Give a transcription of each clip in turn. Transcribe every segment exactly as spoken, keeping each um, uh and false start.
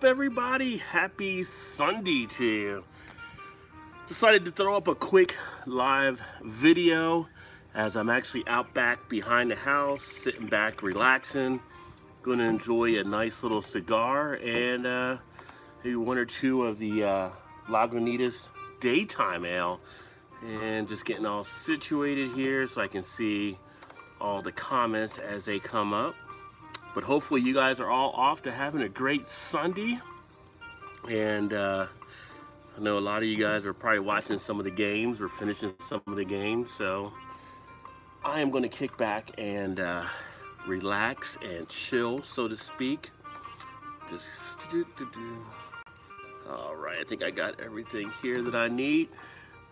Everybody, happy Sunday to you. Decided to throw up a quick live video as I'm actually out back behind the house, sitting back, relaxing, going to enjoy a nice little cigar and uh, maybe one or two of the uh, Lagunitas daytime ale, and just getting all situated here so I can see all the comments as they come up. But hopefully you guys are all off to having a great Sunday. And uh, I know a lot of you guys are probably watching some of the games or finishing some of the games. So I am going to kick back and uh, relax and chill, so to speak. Just do, do, do. All right, I think I got everything here that I need.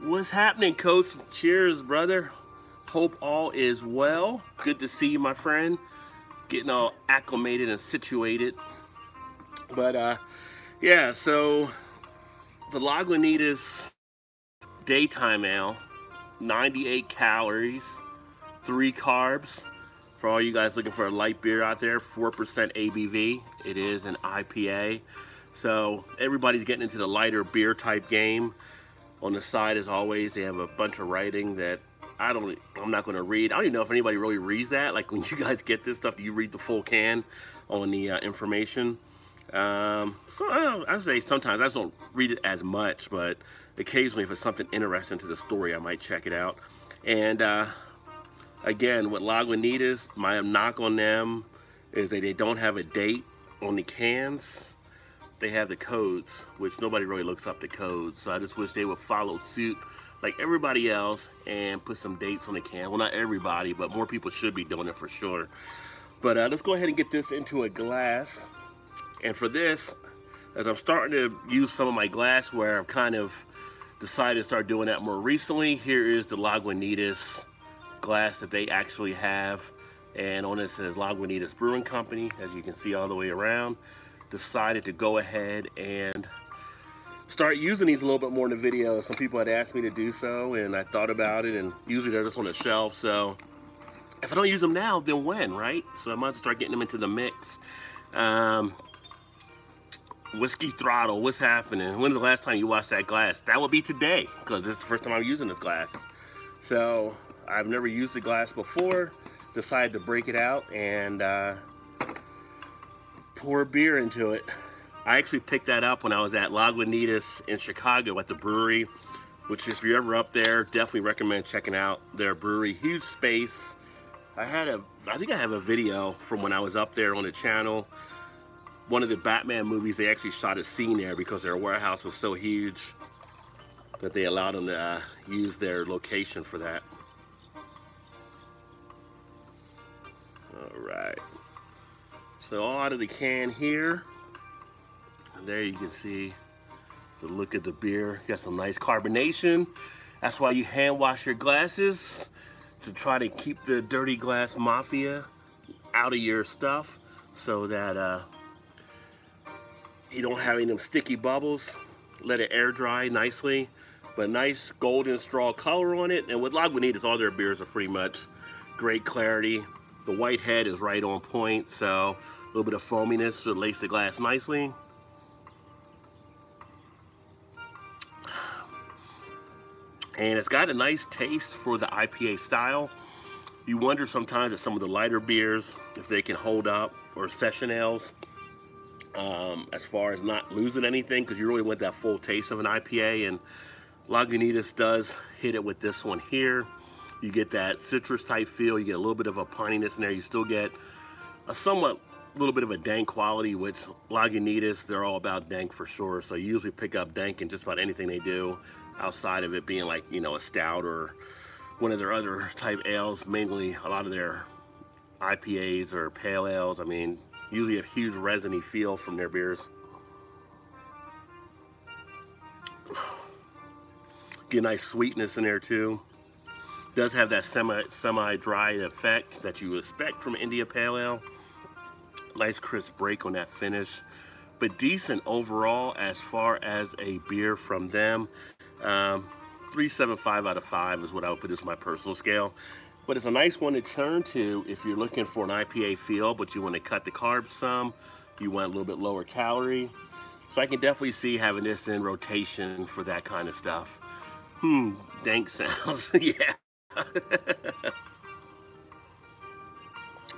What's happening, Coach? Cheers, brother. Hope all is well. Good to see you, my friend. Getting all acclimated and situated. But uh, yeah, so the Lagunitas daytime ale, ninety-eight calories, three carbs. For all you guys looking for a light beer out there, four percent A B V. It is an I P A. So everybody's getting into the lighter beer type game. On the side, as always, they have a bunch of writing that I don't, I'm not going to read. I don't even know if anybody really reads that. Like, when you guys get this stuff, do you read the full can on the uh, information? Um, so uh, I say sometimes I just don't read it as much, but occasionally if it's something interesting to the story, I might check it out. And uh, again, with Lagunitas, my knock on them is that they don't have a date on the cans. They have the codes, which nobody really looks up the codes. So I just wish they would follow suit like everybody else and put some dates on the can. Well, not everybody, but more people should be doing it for sure. But uh, let's go ahead and get this into a glass. And for this, as I'm starting to use some of my glassware, I've kind of decided to start doing that more recently. Here is the Lagunitas glass that they actually have. And on it says Lagunitas Brewing Company, as you can see all the way around. Decided to go ahead and start using these a little bit more in the video. Some people had asked me to do so, and I thought about it, and usually they're just on the shelf, so if I don't use them now, then when, right? So I might as well start getting them into the mix. Um, Whiskey Throttle, what's happening? When's the last time you watched that glass? That would be today, because this is the first time I'm using this glass. So I've never used the glass before, decided to break it out and uh, pour beer into it. I actually picked that up when I was at Lagunitas in Chicago at the brewery, which if you're ever up there, definitely recommend checking out their brewery. Huge space. I had a, I think I have a video from when I was up there on the channel. One of the Batman movies, they actually shot a scene there because their warehouse was so huge that they allowed them to uh, use their location for that. All right. So all out of the can here. And there you can see the look of the beer. Got some nice carbonation. That's why you hand wash your glasses, to try to keep the dirty glass mafia out of your stuff, so that uh, you don't have any of them sticky bubbles. Let it air dry nicely. But nice golden straw color on it. And with Lagunitas, all their beers are pretty much great clarity. The white head is right on point, so a little bit of foaminess to lace the glass nicely. And it's got a nice taste for the I P A style. You wonder sometimes at some of the lighter beers if they can hold up, or session ales, um, as far as not losing anything, because you really want that full taste of an I P A, and Lagunitas does hit it with this one here. You get that citrus type feel, you get a little bit of a pininess in there, you still get a somewhat little bit of a dank quality, which Lagunitas, they're all about dank for sure, so you usually pick up dank in just about anything they do, outside of it being like, you know, a stout or one of their other type ales. Mainly a lot of their I P As or pale ales, I mean, usually a huge resiny feel from their beers. Get nice sweetness in there too. Does have that semi semi-dry effect that you expect from India Pale Ale. Nice crisp break on that finish, but decent overall as far as a beer from them. Um, three seven five out of five is what I would put as my personal scale, but it's a nice one to turn to if you're looking for an I P A feel, but you want to cut the carbs some, you want a little bit lower calorie, So I can definitely see having this in rotation for that kind of stuff. Hmm, dank sounds, yeah.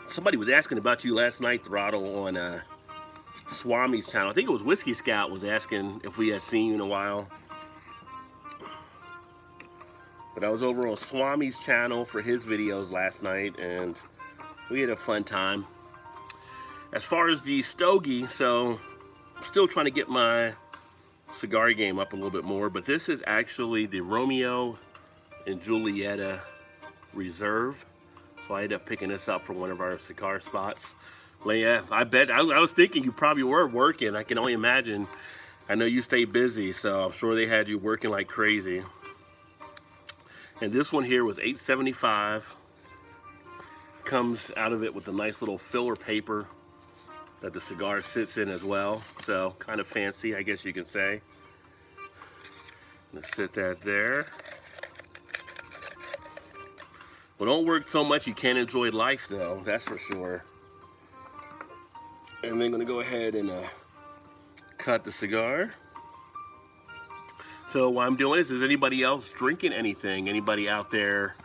Somebody was asking about you last night, Throttle, on uh, Swami's channel. I think it was Whiskey Scout was asking if we had seen you in a while. But I was over on Swami's channel for his videos last night, and we had a fun time. As far as the stogie, so I'm still trying to get my cigar game up a little bit more, but this is actually the Romeo and Julieta Reserve. So I ended up picking this up from one of our cigar spots. Leia, I bet, I, I was thinking you probably were working. I can only imagine. I know you stay busy, so I'm sure they had you working like crazy. And this one here was eight seventy-five. Comes out of it with a nice little filler paper that the cigar sits in as well. So kind of fancy, I guess you can say. Let's sit that there. Well, don't work so much you can't enjoy life, though, that's for sure. And then gonna go ahead and uh, cut the cigar. So what I'm doing is, is anybody else drinking anything? Anybody out there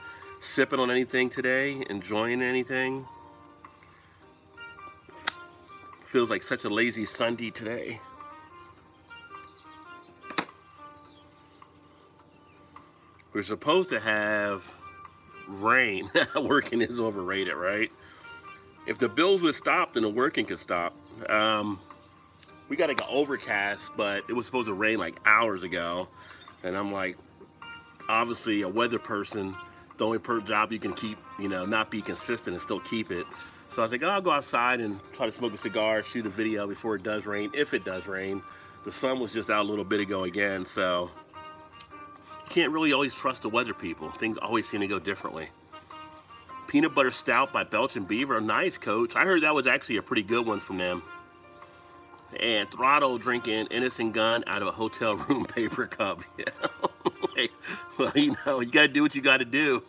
sipping on anything today? Enjoying anything? Feels like such a lazy Sunday today. We're supposed to have rain. Working is overrated, right? If the bills would stop, then the working could stop. Um, we got like an overcast, but it was supposed to rain like hours ago. And I'm like, obviously a weather person, the only per job you can keep, you know, not be consistent and still keep it. So I was like, oh, I'll go outside and try to smoke a cigar, shoot a video before it does rain, if it does rain. The sun was just out a little bit ago again, so you can't really always trust the weather people. Things always seem to go differently. Peanut Butter Stout by Belch and Beaver. Nice, Coach. I heard that was actually a pretty good one from them. And Throttle drinking Innocent Gun out of a hotel room paper cup. Yeah. Hey, well, you know, you gotta do what you gotta do.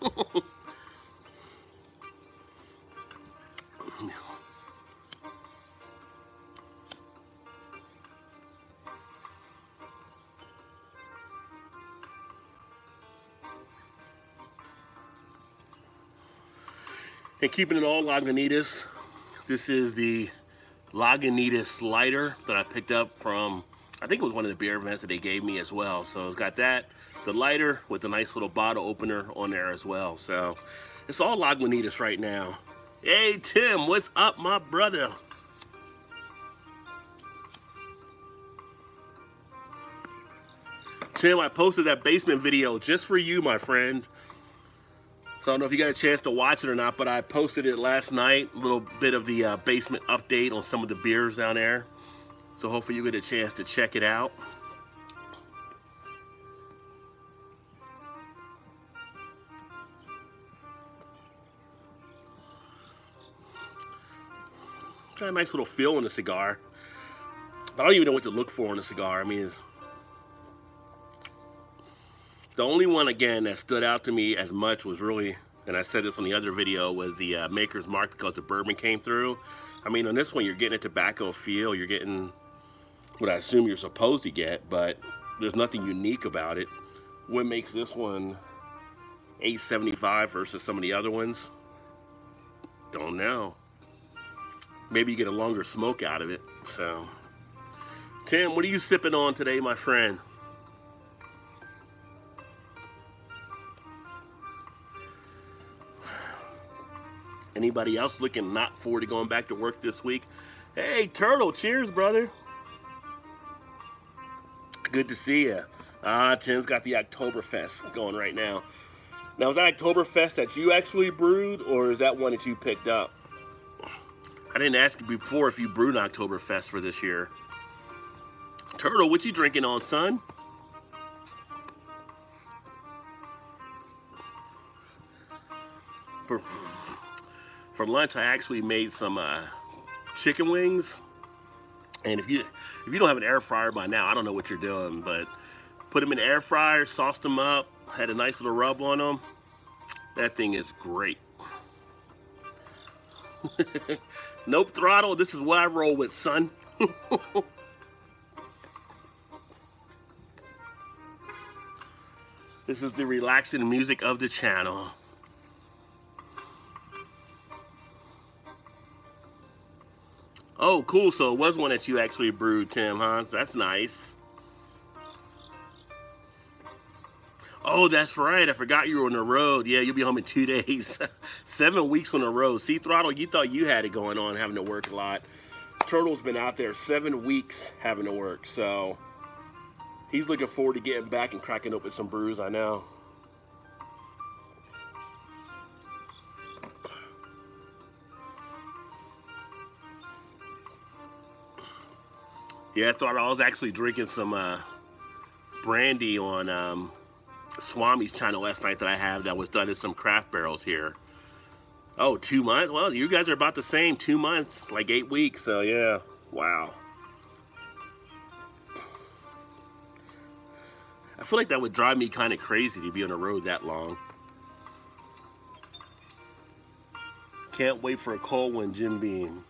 And keeping it all Lagunitas, this is the Lagunitas lighter that I picked up from, I think it was one of the beer events that they gave me as well. So it's got that, the lighter with a nice little bottle opener on there as well. So it's all Lagunitas right now. Hey Tim, what's up my brother? Tim, I posted that basement video just for you, my friend. So I don't know if you got a chance to watch it or not, but I posted it last night, a little bit of the uh, basement update on some of the beers down there. So hopefully you get a chance to check it out. Got a nice little feel on the cigar. But I don't even know what to look for on a cigar. I mean, it's the only one, again, that stood out to me as much was really, and I said this on the other video, was the uh, Maker's Mark because the bourbon came through. I mean, on this one, you're getting a tobacco feel. You're getting what I assume you're supposed to get, but there's nothing unique about it. What makes this one eight seventy-five versus some of the other ones? Don't know. Maybe you get a longer smoke out of it, so. Tim, what are you sipping on today, my friend? Anybody else looking not forward to going back to work this week? Hey, Turtle, cheers, brother. Good to see you. Ah, Tim's got the Oktoberfest going right now. Now, is that Oktoberfest that you actually brewed, or is that one that you picked up? I didn't ask you before if you brewed an Oktoberfest for this year. Turtle, what you drinking on, son? For... For lunch, I actually made some uh, chicken wings. And if you if you don't have an air fryer by now, I don't know what you're doing, but put them in the air fryer, sauced them up, had a nice little rub on them. That thing is great. Nope, Throttle, this is what I roll with, son. This is the relaxing music of the channel. Oh, cool. So it was one that you actually brewed, Tim, huh? So that's nice. Oh, that's right. I forgot you were on the road. Yeah, you'll be home in two days. Seven weeks on the road. See, Throttle, you thought you had it going on, having to work a lot. Turtle's been out there seven weeks having to work, so he's looking forward to getting back and cracking open some brews, I know. Yeah, I thought I was actually drinking some uh, brandy on... Um, Swami's channel last night that I have that was done in some craft barrels here. Oh, two months? Well, you guys are about the same. Two months, like eight weeks. So, yeah. Wow. I feel like that would drive me kind of crazy to be on the road that long. Can't wait for a cold one, Jim Beam.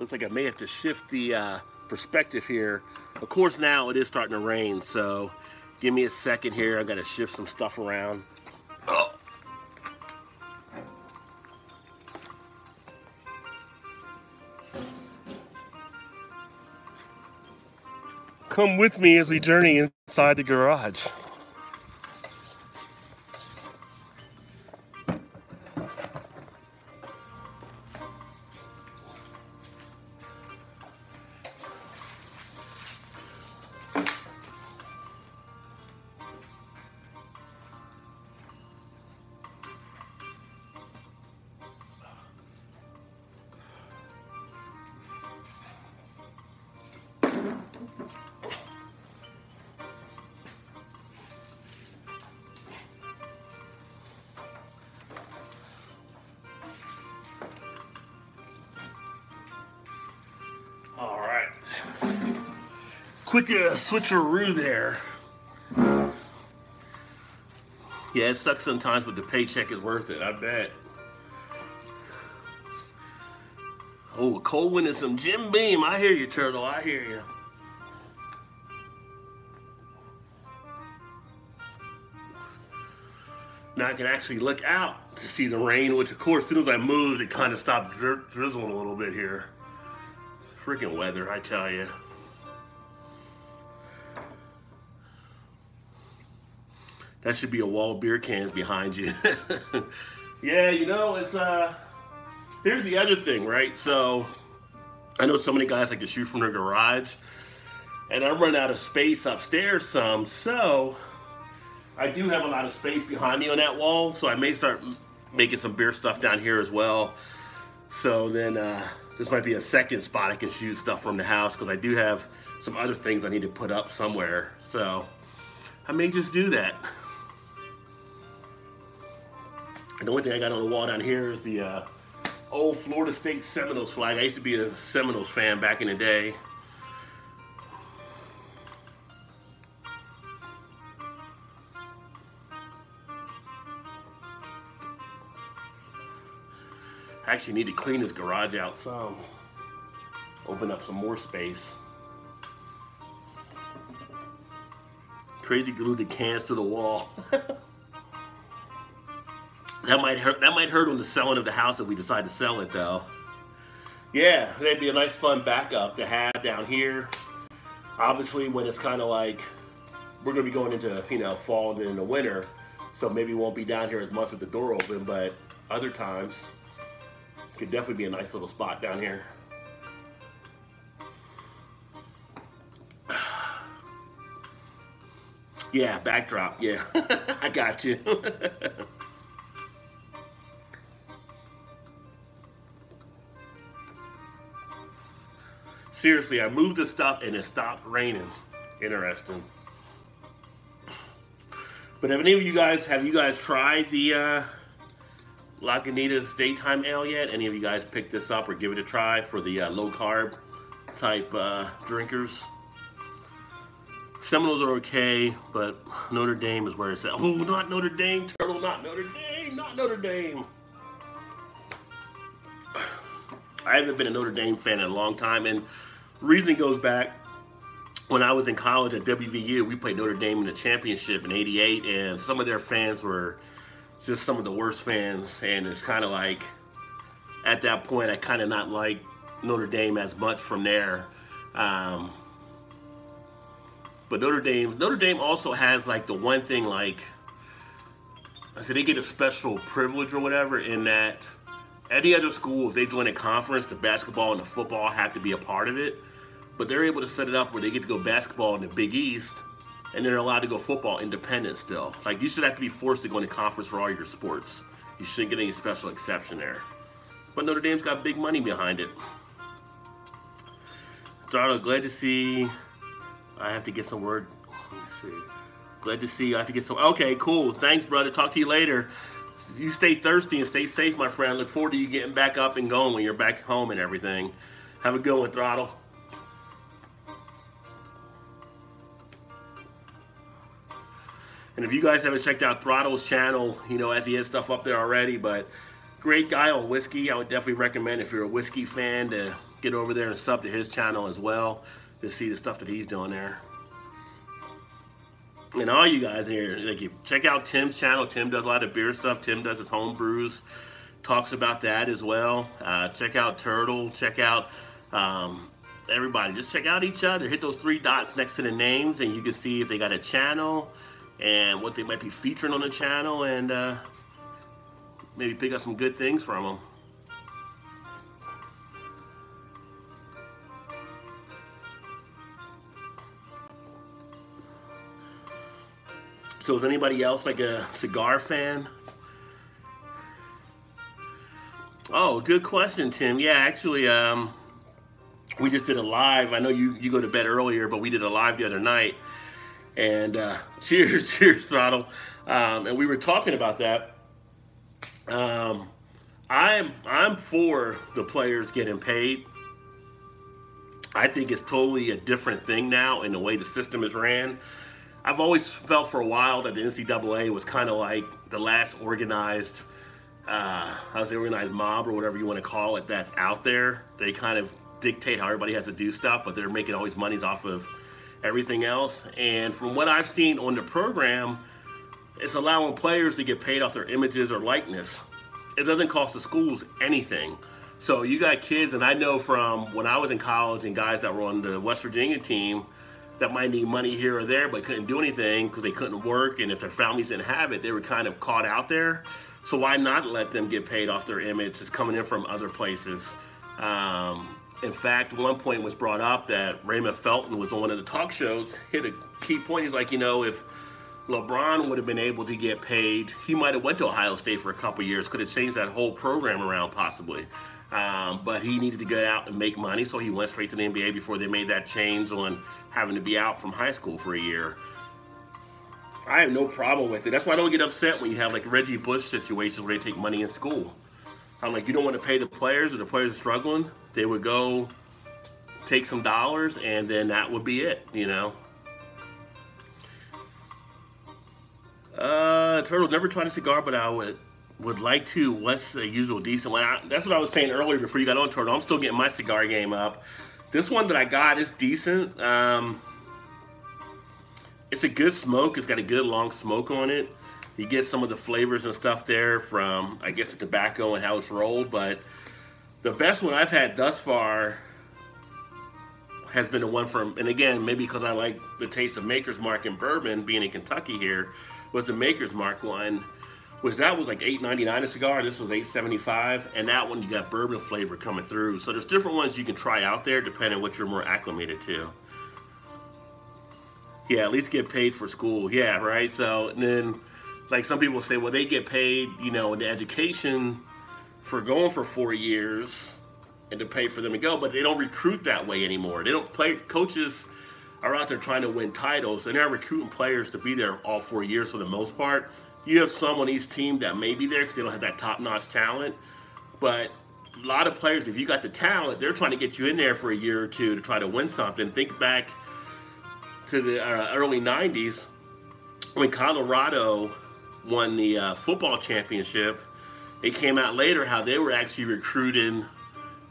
Looks like I may have to shift the uh, perspective here. Of course, now it is starting to rain, so give me a second here. I've got to shift some stuff around. Oh. Come with me as we journey inside the garage. Quick uh, switcheroo there. Yeah, it sucks sometimes, but the paycheck is worth it, I bet. Oh, a cold wind and some Jim Beam. I hear you, Turtle. I hear you. Now I can actually look out to see the rain, which, of course, as soon as I moved, it kind of stopped dri- drizzling a little bit here. Freaking weather, I tell you. That should be a wall of beer cans behind you. Yeah, you know, it's, uh, here's the other thing, right? So, I know so many guys like to shoot from their garage, and I run out of space upstairs some, so I do have a lot of space behind me on that wall, so I may start making some beer stuff down here as well. So then, uh, this might be a second spot I can shoot stuff from the house, because I do have some other things I need to put up somewhere, so I may just do that. And the only thing I got on the wall down here is the uh, old Florida State Seminoles flag. I used to be a Seminoles fan back in the day. I actually need to clean this garage out some. Open up some more space. Crazy glue the cans to the wall. That might hurt. That might hurt on the selling of the house if we decide to sell it, though. Yeah, that'd be a nice, fun backup to have down here. Obviously, when it's kind of like we're gonna be going into, you know, fall and then in the winter, so maybe we won't be down here as much with the door open. But other times, it could definitely be a nice little spot down here. Yeah, backdrop. Yeah, I got you. Seriously, I moved this stuff and it stopped raining. Interesting. But have any of you guys, have you guys tried the uh, Lagunitas Daytime Ale yet? Any of you guys pick this up or give it a try for the uh, low carb type uh, drinkers? Seminoles are okay, but Notre Dame is where it's at. Oh, not Notre Dame, Turtle, not Notre Dame, not Notre Dame. I haven't been a Notre Dame fan in a long time, and Reason goes back when I was in college at W V U, we played Notre Dame in the championship in eighty-eight, and some of their fans were just some of the worst fans, and it's kind of like, at that point, I kind of not like Notre Dame as much from there. Um, but Notre Dame, Notre Dame also has like the one thing, like, I said, they get a special privilege or whatever in that any other school, if they join a conference, the basketball and the football have to be a part of it. But they're able to set it up where they get to go basketball in the Big East, and they're allowed to go football independent still. Like, you should have to be forced to go into conference for all your sports. You shouldn't get any special exception there. But Notre Dame's got big money behind it. Dardo, glad to see. I have to get some word. Let me see. Glad to see. I have to get some. Okay, cool. Thanks, brother. Talk to you later. You stay thirsty and stay safe, my friend. Look forward to you getting back up and going when you're back home and everything. Have a good one, Throttle. And if you guys haven't checked out Throttle's channel, you know, as he has stuff up there already, but great guy on whiskey. I would definitely recommend, if you're a whiskey fan, to get over there and sub to his channel as well to see the stuff that he's doing there. And all you guys here, like, you check out Tim's channel. Tim does a lot of beer stuff. Tim does his home brews, talks about that as well. Uh, check out Turtle. Check out um, everybody. Just check out each other. Hit those three dots next to the names, and you can see if they got a channel and what they might be featuring on the channel, and uh, maybe pick up some good things from them. So is anybody else like a cigar fan? Oh, good question, Tim. Yeah, actually, um, we just did a live. I know you, you go to bed earlier, but we did a live the other night. And uh, cheers, cheers, Throttle. Um, and we were talking about that. Um, I'm I'm for the players getting paid. I think it's totally a different thing now in the way the system is ran. I've always felt for a while that the N C double A was kind of like the last organized, uh, I was the organized mob or whatever you want to call it that's out there. They kind of dictate how everybody has to do stuff, but they're making always monies off of everything else. And from what I've seen on the program, it's allowing players to get paid off their images or likeness. It doesn't cost the schools anything. So you got kids, and I know from when I was in college and guys that were on the West Virginia team that might need money here or there but couldn't do anything because they couldn't work, and if their families didn't have it, they were kind of caught out there. So why not let them get paid off their image? It's coming in from other places. Um, In fact, one point was brought up that Raymond Felton was on one of the talk shows, hit a key point. He's like, you know, if LeBron would have been able to get paid, he might have went to Ohio State for a couple years, could have changed that whole program around possibly. Um, but he needed to get out and make money, so he went straight to the N B A before they made that change on having to be out from high school for a year. I have no problem with it. That's why I don't get upset when you have like Reggie Bush situations where they take money in school. I'm like, you don't want to pay the players, or the players are struggling, they would go take some dollars, and then that would be it, you know. Uh, Turtle, never tried a cigar, but I would would like to. What's a usual decent one? I, that's what I was saying earlier before you got on, Turtle. I'm still getting my cigar game up. This one that I got is decent. Um, it's a good smoke. It's got a good long smoke on it. You get some of the flavors and stuff there from, I guess, the tobacco and how it's rolled, but the best one I've had thus far has been the one from, and again, maybe because I like the taste of Maker's Mark and bourbon, being in Kentucky here, was the Maker's Mark one, which that was like eight ninety-nine a cigar, this was eight seventy-five, and that one you got bourbon flavor coming through. So there's different ones you can try out there depending on what you're more acclimated to. Yeah, at least get paid for school, yeah, right? So, and then, like some people say, well, they get paid, you know, in the education for going for four years and to pay for them to go, but they don't recruit that way anymore. They don't play, coaches are out there trying to win titles, and they're recruiting players to be there all four years for the most part. You have some on each team that may be there because they don't have that top-notch talent, but a lot of players, if you got the talent, they're trying to get you in there for a year or two to try to win something. Think back to the uh, early nineties when Colorado won the uh, football championship. It came out later how they were actually recruiting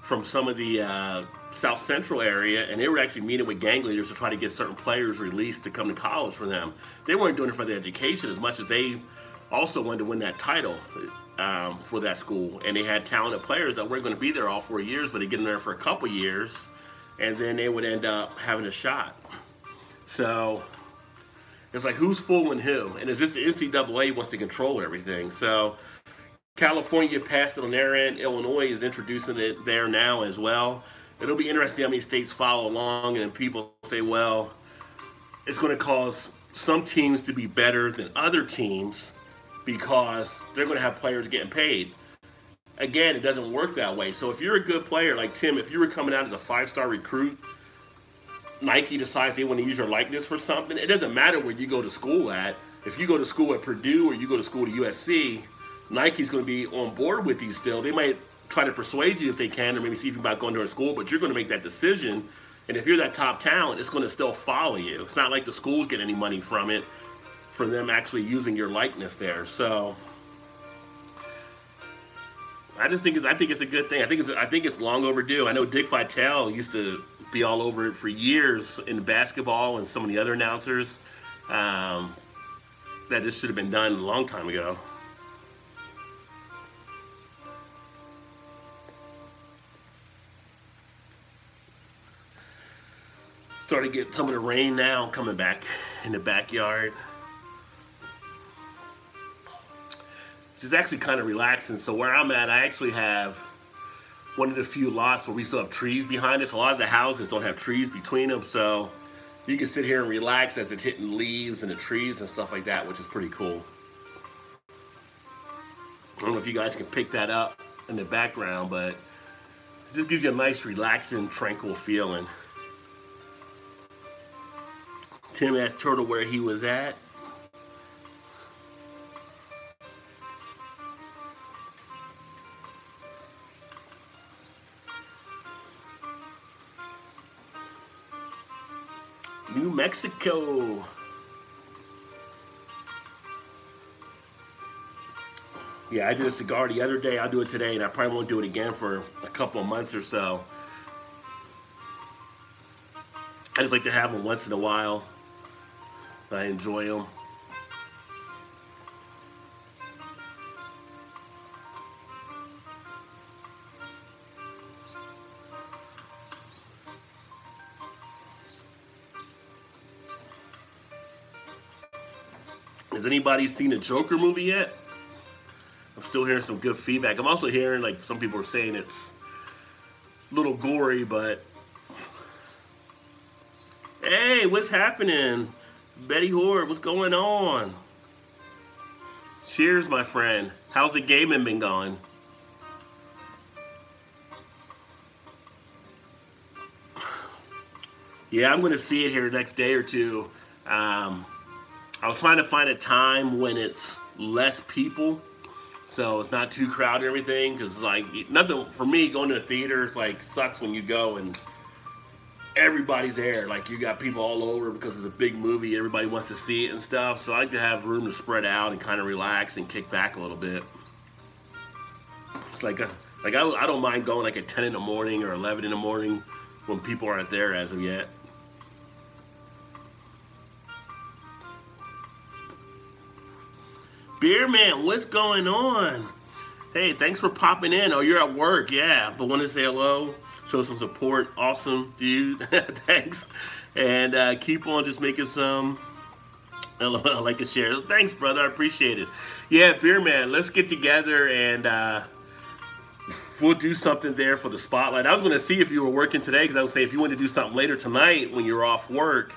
from some of the uh, South Central area, and they were actually meeting with gang leaders to try to get certain players released to come to college for them. They weren't doing it for the education as much as they also wanted to win that title um, for that school. And they had talented players that weren't going to be there all four years, but they get in there for a couple years, and then they would end up having a shot. So it's like, who's fooling who? And it's just the N C double A wants to control everything. So California passed it on their end. Illinois is introducing it there now as well. It'll be interesting how many states follow along, and people say, well, it's going to cause some teams to be better than other teams because they're going to have players getting paid. Again, it doesn't work that way. So if you're a good player, like Tim, if you were coming out as a five-star recruit, Nike decides they want to use your likeness for something, it doesn't matter where you go to school at. If you go to school at Purdue or you go to school at U S C, Nike's going to be on board with you still. They might try to persuade you if they can, or maybe see if you're about going to a school, but you're going to make that decision. And if you're that top talent, it's going to still follow you. It's not like the schools get any money from it, from them actually using your likeness there. So I just think it's, I think it's a good thing. I think it's, I think it's long overdue. I know Dick Vitale used to be all over it for years in basketball and some of the other announcers. Um, that just should have been done a long time ago. Starting to get some of the rain now coming back in the backyard. Which is actually kind of relaxing. So where I'm at, I actually have one of the few lots where we still have trees behind us. A lot of the houses don't have trees between them. So you can sit here and relax as it's hitting leaves and the trees and stuff like that, which is pretty cool. I don't know if you guys can pick that up in the background, but it just gives you a nice, relaxing, tranquil feeling. Tim asked Turtle where he was at. New Mexico. Yeah, I did a cigar the other day. I'll do it today, and I probably won't do it again for a couple of months or so. I just like to have them once in a while. I enjoy them. Has anybody seen the Joker movie yet? I'm still hearing some good feedback. I'm also hearing, like, some people are saying it's a little gory, but hey, what's happening? Betty Horde, what's going on? Cheers, my friend. How's the gaming been going? Yeah, I'm going to see it here next day or two. Um, I was trying to find a time when it's less people, so it's not too crowded and everything, because, like, nothing, for me, going to a theater, it's like, sucks when you go and everybody's there, like you got people all over because it's a big movie, everybody wants to see it and stuff. So I like to have room to spread out and kind of relax and kick back a little bit. It's like a, like I, I don't mind going like at ten in the morning or eleven in the morning when people aren't there as of yet. Beer man, what's going on? Hey, thanks for popping in. Oh, you're at work. Yeah, but want to say hello, show some support. Awesome, dude. Thanks. And uh, keep on just making some L O L, like and share. Thanks, brother. I appreciate it. Yeah, beer man, let's get together and uh, we'll do something there for the spotlight. I was going to see if you were working today, because I would say if you want to do something later tonight when you're off work,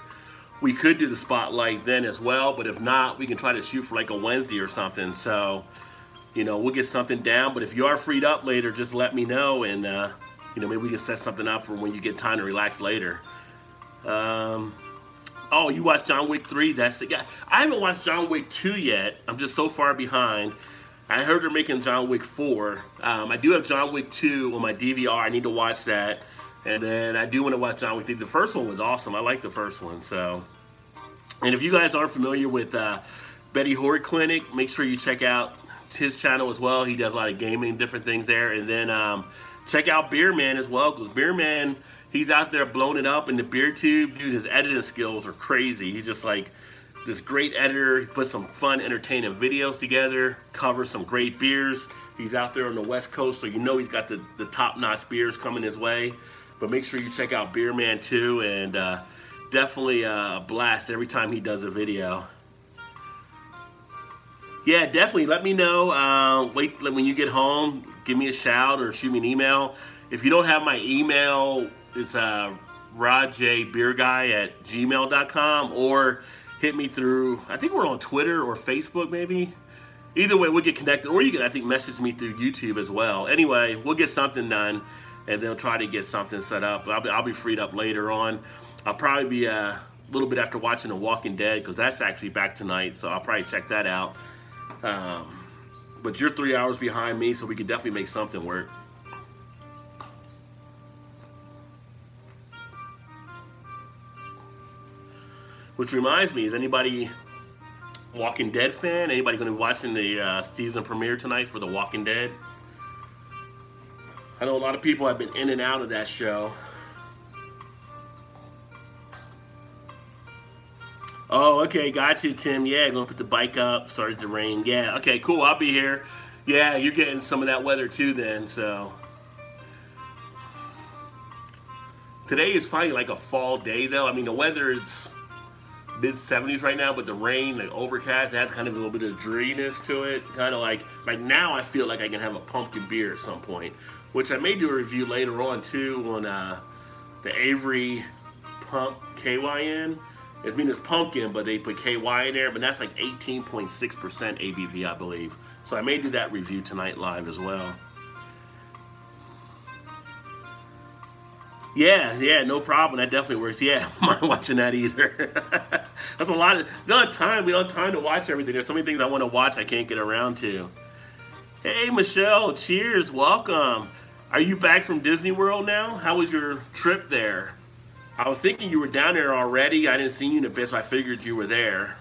we could do the spotlight then as well. But if not, we can try to shoot for like a Wednesday or something. So, you know, we'll get something down. But if you are freed up later, just let me know, and uh, you know, maybe we can set something up for when you get time to relax later. Um, oh, you watched John Wick three? That's the guy. I haven't watched John Wick two yet. I'm just so far behind. I heard they're making John Wick four. Um, I do have John Wick two on my D V R. I need to watch that. And then I do want to watch John Wick three. The first one was awesome. I like the first one. So, and if you guys aren't familiar with uh, Betty Horde Clinic, make sure you check out his channel as well. He does a lot of gaming, different things there. And then um, Check out Beer Man as well, because Beer Man, he's out there blowing it up in the beer tube. Dude, his editing skills are crazy. He's just like this great editor. He puts some fun, entertaining videos together, covers some great beers. He's out there on the West Coast, so you know he's got the, the top-notch beers coming his way. But make sure you check out Beer Man too, and uh, definitely a blast every time he does a video. Yeah, definitely. Let me know. Uh, wait, when you get home, give me a shout or shoot me an email. If you don't have my email, it's uh, rajbeerguy at gmail dot com, or hit me through, I think we're on Twitter or Facebook maybe. Either way, we'll get connected, or you can, I think, message me through YouTube as well. Anyway, we'll get something done, and they'll try to get something set up. I'll be, I'll be freed up later on. I'll probably be a little bit after watching The Walking Dead, because that's actually back tonight, so I'll probably check that out. Um, but you're three hours behind me, so we can definitely make something work. Which reminds me, is anybody Walking Dead fan? Anybody going to be watching the uh, season premiere tonight for The Walking Dead? I know a lot of people have been in and out of that show. Oh, okay, got you, Tim. Yeah, gonna put the bike up. Started to rain. Yeah, okay, cool. I'll be here. Yeah, you're getting some of that weather too then, so. Today is finally like a fall day though. I mean, the weather is mid seventies right now, but the rain, like overcast, it has kind of a little bit of dreariness to it. Kind of like, like now I feel like I can have a pumpkin beer at some point, which I may do a review later on too on uh, the Avery Punk K Y N. I mean, it's pumpkin, but they put K Y in there, but that's like eighteen point six percent A B V, I believe. So I may do that review tonight live as well. Yeah, yeah, no problem. That definitely works. Yeah, I'm not watching that either. That's a lot of, not time. We don't have time to watch everything. There's so many things I want to watch I can't get around to. Hey, Michelle, cheers, welcome. Are you back from Disney World now? How was your trip there? I was thinking you were down there already. I didn't see you in a bit, so I figured you were there.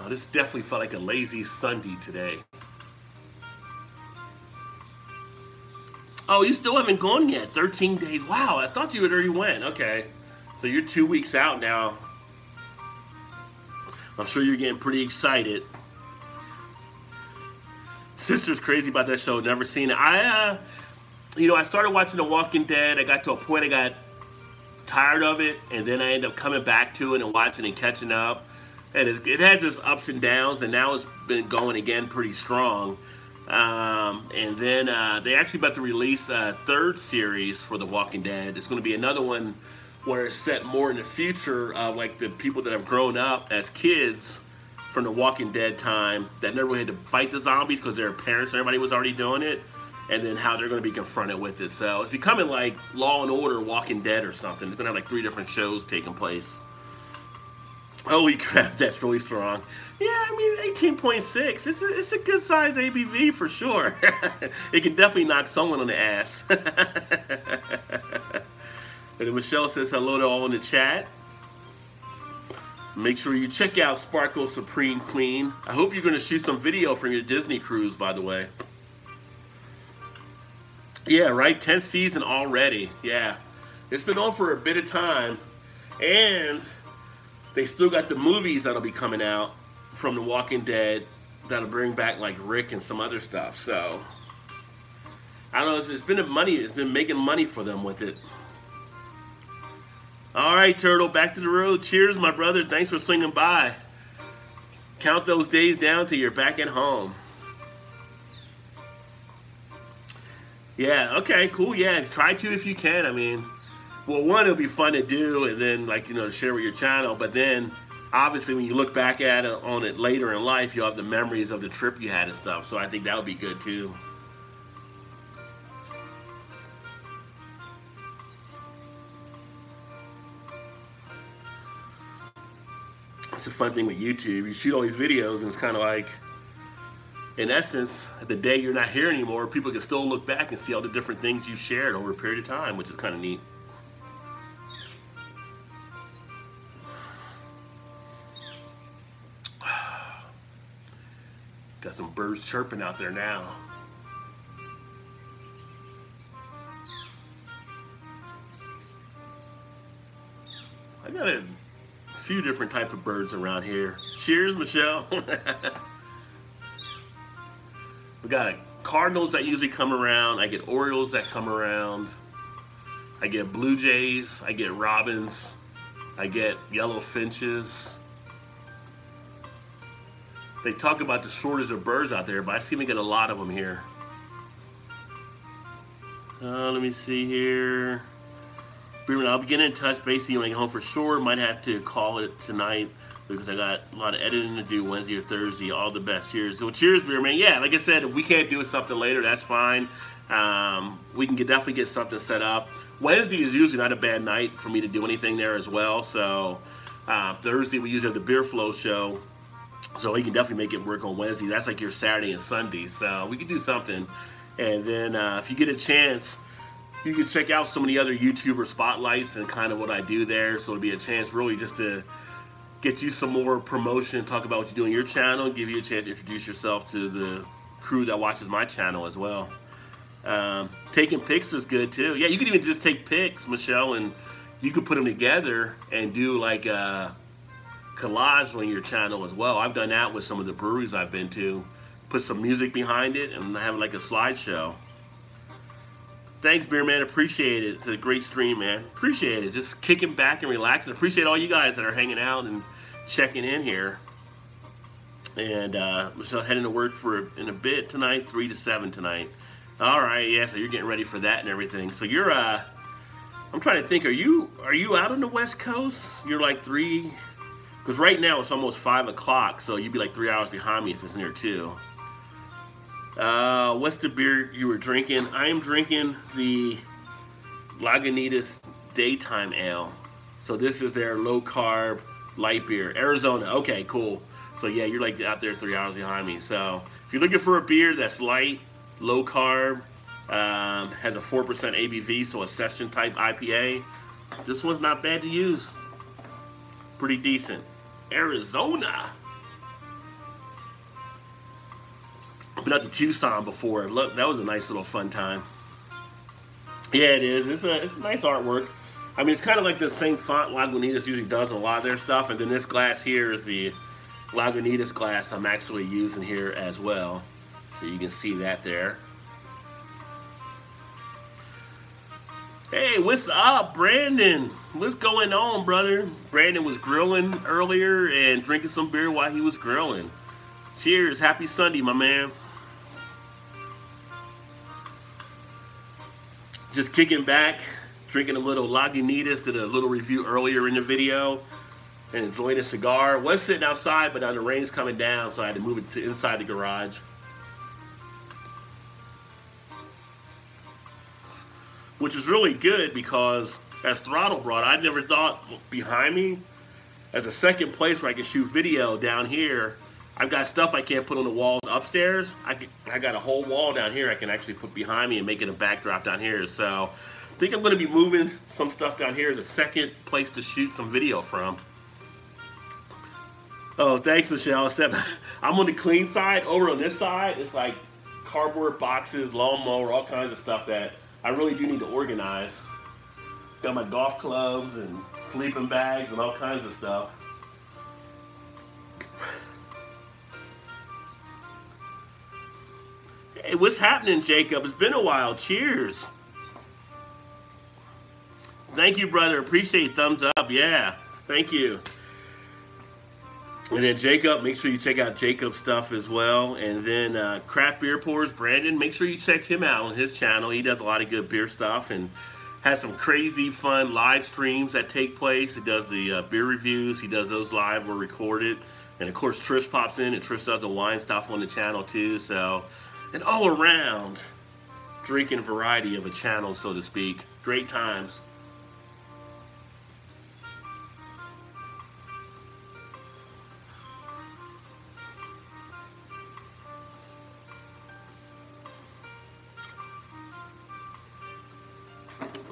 Oh, this definitely felt like a lazy Sunday today. Oh, you still haven't gone yet. thirteen days. Wow, I thought you had already went. Okay. So you're two weeks out now. I'm sure you're getting pretty excited. Sister's crazy about that show. Never seen it. I, uh, you know, I started watching The Walking Dead. I got to a point I got tired of it, and then I ended up coming back to it and watching and catching up. And it's, it has its ups and downs, and now it's been going again pretty strong. Um, and then uh, they actually about to release a third series for The Walking Dead. It's going to be another one where it's set more in the future of like the people that have grown up as kids from The Walking Dead time that never had to fight the zombies because their parents and everybody was already doing it, and then how they're going to be confronted with it. So it's becoming like Law and Order Walking Dead or something. It's going to have like three different shows taking place. Holy crap, that's really strong. Yeah, I mean, eighteen point six. It's a, it's a good size A B V for sure. It can definitely knock someone on the ass. And Michelle says hello to all in the chat. Make sure you check out Sparkle Supreme Queen. I hope you're going to shoot some video from your Disney cruise, by the way. Yeah, right? tenth season already. Yeah. It's been on for a bit of time. And they still got the movies that'll be coming out from The Walking Dead that'll bring back like Rick and some other stuff. So I don't know, it's, it's been a money, it's been making money for them with it. All right, Turtle, back to the road. Cheers, my brother. Thanks for swinging by. Count those days down till you're back at home. Yeah. Okay. Cool. Yeah. Try to if you can. I mean. Well, one, it'll be fun to do, and then, like, you know, to share with your channel. But then, obviously, when you look back at it, on it later in life, you'll have the memories of the trip you had and stuff. So I think that would be good, too. It's a fun thing with YouTube. You shoot all these videos, and it's kind of like, in essence, the day you're not here anymore, people can still look back and see all the different things you've shared over a period of time, which is kind of neat. Got some birds chirping out there now. I got a few different type of birds around here. Cheers, Michelle. We got cardinals that usually come around. I get orioles that come around. I get blue jays. I get robins. I get yellow finches. They talk about the shortage of birds out there, but I seem to get a lot of them here. Uh, let me see here. I'll be getting in touch basically when I get home for sure. Might have to call it tonight because I got a lot of editing to do Wednesday or Thursday. All the best. Cheers. So cheers, Beer Man. Yeah, like I said, if we can't do something later, that's fine. Um, we can get, definitely get something set up. Wednesday is usually not a bad night for me to do anything there as well. So uh, Thursday we usually have the Beer Flow show. So we can definitely make it work on Wednesday. That's like your Saturday and Sunday. So we could do something. And then uh, if you get a chance, you can check out some of the other YouTuber spotlights and kind of what I do there. So it'll be a chance really just to get you some more promotion, talk about what you do on your channel, give you a chance to introduce yourself to the crew that watches my channel as well. Um, taking pics is good too. Yeah, you could even just take pics, Michelle, and you could put them together and do like a collage on your channel as well. I've done that with some of the breweries I've been to. Put some music behind it and have like a slideshow. Thanks, Beer Man. Appreciate it. It's a great stream, man. Appreciate it. Just kicking back and relaxing. Appreciate all you guys that are hanging out and checking in here. And uh, Michelle heading to work for in a bit tonight, three to seven tonight. All right, yeah. So you're getting ready for that and everything. So you're. Uh, I'm trying to think. Are you are you out on the West Coast? You're like three, because right now it's almost five o'clock. So you'd be like three hours behind me if it's near two. Uh, what's the beer you were drinking? I am drinking the Lagunitas Daytime Ale. So this is their low-carb light beer. Arizona. Okay, cool. So yeah, you're like out there three hours behind me. So if you're looking for a beer that's light, low-carb, um, has a four percent A B V, so a session-type I P A, this one's not bad to use. Pretty decent. Arizona. I've been out to Tucson before. Look, that was a nice little fun time. Yeah, it is. It's a it's a nice artwork. I mean, it's kind of like the same font Lagunitas usually does in a lot of their stuff. And then this glass here is the Lagunitas glass I'm actually using here as well. So you can see that there. Hey, what's up, Brandon? What's going on, brother? Brandon was grilling earlier and drinking some beer while he was grilling. Cheers. Happy Sunday, my man. Just kicking back, drinking a little Lagunitas. Did a little review earlier in the video and enjoyed a cigar. Was sitting outside, but now the rain's coming down, so I had to move it to inside the garage. Which is really good because as Throttle brought, I never thought behind me as a second place where I could shoot video down here. I've got stuff I can't put on the walls upstairs. I, can, I got a whole wall down here I can actually put behind me and make it a backdrop down here. So I think I'm going to be moving some stuff down here as a second place to shoot some video from. Oh, thanks, Michelle. Except I'm on the clean side. Over on this side, it's like cardboard boxes, lawnmower, all kinds of stuff that I really do need to organize. Got my golf clubs and sleeping bags and all kinds of stuff. Hey, what's happening, Jacob? It's been a while. Cheers. Thank you, brother. Appreciate it. Thumbs up. Yeah. Thank you. And then Jacob, make sure you check out Jacob's stuff as well. And then uh, Craft Beer Pours, Brandon, make sure you check him out on his channel. He does a lot of good beer stuff and has some crazy fun live streams that take place. He does the uh, beer reviews. He does those live or recorded. And, of course, Trish pops in, and Trish does the wine stuff on the channel, too. So an all-around drinking variety of a channel, so to speak. Great times.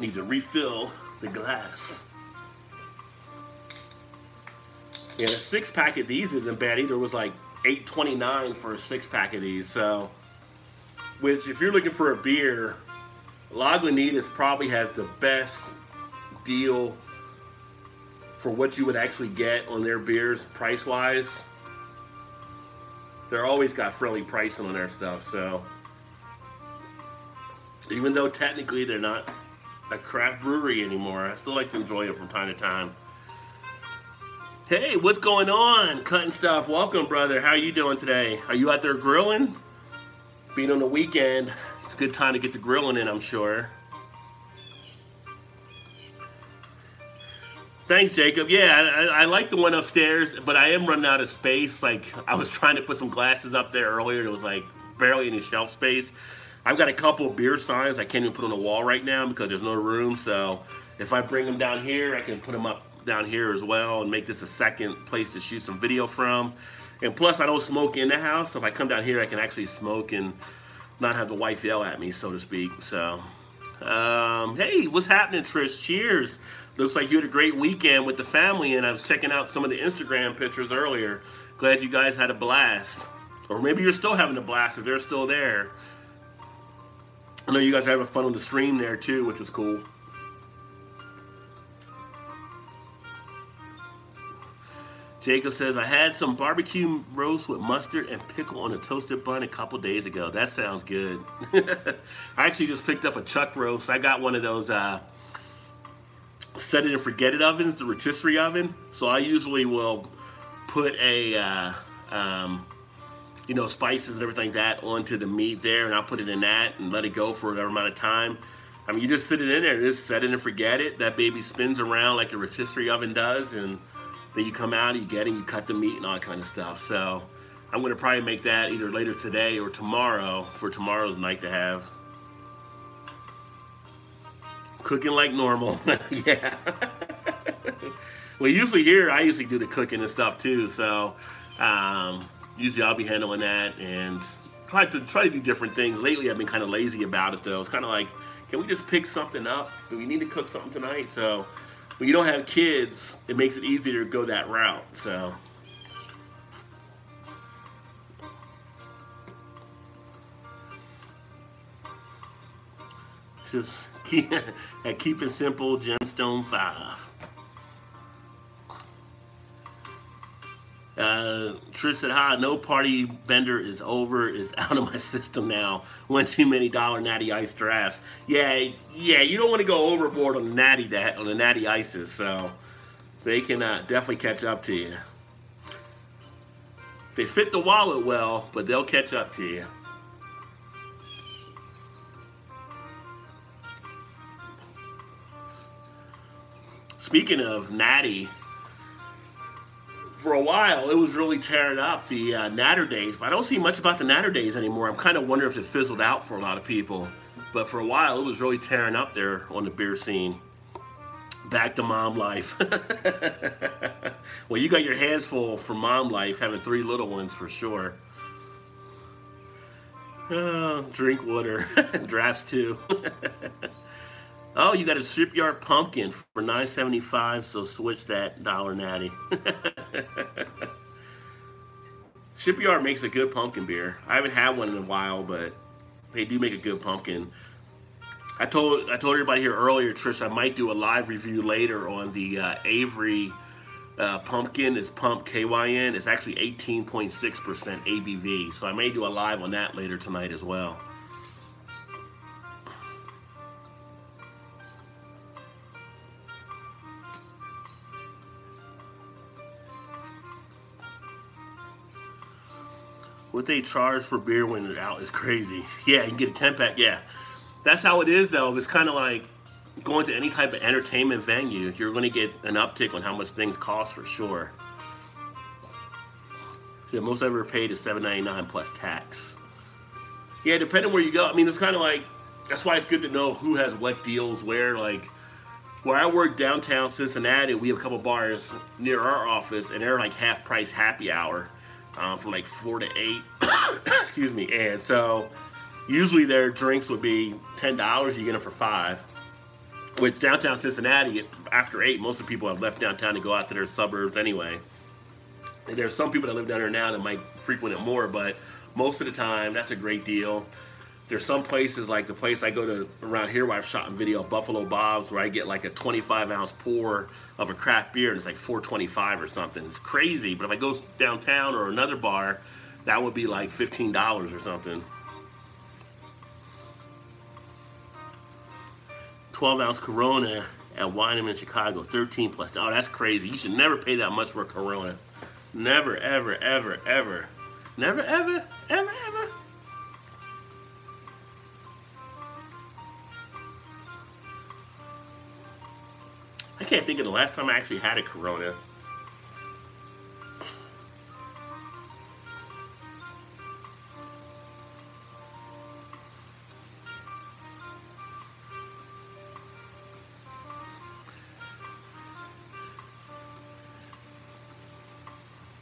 Need to refill the glass. Yeah, the six pack of these isn't bad either. It was like eight twenty-nine for a six pack of these. So, which if you're looking for a beer, Lagunitas probably has the best deal for what you would actually get on their beers price wise. They're always got friendly pricing on their stuff. So, even though technically they're not a craft brewery anymore, I still like to enjoy them from time to time. Hey, what's going on? Cutting Stuff, welcome, brother. How are you doing today? Are you out there grilling? Being on the weekend, it's a good time to get the grilling in, I'm sure. Thanks, Jacob. Yeah, I, I like the one upstairs, but I am running out of space. Like, I was trying to put some glasses up there earlier. There was, like, barely any shelf space. I've got a couple beer signs I can't even put on the wall right now because there's no room. So if I bring them down here, I can put them up down here as well and make this a second place to shoot some video from. And plus, I don't smoke in the house. So if I come down here, I can actually smoke and not have the wife yell at me, so to speak. So, um, hey, what's happening, Trish? Cheers. Looks like you had a great weekend with the family, and I was checking out some of the Instagram pictures earlier. Glad you guys had a blast. Or maybe you're still having a blast if they're still there. I know you guys are having fun on the stream there too, which is cool. Jacob says, I had some barbecue roast with mustard and pickle on a toasted bun a couple days ago. That sounds good. I actually just picked up a chuck roast. I got one of those uh, set it and forget it ovens, the rotisserie oven. So I usually will put a, uh, um, you know, spices and everything like that onto the meat there, and I'll put it in that and let it go for whatever amount of time. I mean, you just sit it in there, just set it and forget it. That baby spins around like a rotisserie oven does, and then you come out and you get it and you cut the meat and all that kind of stuff. So I'm gonna probably make that either later today or tomorrow for tomorrow's night to have. Cooking like normal, yeah. Well, usually here, I usually do the cooking and stuff too, so. Um, Usually I'll be handling that and try to try to do different things. Lately I've been kind of lazy about it though. It's kind of like, can we just pick something up? Do we need to cook something tonight? So when you don't have kids, it makes it easier to go that route. So just keep, keep it simple, gemstone five. Uh, Trish said, hi, no party bender is over, is out of my system now. One too many dollar natty ice drafts. Yeah, yeah, you don't want to go overboard on the natty that on the natty ices, so they can uh, definitely catch up to you. They fit the wallet well, but they'll catch up to you. Speaking of natty, for a while, it was really tearing up the uh, Natter Days, but I don't see much about the Natter Days anymore. I'm kind of wondering if it fizzled out for a lot of people. But for a while, it was really tearing up there on the beer scene. Back to mom life. Well, you got your hands full for mom life, having three little ones for sure. Oh, drink water. Drafts too. Oh, you got a Shipyard pumpkin for nine seventy-five, so switch that dollar natty. Shipyard makes a good pumpkin beer. I haven't had one in a while, but they do make a good pumpkin. I told I told everybody here earlier, Trish, I might do a live review later on the uh, Avery uh, Punkin. It's Pump K Y N. It's actually eighteen point six percent A B V, so I may do a live on that later tonight as well. What they charge for beer when it's out is crazy. Yeah, you can get a ten pack, yeah. That's how it is though. It's kind of like going to any type of entertainment venue. You're gonna get an uptick on how much things cost for sure. The most I've ever paid is seven ninety-nine plus tax. Yeah, depending where you go. I mean, it's kind of like, that's why it's good to know who has what deals where. Like, where I work downtown Cincinnati, we have a couple bars near our office and they're like half price happy hour. Um, from like four to eight, excuse me, and so usually their drinks would be ten dollars. You get them for five. Which downtown Cincinnati, after eight, most of the people have left downtown to go out to their suburbs anyway. And there's some people that live down there now that might frequent it more, but most of the time, that's a great deal. There's some places, like the place I go to around here where I've shot in video, Buffalo Bob's, where I get like a twenty-five ounce pour of a craft beer, and it's like four twenty-five or something. It's crazy, but if I go downtown or another bar, that would be like fifteen dollars or something. twelve ounce Corona at Winem in Chicago, thirteen plus. Oh, that's crazy. You should never pay that much for a Corona. Never, ever, ever, ever. Never, ever, ever, ever. I can't think of the last time I actually had a Corona.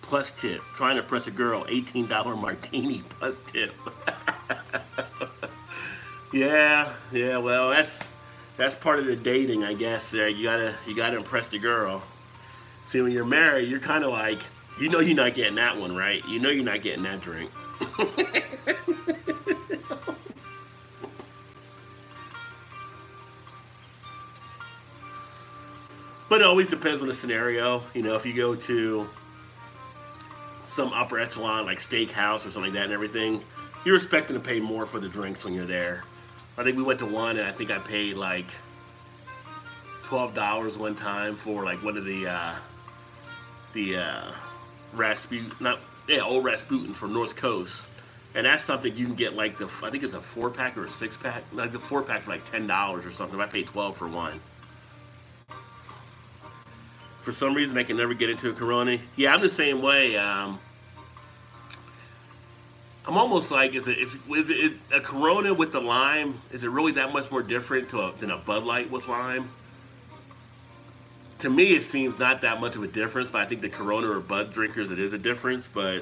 Plus tip. Trying to press a girl. eighteen dollar martini plus tip. Yeah, yeah. Well, that's that's part of the dating, I guess. There, you gotta you gotta impress the girl. See, when you're married, you're kind of like, you know, you're not getting that one, right? You know, you're not getting that drink. But it always depends on the scenario. You know, if you go to some upper echelon like steakhouse or something like that and everything, you're expecting to pay more for the drinks when you're there. I think we went to one and I think I paid like twelve dollars one time for like one of the uh, the uh, Rasputin, not, yeah, old Rasputin from North Coast, and that's something you can get like the, I think it's a four pack or a six pack, like the four pack for like ten dollars or something. I paid twelve for one. For some reason I can never get into a Corona. Yeah, I'm the same way. Um, I'm almost like, is it, if, is it a Corona with the lime? Is it really that much more different to a, than a Bud Light with lime? To me, it seems not that much of a difference, but I think the Corona or Bud drinkers, it is a difference. But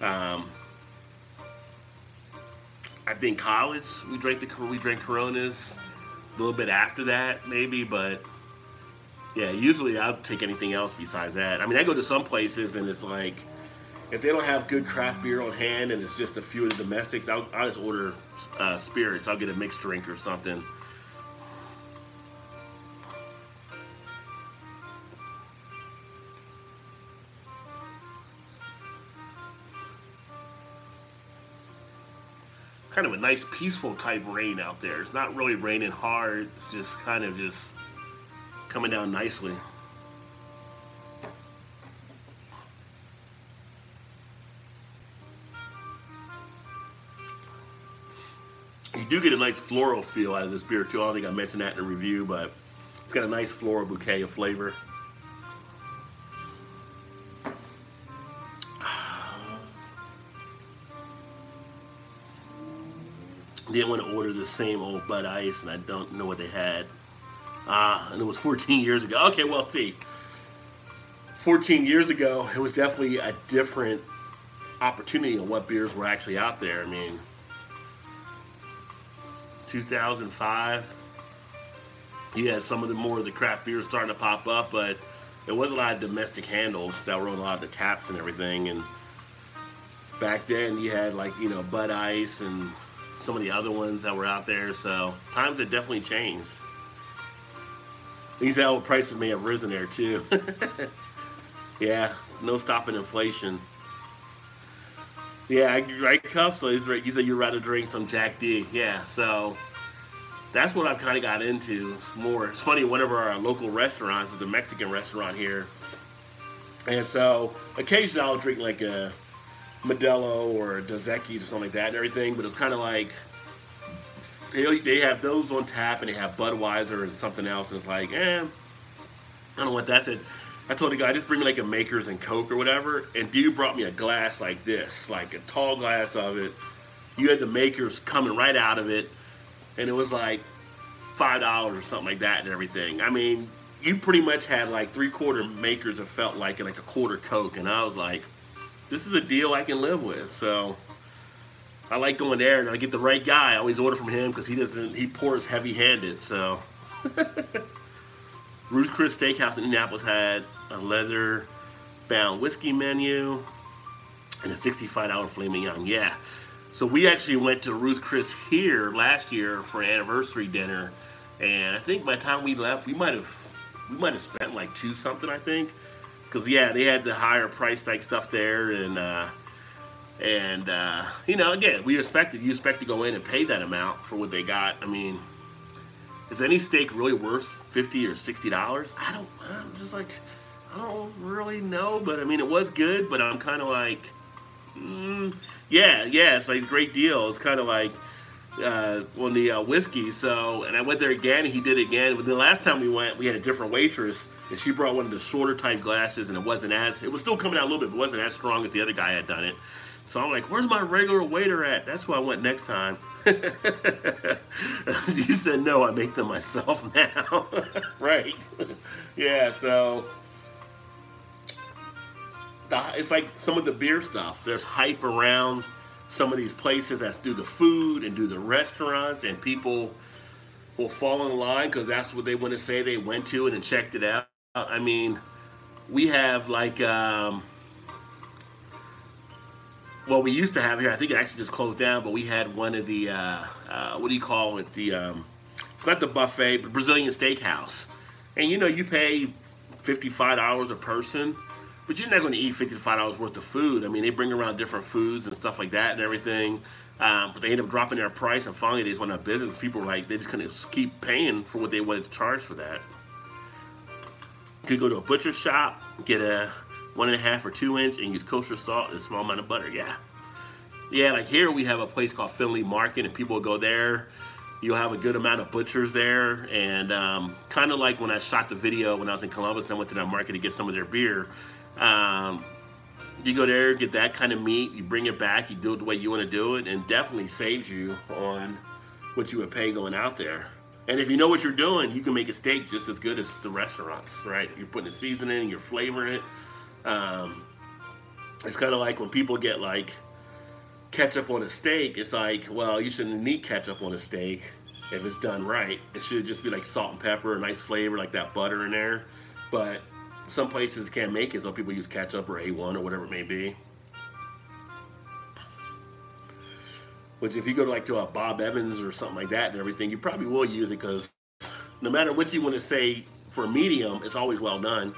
um, I think college, we drank the we drank Coronas. A little bit after that, maybe, but. Yeah, usually I'll take anything else besides that. I mean, I go to some places and it's like, if they don't have good craft beer on hand and it's just a few of the domestics, I'll, I'll just order uh, spirits. I'll get a mixed drink or something. Kind of a nice peaceful type rain out there. It's not really raining hard. It's just kind of just coming down nicely. You do get a nice floral feel out of this beer too. I don't think I mentioned that in the review, but it's got a nice floral bouquet of flavor. Didn't want to order the same old Bud Ice, and I don't know what they had. Ah, and it was fourteen years ago. Okay, well, see, fourteen years ago, it was definitely a different opportunity on what beers were actually out there. I mean, two thousand five, you had some of the more of the craft beers starting to pop up, but there was a lot of domestic handles that were on a lot of the taps and everything. And back then, you had, like, you know, Bud Ice and some of the other ones that were out there. So times have definitely changed. These old prices may have risen there too. Yeah, no stopping inflation. Yeah, right, Cuff? So you said you'd rather drink some Jack D. Yeah, so that's what I've kind of got into more. It's funny, one of our local restaurants is a Mexican restaurant here. And so occasionally I'll drink like a Modelo or a Dos Equis or something like that and everything, but it's kind of like, They, they have those on tap, and they have Budweiser and something else, and it's like, eh, I don't know what that said. I told the guy, just bring me like a Maker's and Coke or whatever, and dude brought me a glass like this, like a tall glass of it. You had the Maker's coming right out of it, and it was like five dollars or something like that and everything. I mean, you pretty much had like three-quarter Maker's, it felt like, and like a quarter Coke, and I was like, this is a deal I can live with, so I like going there, and I get the right guy. I always order from him because he doesn't. He pours heavy-handed, so Ruth's Chris Steakhouse in Indianapolis had a leather-bound whiskey menu and a sixty-five dollar filet mignon. Yeah. So we actually went to Ruth's Chris here last year for an anniversary dinner, and I think by the time we left, we might have we might have spent like two something, I think, because yeah, they had the higher price like stuff there, and uh, and uh, you know, again, we expected you expect to go in and pay that amount for what they got. I mean, is any steak really worth fifty or sixty dollars? I don't. I'm just like, I don't really know, but I mean, it was good, but I'm kind of like. Mm, yeah, yeah, it's like a great deal. It's kind of like uh, on the uh, whiskey. So, and I went there again, and he did it again. But the last time we went, we had a different waitress, and she brought one of the shorter type glasses, and it wasn't as, it was still coming out a little bit, but it wasn't as strong as the other guy had done it. So I'm like, where's my regular waiter at? That's where I went next time. You said, no, I make them myself now. Right. Yeah, so... It's like some of the beer stuff. There's hype around some of these places that do the food and do the restaurants, and people will fall in line because that's what they want to say they went to and then checked it out. I mean, we have like, um, well, we used to have here, I think it actually just closed down, but we had one of the, uh, uh, what do you call it? The, um, it's not the buffet, but Brazilian steakhouse. And you know, you pay fifty-five dollars a person. But you're not going to eat fifty-five dollars worth of food. I mean, they bring around different foods and stuff like that and everything. Um, but they end up dropping their price, and finally they just went out of business. People were like, they just couldn't keep paying for what they wanted to charge for that. You could go to a butcher shop, get a one and a half or two inch, and use kosher salt and a small amount of butter. Yeah. Yeah, like here we have a place called Finley Market, and people will go there. You'll have a good amount of butchers there, and um, kind of like when I shot the video when I was in Columbus, I went to that market to get some of their beer. Um, you go there, get that kind of meat, you bring it back, you do it the way you want to do it, and definitely saves you on what you would pay going out there. And if you know what you're doing, you can make a steak just as good as the restaurants, right? You're putting the seasoning, you're flavoring it. Um, it's kind of like when people get like ketchup on a steak, it's like, well, you shouldn't need ketchup on a steak if it's done right. It should just be like salt and pepper, a nice flavor, like that butter in there. But some places can't make it, so people use ketchup or A one or whatever it may be. Which, if you go to like to a Bob Evans or something like that and everything, you probably will use it, because no matter what you want to say for a medium, it's always well done.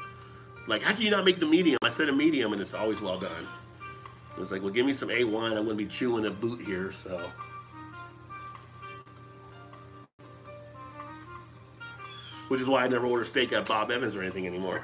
Like, how can you not make the medium? I said a medium, and it's always well done. It's like, well, give me some A one. I'm going to be chewing a boot here, so. Which is why I never order steak at Bob Evans or anything anymore.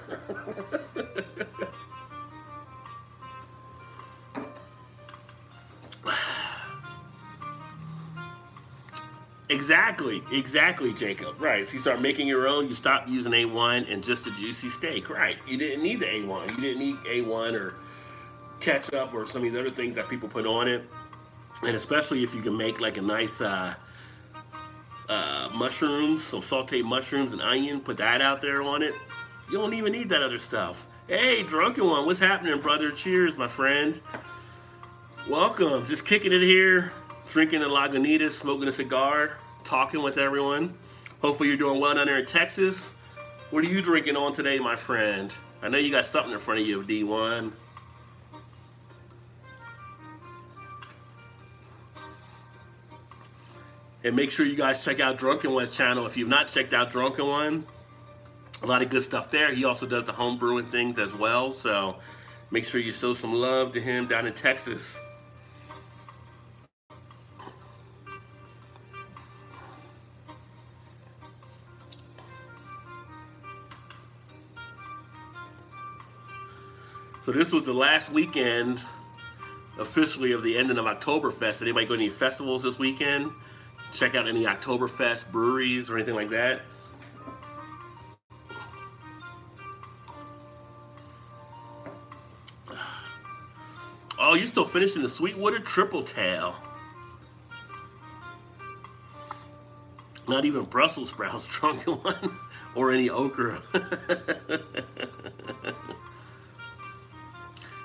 Exactly, exactly, Jacob. Right, so you start making your own, you stop using A one and just a juicy steak. Right, you didn't need the A one. You didn't need A one or ketchup or some of these other things that people put on it. And especially if you can make like a nice... Uh, Uh, mushrooms, some sauteed mushrooms and onion, put that out there on it. You don't even need that other stuff. Hey, Drunken One, what's happening, brother? Cheers, my friend. Welcome. Just kicking it here, drinking the Lagunitas, smoking a cigar, talking with everyone. Hopefully you're doing well down there in Texas. What are you drinking on today, my friend? I know you got something in front of you, D one. And make sure you guys check out Drunken One's channel. If you've not checked out Drunken One, a lot of good stuff there. He also does the home brewing things as well. So make sure you show some love to him down in Texas. So this was the last weekend officially of the ending of Oktoberfest. Anybody go to any festivals this weekend? Check out any Oktoberfest breweries or anything like that. Oh, you're still finishing the Sweetwater Triple Tail. Not even Brussels sprouts, Drunken One, or any okra.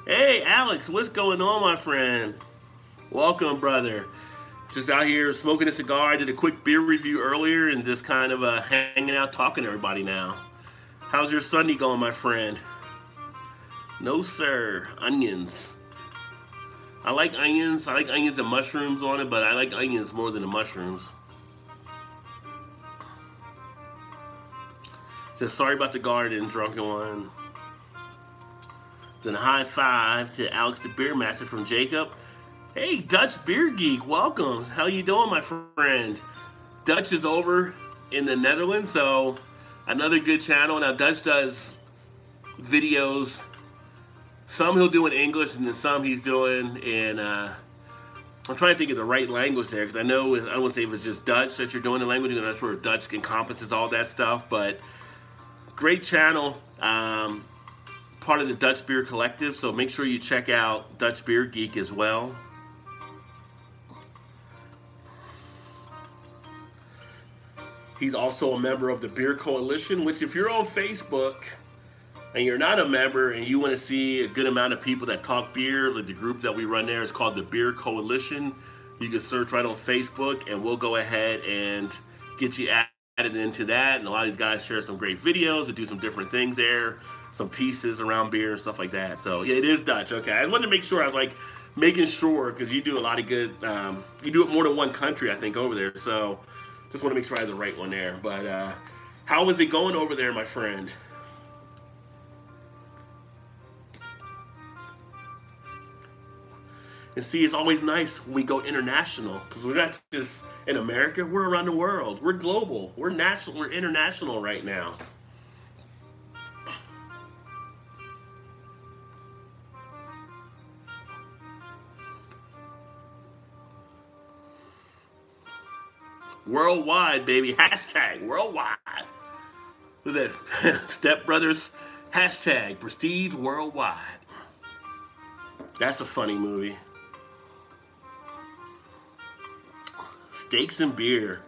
Hey, Alex, what's going on, my friend? Welcome, brother. just out here smoking a cigar. I did a quick beer review earlier and just kind of uh, hanging out, talking to everybody now. How's your Sunday going, my friend? No, sir. Onions. I like onions. I like onions and mushrooms on it, but I like onions more than the mushrooms. Says, sorry about the garden, drunken one. Then a high five to Alex the Beer Master from Jacob. Hey, Dutch Beer Geek, welcome. How you doing, my friend? Dutch is over in the Netherlands, so another good channel. Now, Dutch does videos. Some he'll do in English, and then some he's doing in, uh, I'm trying to think of the right language there, because I know, I don't want to say if it's just Dutch that you're doing the language, and I'm not sure if Dutch encompasses all that stuff, but great channel. Um, part of the Dutch Beer Collective, so make sure you check out Dutch Beer Geek as well. He's also a member of the Beer Coalition, which if you're on Facebook and you're not a member and you want to see a good amount of people that talk beer, like the group that we run there is called the Beer Coalition. You can search right on Facebook and we'll go ahead and get you added into that. And a lot of these guys share some great videos and do some different things there, some pieces around beer and stuff like that. So yeah, it is Dutch. Okay, I just wanted to make sure. I was like making sure because you do a lot of good, um, you do it more than one country, I think, over there. So just want to make sure I have the right one there. But uh, how is it going over there, my friend? And see, it's always nice when we go international because we're not just in America, we're around the world. We're global, we're national, we're international right now. Worldwide, baby. Hashtag worldwide. Who's that? Step Brothers. Hashtag Prestige Worldwide. That's a funny movie. Steaks and beer.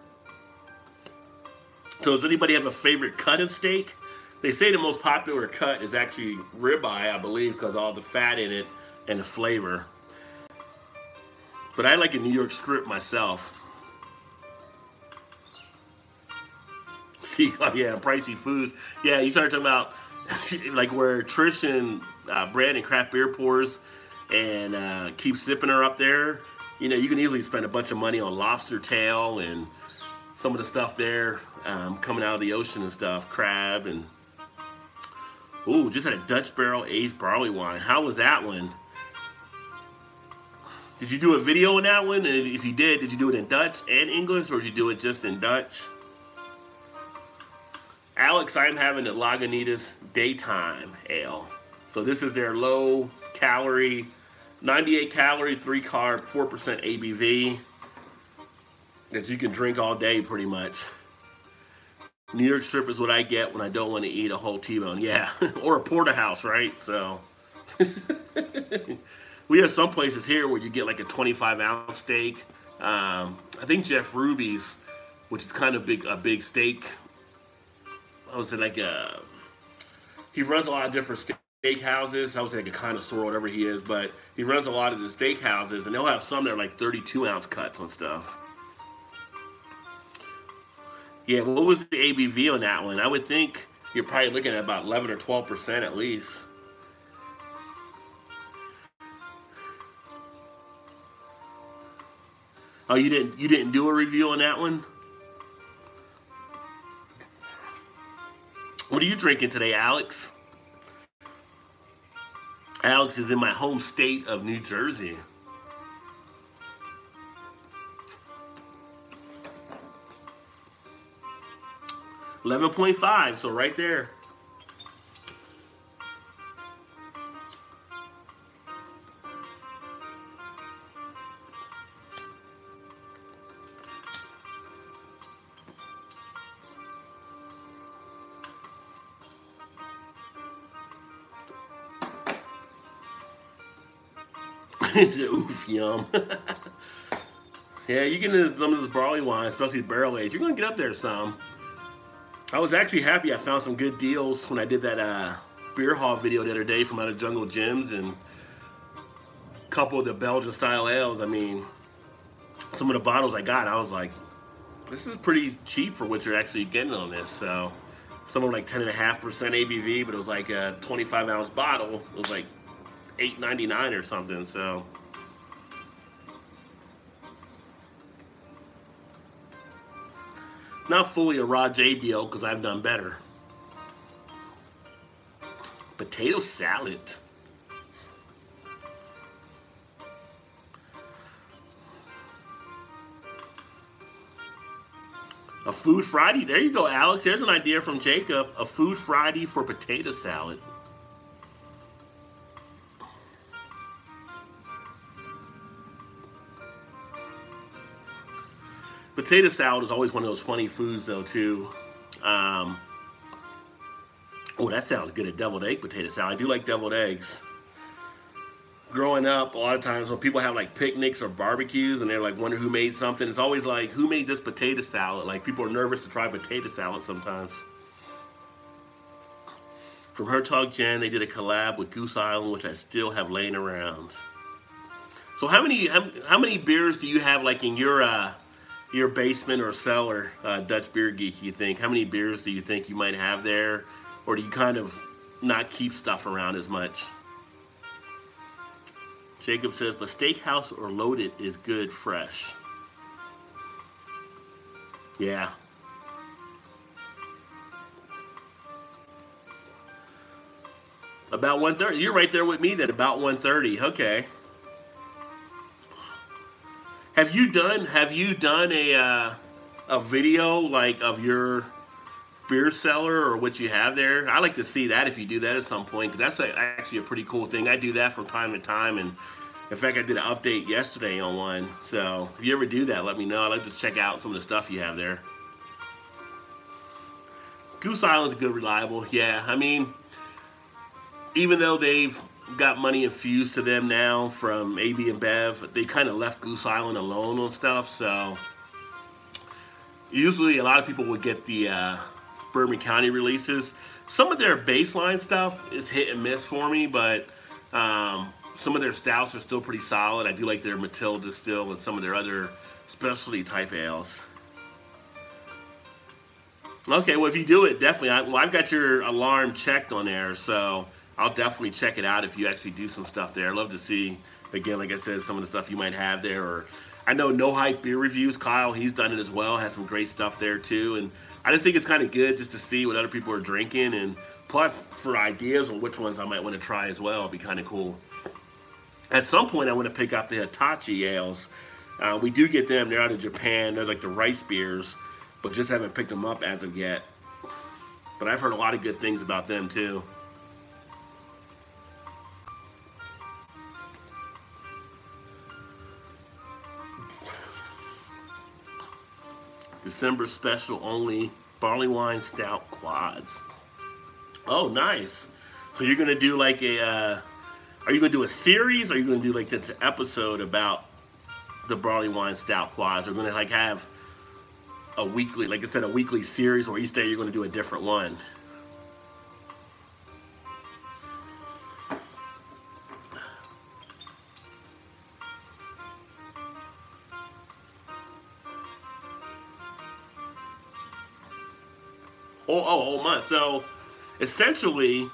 So does anybody have a favorite cut of steak? They say the most popular cut is actually ribeye, I believe, because all the fat in it and the flavor. But I like a New York strip myself. See, oh yeah, pricey foods. Yeah, you started talking about like where Trish and uh, Brandon craft beer pours and uh, keep sipping her up there. You know, you can easily spend a bunch of money on lobster tail and some of the stuff there um, coming out of the ocean and stuff, crab and. Ooh, just had a Dutch barrel aged barley wine. How was that one? Did you do a video on that one? And if you did, did you do it in Dutch and English, or did you do it just in Dutch? Alex, I'm having a Lagunitas Daytime Ale. So this is their low calorie, ninety-eight calorie, three carb, four percent A B V that you can drink all day pretty much. New York strip is what I get when I don't want to eat a whole T-bone. Yeah, or a porterhouse, right? So we have some places here where you get like a twenty-five ounce steak. Um, I think Jeff Ruby's, which is kind of big, a big steak. I would say like a, he runs a lot of different steak houses. I would say like a connoisseur, whatever he is, but he runs a lot of the steak houses and they'll have some that are like thirty-two ounce cuts on stuff. Yeah, what was the A B V on that one? I would think you're probably looking at about eleven or twelve percent at least. Oh, you didn't, you didn't do a review on that one? What are you drinking today, Alex? Alex is in my home state of New Jersey. eleven point five, so right there. Oof, yum. Yeah, you get into some of this barley wine, especially barrel aged. You're going to get up there some. I was actually happy I found some good deals when I did that uh, beer haul video the other day from Out of Jungle Gyms and a couple of the Belgian style ales. I mean, some of the bottles I got, I was like, this is pretty cheap for what you're actually getting on this. So some of them like ten and a half percent A B V, but it was like a twenty-five ounce bottle. It was like eight ninety-nine or something. So not fully a Rod J deal because I've done better. Potato salad. A food Friday. There you go, Alex. Here's an idea from Jacob. A food Friday for potato salad. Potato salad is always one of those funny foods, though, too. Um, oh, that sounds good, a deviled egg potato salad. I do like deviled eggs. Growing up, a lot of times when people have like picnics or barbecues and they're like wondering who made something, it's always like, who made this potato salad? Like, people are nervous to try potato salad sometimes. From Hertog Jen, they did a collab with Goose Island, which I still have laying around. So how many how, how many beers do you have like in your uh, your basement or cellar, uh, Dutch Beer Geek, you think? How many beers do you think you might have there? Or do you kind of not keep stuff around as much? Jacob says, but steakhouse or loaded is good fresh. Yeah. About one thirty. You're right there with me then, about one thirty. Okay. Have you done have you done a uh, a video like of your beer cellar or what you have there? I like to see that if you do that at some point, because that's a, actually a pretty cool thing. I do that from time to time, and in fact I did an update yesterday on one. So if you ever do that, let me know. I'd like to check out some of the stuff you have there. Goose Island's good, reliable. Yeah, I mean, even though they've got money infused to them now from A B and Bev, they kind of left Goose Island alone on stuff. So usually a lot of people would get the uh, Bourbon County releases. Some of their baseline stuff is hit and miss for me, but um, some of their stouts are still pretty solid. I do like their Matilda still and some of their other specialty type ales. Okay, well if you do it, definitely. I, well, I've got your alarm checked on there, so I'll definitely check it out if you actually do some stuff there. I'd love to see, again, like I said, some of the stuff you might have there. Or I know No Hype Beer Reviews, Kyle, he's done it as well, has some great stuff there too. And I just think it's kind of good just to see what other people are drinking, and plus for ideas on which ones I might want to try as well. It'd be kind of cool. At some point, I want to pick up the Hitachi ales. Uh, we do get them. They're out of Japan. They're like the rice beers, but just haven't picked them up as of yet. But I've heard a lot of good things about them too. December special only, barley wine stout quads. Oh, nice. So you're gonna do like a uh, are you gonna do a series, or are you gonna do like just an episode about the barley wine stout quads? We're gonna like have a weekly, like I said, a weekly series where each day you're gonna do a different one. Oh, oh, a whole month. So essentially,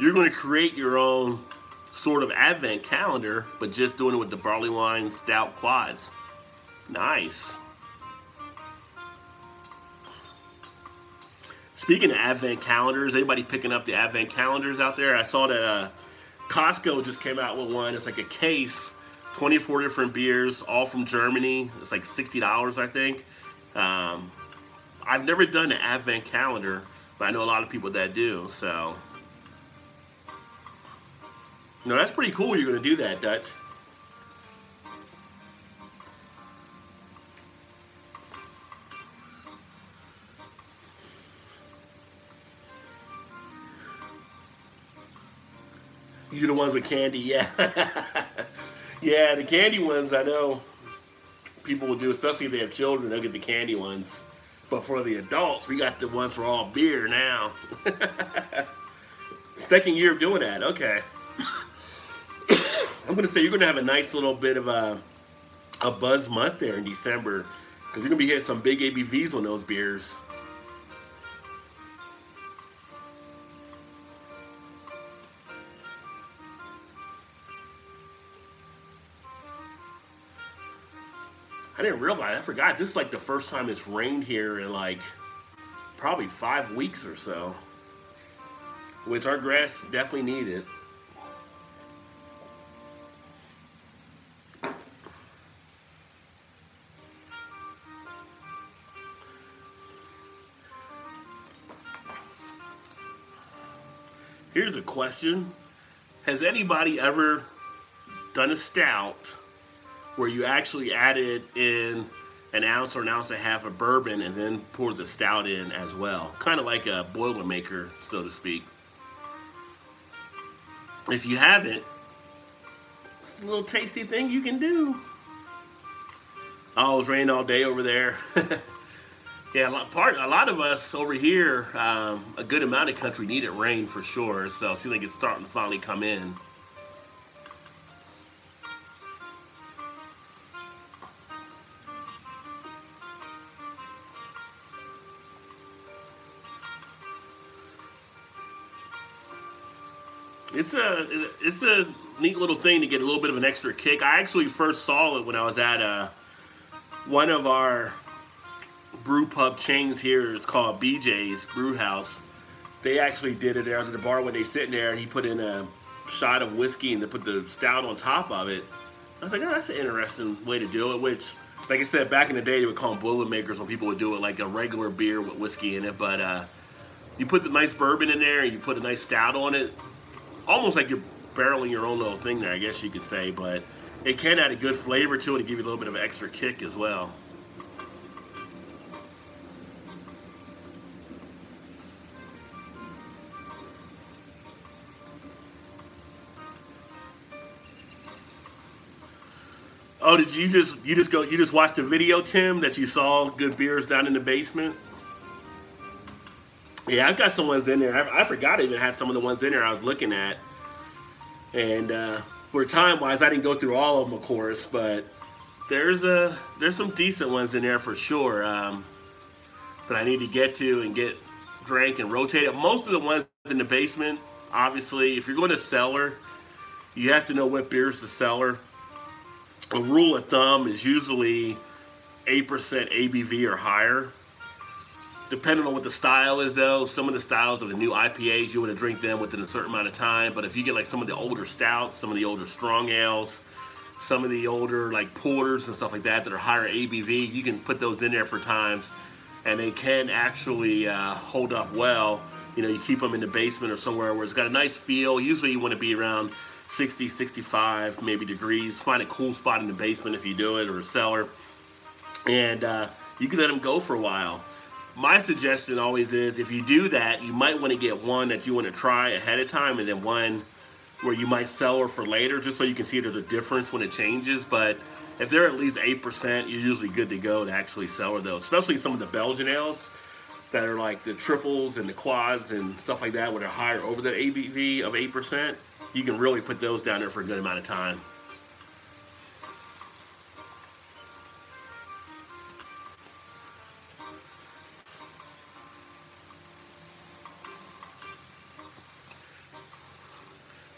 you're going to create your own sort of advent calendar, but just doing it with the barley wine stout quads. Nice. Speaking of advent calendars, anybody picking up the advent calendars out there? I saw that uh, Costco just came out with one. It's like a case, twenty-four different beers, all from Germany. It's like sixty dollars, I think. Um, I've never done an advent calendar, but I know a lot of people that do, so. No, that's pretty cool you're going to do that, Dutch. These are the ones with candy, yeah. Yeah, the candy ones, I know people will do, especially if they have children, they'll get the candy ones. But for the adults, we got the ones for all beer now. Second year of doing that, okay. I'm going to say you're going to have a nice little bit of a a buzz month there in December, because you're gonna be hitting some big A B Vs on those beers. I didn't realize, I forgot, this is like the first time it's rained here in like probably five weeks or so, which our grass definitely needed. Here's a question. Has anybody ever done a stout where you actually added in an ounce or an ounce and a half of bourbon and then poured the stout in as well? Kind of like a Boilermaker, so to speak. If you haven't, it's a little tasty thing you can do. Oh, it's rained all day over there. Yeah, a lot, part, a lot of us over here, um, a good amount of country needed rain for sure, so it seems like it's starting to finally come in. It's a, it's a neat little thing to get a little bit of an extra kick. I actually first saw it when I was at uh, one of our brew pub chains here. It's called B J's Brew House. They actually did it there. I was at the bar when they sitting there, and he put in a shot of whiskey and they put the stout on top of it. I was like, oh, that's an interesting way to do it. Which, like I said, back in the day they would call them Boilermakers when people would do it like a regular beer with whiskey in it. But uh, you put the nice bourbon in there and you put a nice stout on it, almost like you're barreling your own little thing there, I guess you could say. But it can add a good flavor to it and give you a little bit of an extra kick as well. Oh, did you just you just go you just watched the video, Tim, that you saw good beers down in the basement? Yeah, I've got some ones in there. I, I forgot I even had some of the ones in there I was looking at. And uh, for time-wise, I didn't go through all of them, of course, but there's a there's some decent ones in there for sure um, that I need to get to and get drank and rotated. Most of the ones in the basement, obviously, if you're going to cellar, you have to know what beers to cellar. A rule of thumb is usually eight percent A B V or higher. Depending on what the style is, though, some of the styles of the new I P As, you want to drink them within a certain amount of time. But if you get like some of the older stouts, some of the older strong ales, some of the older like porters and stuff like that that are higher A B V, you can put those in there for times, and they can actually uh, hold up well. You know, you keep them in the basement or somewhere where it's got a nice feel. Usually you want to be around sixty, sixty-five, maybe degrees. Find a cool spot in the basement if you do it, or a cellar, and uh, you can let them go for a while. My suggestion always is, if you do that, you might want to get one that you want to try ahead of time, and then one where you might sell her for later, just so you can see there's a difference when it changes. But if they're at least eight percent, you're usually good to go to actually sell her, though. Especially some of the Belgian ales that are like the triples and the quads and stuff like that, where they're higher over the A B V of eight percent. You can really put those down there for a good amount of time.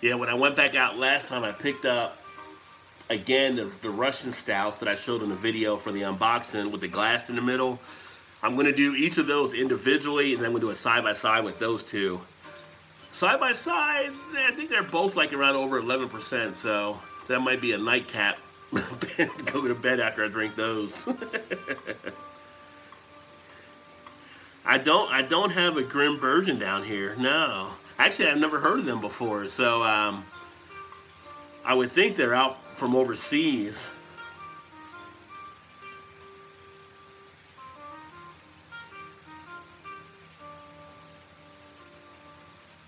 Yeah, when I went back out last time, I picked up, again, the, the Russian stouts that I showed in the video for the unboxing with the glass in the middle. I'm going to do each of those individually, and then I'm going to do a side-by-side with those two. Side-by-side, I think they're both like around over eleven percent, so that might be a nightcap. Go to bed after I drink those. I don't, I don't have a Grimbergen down here, no. Actually, I've never heard of them before, so um, I would think they're out from overseas.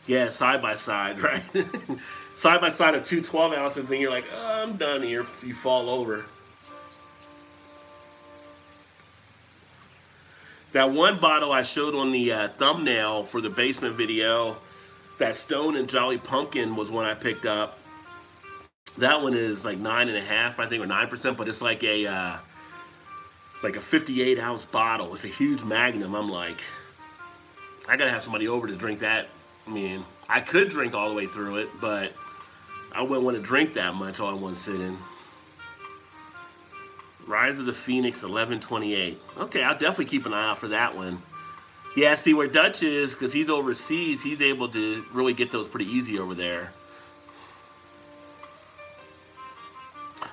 Yeah, side by side, right? Side by side of two twelve ounces, and you're like, oh, I'm done here. You fall over. That one bottle I showed on the uh, thumbnail for the basement video, that Stone and Jolly Pumpkin was one I picked up. That one is like nine and a half, I think, or nine percent, but it's like a uh, like a fifty-eight ounce bottle. It's a huge magnum. I'm like, I gotta have somebody over to drink that. I mean, I could drink all the way through it, but I wouldn't want to drink that much all in one sitting. Rise of the Phoenix, eleven twenty-eight. Okay, I'll definitely keep an eye out for that one. Yeah, see where Dutch is, because he's overseas, he's able to really get those pretty easy over there.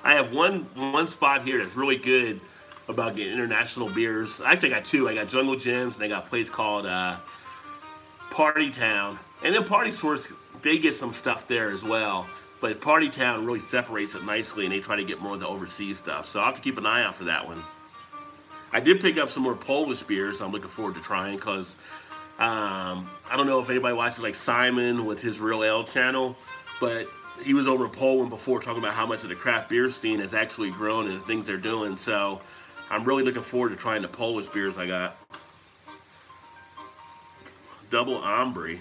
I have one one spot here that's really good about getting international beers. Actually, I got two. I got Jungle Gems, and I got a place called uh, Party Town. And then Party Source, they get some stuff there as well. But Party Town really separates it nicely, and they try to get more of the overseas stuff. So I'll have to keep an eye out for that one. I did pick up some more Polish beers I'm looking forward to trying, because um, I don't know if anybody watches like Simon with his Real Ale channel, but he was over in Poland before talking about how much of the craft beer scene has actually grown and the things they're doing. So I'm really looking forward to trying the Polish beers I got. Double Ombre.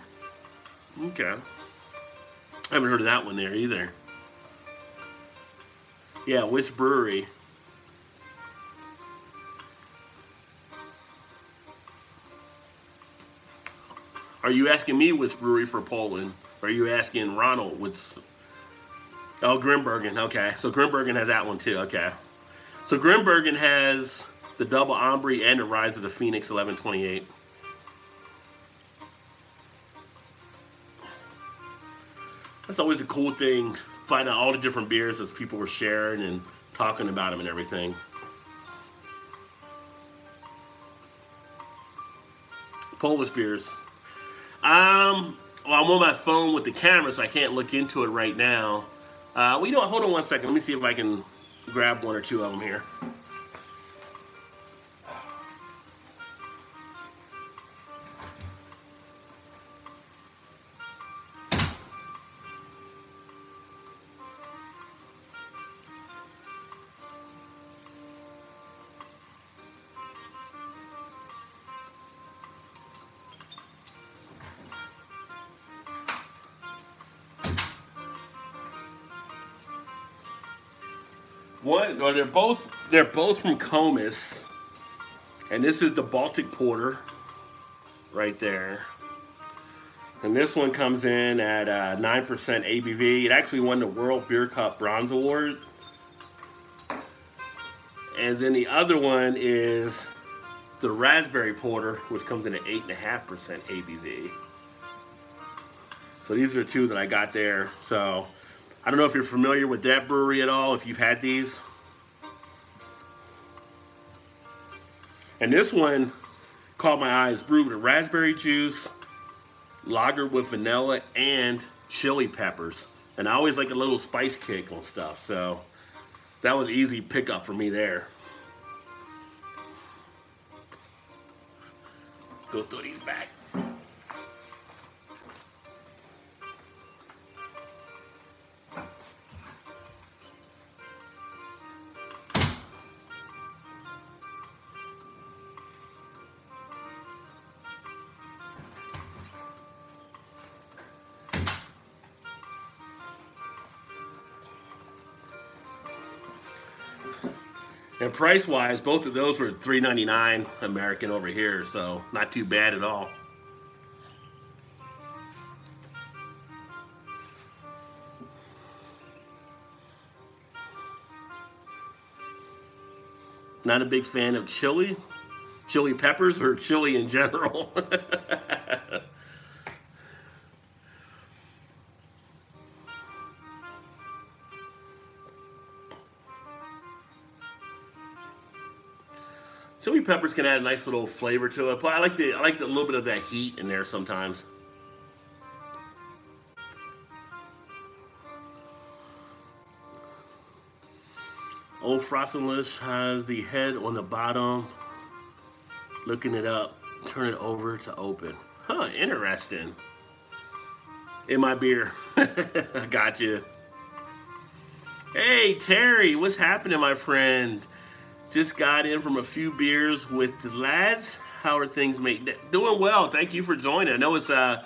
Okay. I haven't heard of that one there either. Yeah, which brewery? Are you asking me which brewery for Poland? Or are you asking Ronald which? Oh, Grimbergen. Okay, so Grimbergen has that one too. Okay, so Grimbergen has the Double Ombre and the Rise of the Phoenix eleven twenty-eight. That's always a cool thing, find out all the different beers as people were sharing and talking about them and everything. Polish beers. Um, well, I'm on my phone with the camera, so I can't look into it right now. Uh, well, you know what? Hold on one second. Let me see if I can grab one or two of them here. One, or they're both they're both from Comus, and this is the Baltic Porter right there, and this one comes in at uh, nine percent A B V. It actually won the World Beer Cup Bronze Award. And then the other one is the Raspberry Porter, which comes in at eight point five percent A B V. So these are the two that I got there. So I don't know if you're familiar with that brewery at all, if you've had these. And this one caught my eye. It's brewed with raspberry juice, lagered with vanilla, and chili peppers. And I always like a little spice kick on stuff, so that was an easy pickup for me there. Go throw these back. And price-wise, both of those were three ninety-nine American over here, so not too bad at all. Not a big fan of chili, chili peppers, or chili in general. Chili peppers can add a nice little flavor to it, but I like the I like the little bit of that heat in there sometimes. Old Frostless has the head on the bottom. Looking it up, turn it over to open. Huh, interesting. In my beer. I got you. Hey Terry, what's happening, my friend? Just got in from a few beers with the lads. How are things, mate? Doing well. Thank you for joining. I know it's uh,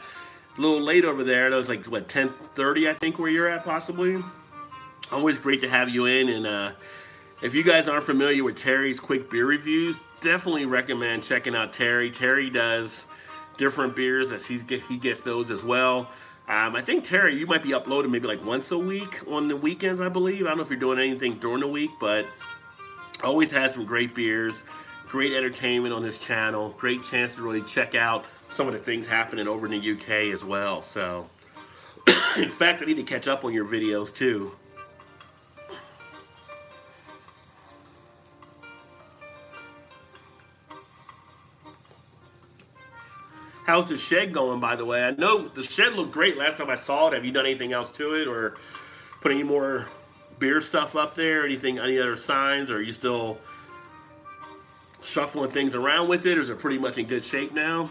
a little late over there. It was like, what, ten thirty, I think, where you're at, possibly? always great to have you in. And uh, if you guys aren't familiar with Terry's quick beer reviews, definitely recommend checking out Terry. Terry does different beers as he's get, he gets those as well. Um, I think, Terry, you might be uploading maybe like once a week on the weekends, I believe. I don't know if you're doing anything during the week, but always has some great beers, great entertainment on his channel, great chance to really check out some of the things happening over in the U K as well. So, in fact, I need to catch up on your videos too. How's the shed going, by the way? I know the shed looked great last time I saw it. Have you done anything else to it, or put any more beer stuff up there? Anything, any other signs? Or are you still shuffling things around with it? Or is it pretty much in good shape now?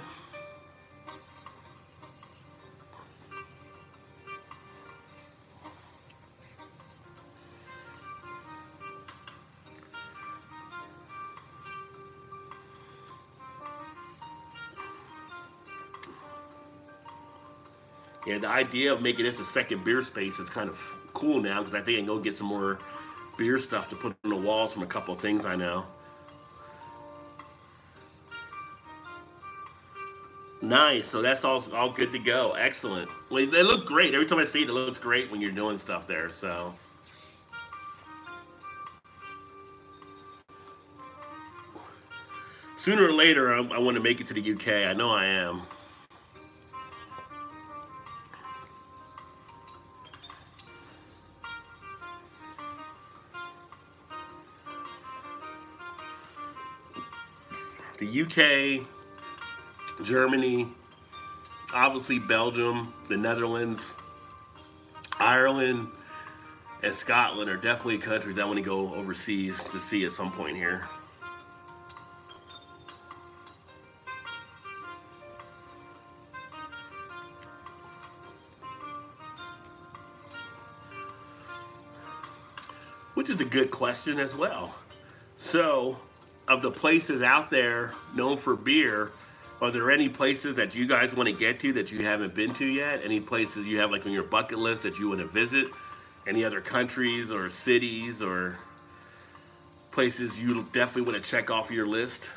Yeah, the idea of making this a second beer space is kind of cool now, because I think I can go get some more beer stuff to put on the walls from a couple of things I know. Nice, so that's all, all good to go. Excellent. Well, they look great. Every time I see it, it looks great when you're doing stuff there, so. Sooner or later, I, I want to make it to the U K. I know I am. The U K, Germany, obviously Belgium, the Netherlands, Ireland, and Scotland are definitely countries I want to go overseas to see at some point here. Which is a good question as well. So, of the places out there known for beer, are there any places that you guys want to get to that you haven't been to yet? Any places you have like on your bucket list that you want to visit? Any other countries or cities or places you definitely want to check off your list?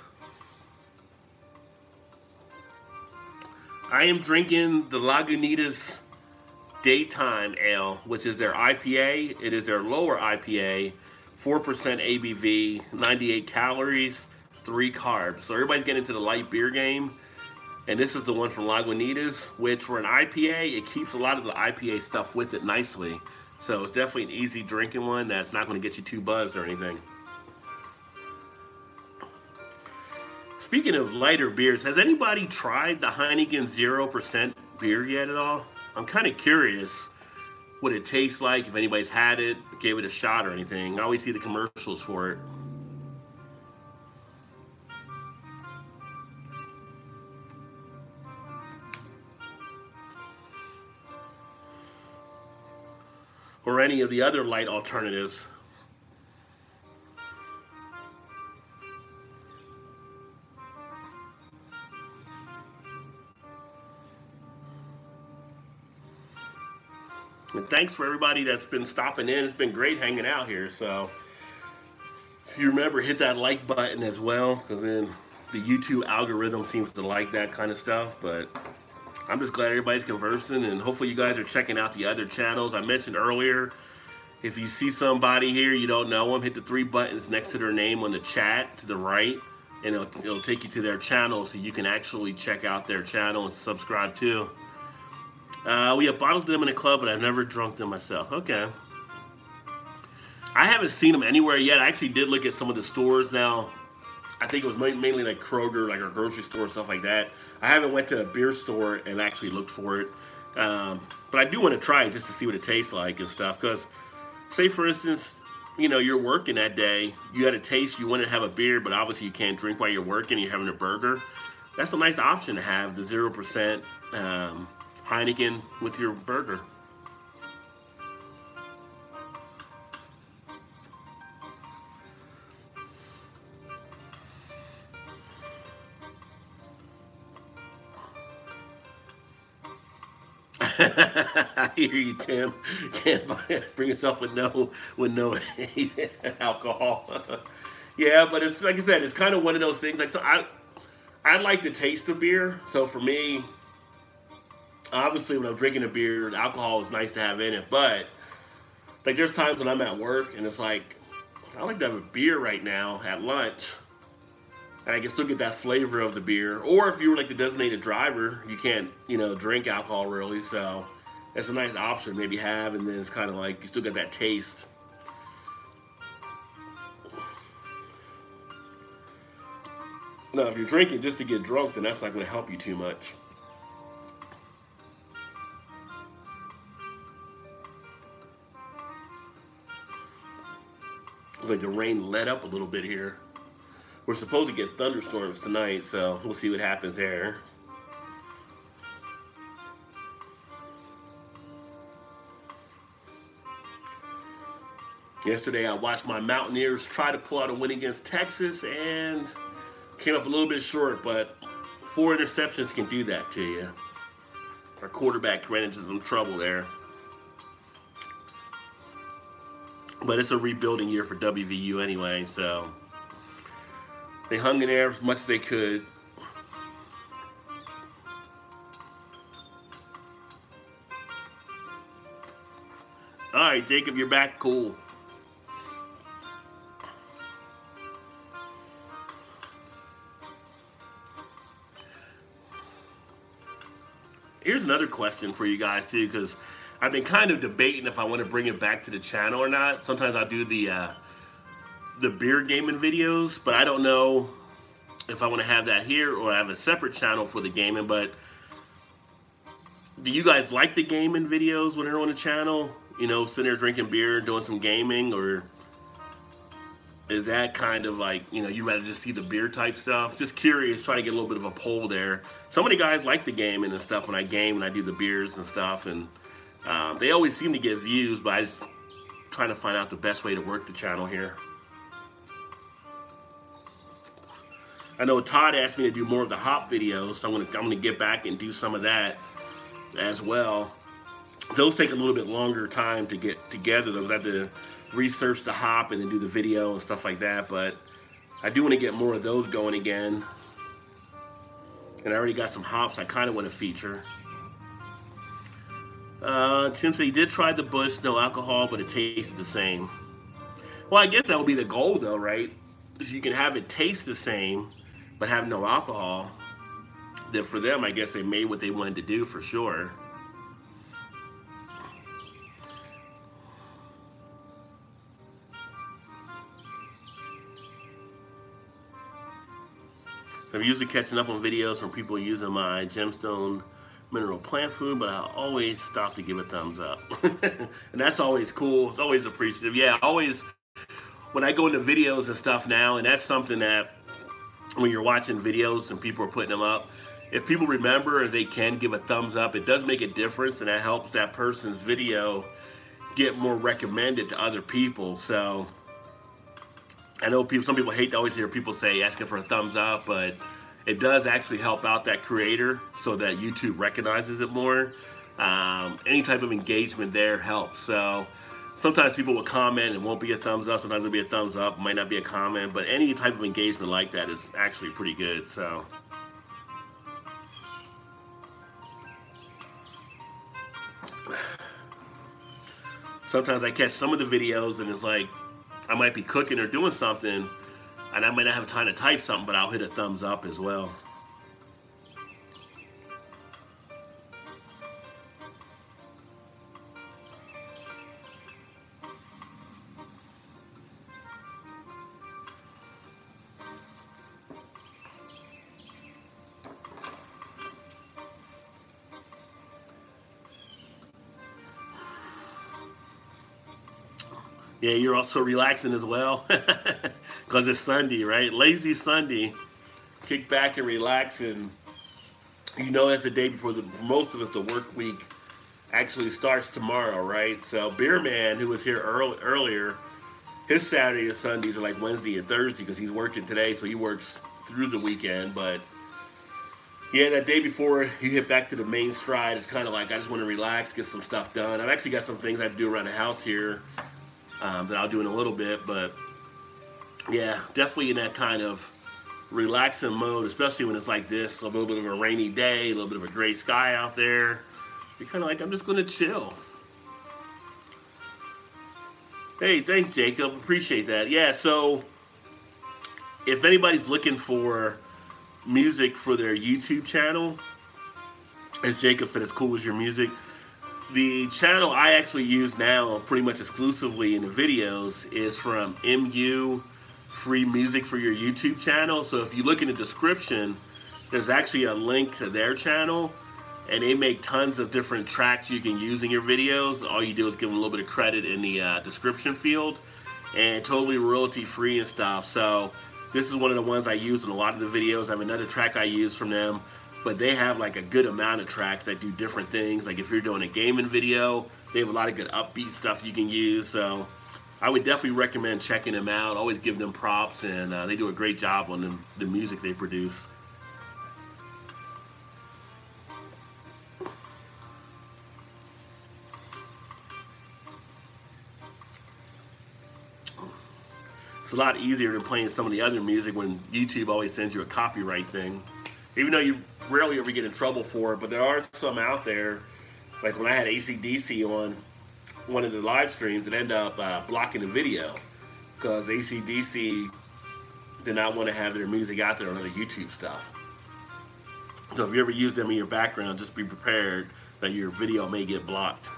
I am drinking the Lagunitas Daytime Ale, which is their I P A. It is their lower I P A. four percent A B V, ninety-eight calories, three carbs. So everybody's getting into the light beer game. And this is the one from Lagunitas, which for an I P A, it keeps a lot of the I P A stuff with it nicely. So it's definitely an easy drinking one that's not going to get you too buzzed or anything. Speaking of lighter beers, has anybody tried the Heineken zero percent beer yet at all? I'm kind of curious what it tastes like, if anybody's had it, gave it a shot or anything. I always see the commercials for it. Or any of the other light alternatives. And thanks for everybody that's been stopping in. It's been great hanging out here. So if you remember, hit that like button as well, because then the YouTube algorithm seems to like that kind of stuff. But I'm just glad everybody's conversing, and hopefully you guys are checking out the other channels. I mentioned earlier, if you see somebody here, you don't know them, hit the three buttons next to their name on the chat to the right, and it'll, it'll take you to their channel so you can actually check out their channel and subscribe too. Uh, we have bottles of them in the club, but I've never drunk them myself. Okay. I haven't seen them anywhere yet. I actually did look at some of the stores now. I think it was mainly like Kroger, like our grocery store, stuff like that. I haven't went to a beer store and actually looked for it. Um, but I do want to try it just to see what it tastes like and stuff. Because, say for instance, you know, you're working that day. You had a taste. You want to have a beer, but obviously you can't drink while you're working. You're having a burger. That's a nice option to have, the zero percent. Um, Heineken with your burger. I hear you, Tim. Can't bring yourself with no with no alcohol. Yeah, but it's like I said, it's kind of one of those things. Like so, I I like the taste of beer. So for me, obviously, when I'm drinking a beer, the alcohol is nice to have in it. But like, there's times when I'm at work and it's like, I like to have a beer right now at lunch, and I can still get that flavor of the beer. Or if you were like the designated driver, you can't, you know, drink alcohol really. So that's a nice option maybe have, and then it's kind of like you still got that taste. Now, if you're drinking just to get drunk, then that's not going to help you too much. Like the rain let up a little bit here. We're supposed to get thunderstorms tonight, so we'll see what happens there. Yesterday I watched my Mountaineers try to pull out a win against Texas and came up a little bit short, but four interceptions can do that to you. Our quarterback ran into some trouble there. But it's a rebuilding year for W V U anyway, so they hung in there as much as they could. All right, Jacob, you're back. Cool. Here's another question for you guys, too, because I've been kind of debating if I want to bring it back to the channel or not. Sometimes I'll do the uh, the beer gaming videos, but I don't know if I want to have that here or I have a separate channel for the gaming. But do you guys like the gaming videos when they're on the channel? You know, sitting there drinking beer, doing some gaming, or is that kind of like, you know, you rather just see the beer type stuff? Just curious, trying to get a little bit of a poll there. So many guys like the gaming and stuff when I game and I do the beers and stuff, and Um, they always seem to get views, but I'm trying to find out the best way to work the channel here. I know Todd asked me to do more of the hop videos, so I'm gonna, I'm gonna get back and do some of that as well. Those take a little bit longer time to get together, though. I have to research the hop and then do the video and stuff like that, but I do want to get more of those going again. And I already got some hops I kind of want to feature. Uh, Tim said he did try the Bush, no alcohol, but it tasted the same. Well, I guess that would be the goal, though, right? If you can have it taste the same, but have no alcohol, then for them, I guess they made what they wanted to do for sure. So I'm usually catching up on videos from people using my gemstone mineral plant food, but I always stop to give a thumbs up. And that's always cool. It's always appreciative. Yeah, always when I go into videos and stuff now, and that's something that when you're watching videos and people are putting them up, if people remember and they can give a thumbs up, it does make a difference, and that helps that person's video get more recommended to other people. So I know people, some people hate to always hear people say asking for a thumbs up, but it does actually help out that creator so that YouTube recognizes it more. Um, any type of engagement there helps. So sometimes people will comment and won't be a thumbs up. Sometimes it'll be a thumbs up, might not be a comment, but any type of engagement like that is actually pretty good. So sometimes I catch some of the videos and it's like, I might be cooking or doing something, and I might not have time to type something, but I'll hit a thumbs up as well. Yeah, you're also relaxing as well. Because it's Sunday, right? Lazy Sunday. Kick back and relax, and you know that's the day before the, for most of us, the work week actually starts tomorrow, right? So Beer Man, who was here early, earlier, his Saturday or Sundays are like Wednesday and Thursday because he's working today, so he works through the weekend. But Yeah, that day before you hit back to the main stride, it's kind of like I just want to relax, get some stuff done. I've actually got some things I have to do around the house here um, that I'll do in a little bit, but yeah, definitely in that kind of relaxing mode, especially when it's like this, a little bit of a rainy day, a little bit of a gray sky out there. You're kind of like, I'm just going to chill. Hey, thanks, Jacob. Appreciate that. Yeah, so if anybody's looking for music for their YouTube channel, as Jacob said, as cool as your music, the channel I actually use now pretty much exclusively in the videos is from M U Free Music for Your YouTube Channel. So if you look in the description, there's actually a link to their channel, and they make tons of different tracks you can use in your videos. All you do is give them a little bit of credit in the uh, description field, and totally royalty free and stuff. So this is one of the ones I use in a lot of the videos. I have another track I use from them, but they have like a good amount of tracks that do different things. Like if you're doing a gaming video, they have a lot of good upbeat stuff you can use. So I would definitely recommend checking them out. Always give them props, and uh, they do a great job on the, the music they produce. It's a lot easier than playing some of the other music when YouTube always sends you a copyright thing. Even though you rarely ever get in trouble for it, but there are some out there. Like when I had A C D C on one of the live streams, it ended up uh, blocking the video because A C D C did not want to have their music out there on other YouTube stuff. So if you ever use them in your background, just be prepared that your video may get blocked.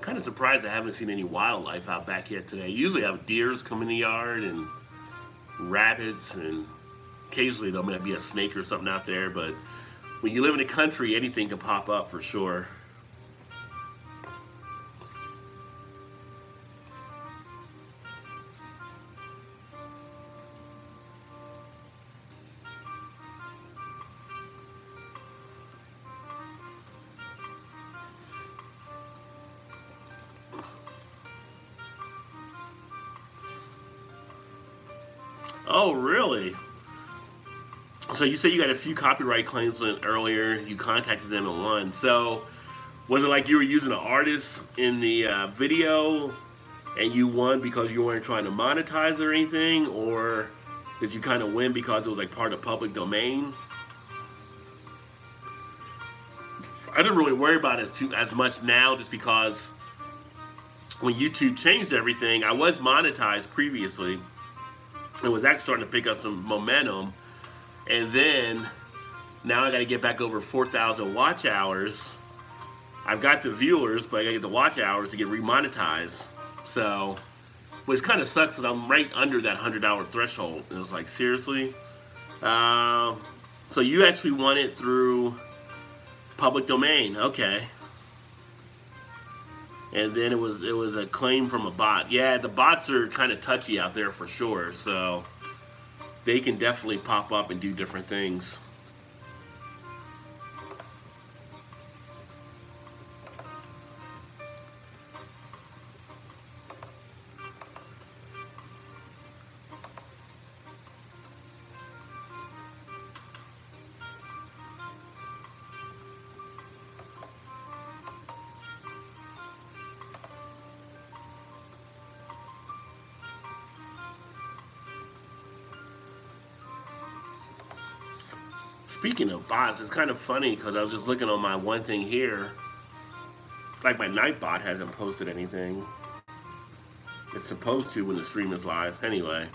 Kind of surprised I haven't seen any wildlife out back yet today. Usually I have deers come in the yard and rabbits, and occasionally there might be a snake or something out there, but when you live in the country, anything can pop up for sure. Oh, really? So you said you got a few copyright claims earlier. You contacted them and won. So was it like you were using an artist in the uh, video and you won because you weren't trying to monetize or anything? Or did you kind of win because it was like part of public domain? I didn't really worry about it as, too, as much now, just because when YouTube changed everything, I was monetized previously. It was actually starting to pick up some momentum, and then now I got to get back over four thousand watch hours. I've got the viewers, but I got to get the watch hours to get remonetized. So, which kind of sucks because I'm right under that one hundred dollar threshold. And it was like, seriously? Uh, so you actually won it through public domain, okay? And then it was it was a claim from a bot. Yeah, the bots are kind of touchy out there for sure, so they can definitely pop up and do different things. Speaking of bots, it's kind of funny because I was just looking on my one thing here. Like my night bot hasn't posted anything. It's supposed to when the stream is live anyway.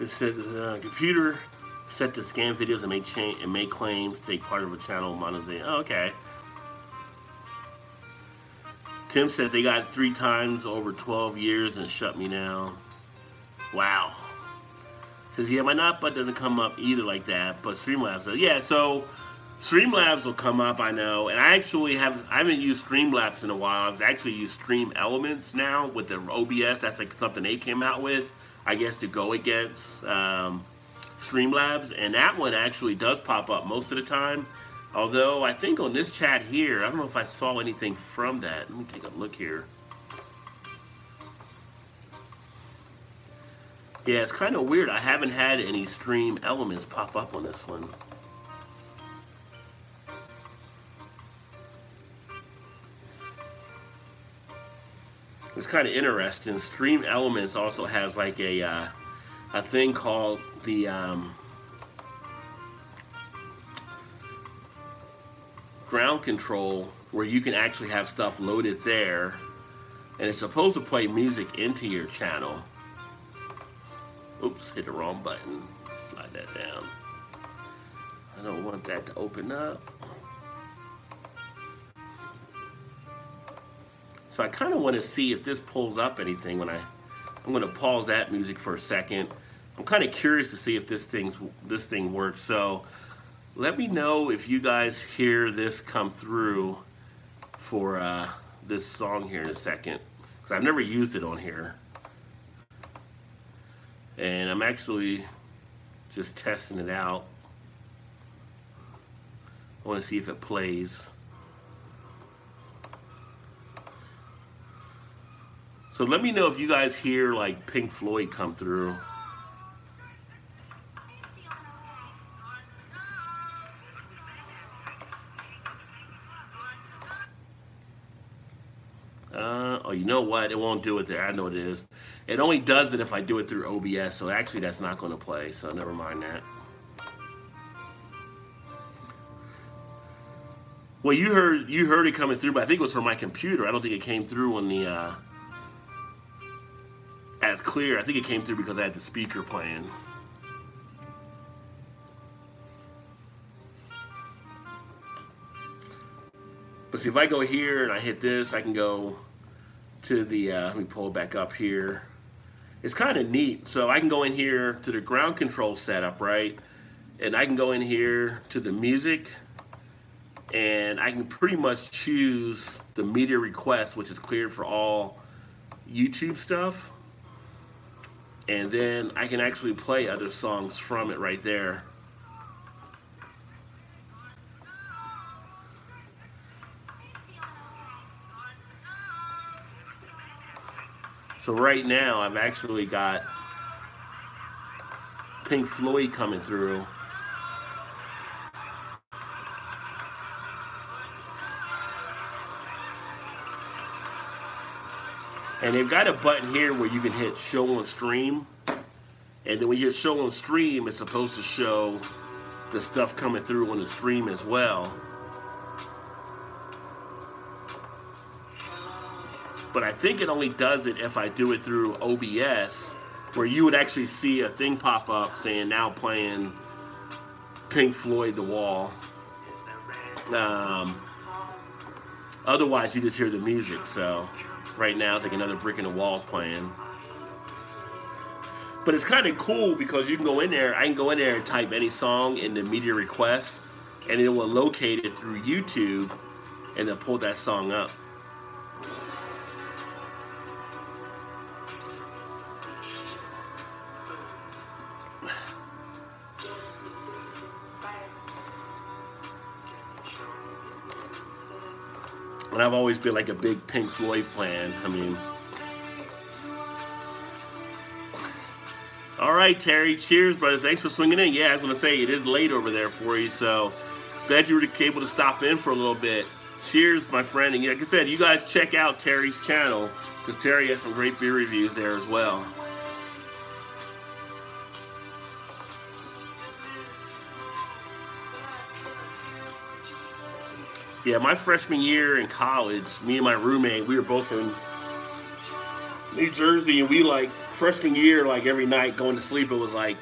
It says uh, computer set to scan videos and make, cha and make claims, take part of a channel monetization. Oh, okay. Tim says they got three times over twelve years and shut me down. Wow. Says, yeah, my not but doesn't come up either like that, but Streamlabs does. Yeah, so Streamlabs will come up, I know. And I actually have, I haven't used Streamlabs in a while. I've actually used Stream Elements now with the O B S. That's like something they came out with, I guess, to go against um, Streamlabs. And that one actually does pop up most of the time. Although, I think on this chat here, I don't know if I saw anything from that. Let me take a look here. Yeah, it's kind of weird. I haven't had any Stream Elements pop up on this one. It's kind of interesting. Stream Elements also has like a, uh, a thing called the... Um, ground control, where you can actually have stuff loaded there, and it's supposed to play music into your channel. Oops, hit the wrong button. Slide that down. I don't want that to open up. So I kind of want to see if this pulls up anything when I, I'm going to pause that music for a second. I'm kind of curious to see if this thing's this thing works. So let me know if you guys hear this come through for uh, this song here in a second, because I've never used it on here. And I'm actually just testing it out. I want to see if it plays. So let me know if you guys hear like Pink Floyd come through. Uh, oh, you know what? It won't do it there. I know it is. It only does it if I do it through O B S, so actually that's not going to play, so never mind that. Well, you heard you heard it coming through, but I think it was from my computer. I don't think it came through on the uh, as clear. I think it came through because I had the speaker playing. But see, if I go here and I hit this, I can go to the, uh, let me pull it back up here. It's kind of neat. So I can go in here to the ground control setup, right? And I can go in here to the music, and I can pretty much choose the media request, which is cleared for all YouTube stuff. And then I can actually play other songs from it right there. So right now, I've actually got Pink Floyd coming through. And they've got a button here where you can hit show on stream. And then when you hit show on stream, it's supposed to show the stuff coming through on the stream as well. But I think it only does it if I do it through O B S, where you would actually see a thing pop up saying now playing Pink Floyd The Wall. Um, otherwise, you just hear the music. So right now, it's like another brick in the wall's playing. But it's kind of cool because you can go in there. I can go in there and type any song in the media request, and it will locate it through YouTube, and then pull that song up. And I've always been like a big Pink Floyd fan. I mean, all right, Terry. Cheers, brother. Thanks for swinging in. Yeah, I was gonna say it is late over there for you, so glad you were able to stop in for a little bit. Cheers, my friend. And like I said, you guys check out Terry's channel because Terry has some great beer reviews there as well. Yeah, my freshman year in college, me and my roommate, we were both in New Jersey, and we, like, freshman year, like, every night going to sleep, it was, like,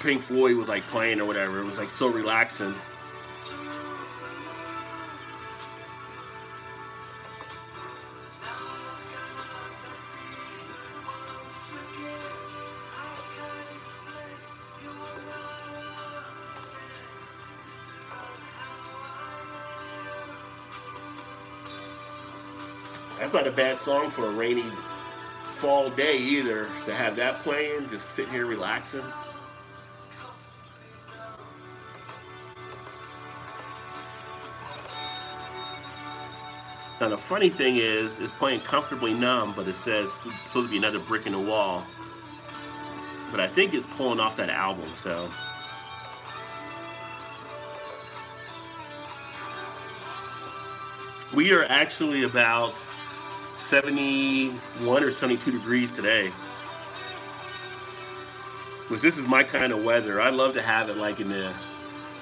Pink Floyd was, like, playing or whatever. It was, like, so relaxing. That's not a bad song for a rainy fall day either, to have that playing, just sitting here relaxing. Now the funny thing is, it's playing Comfortably Numb, but it says it's supposed to be Another Brick in the Wall. But I think it's pulling off that album, so. We are actually about seventy-one or seventy-two degrees today. Which, this is my kind of weather. I love to have it like in the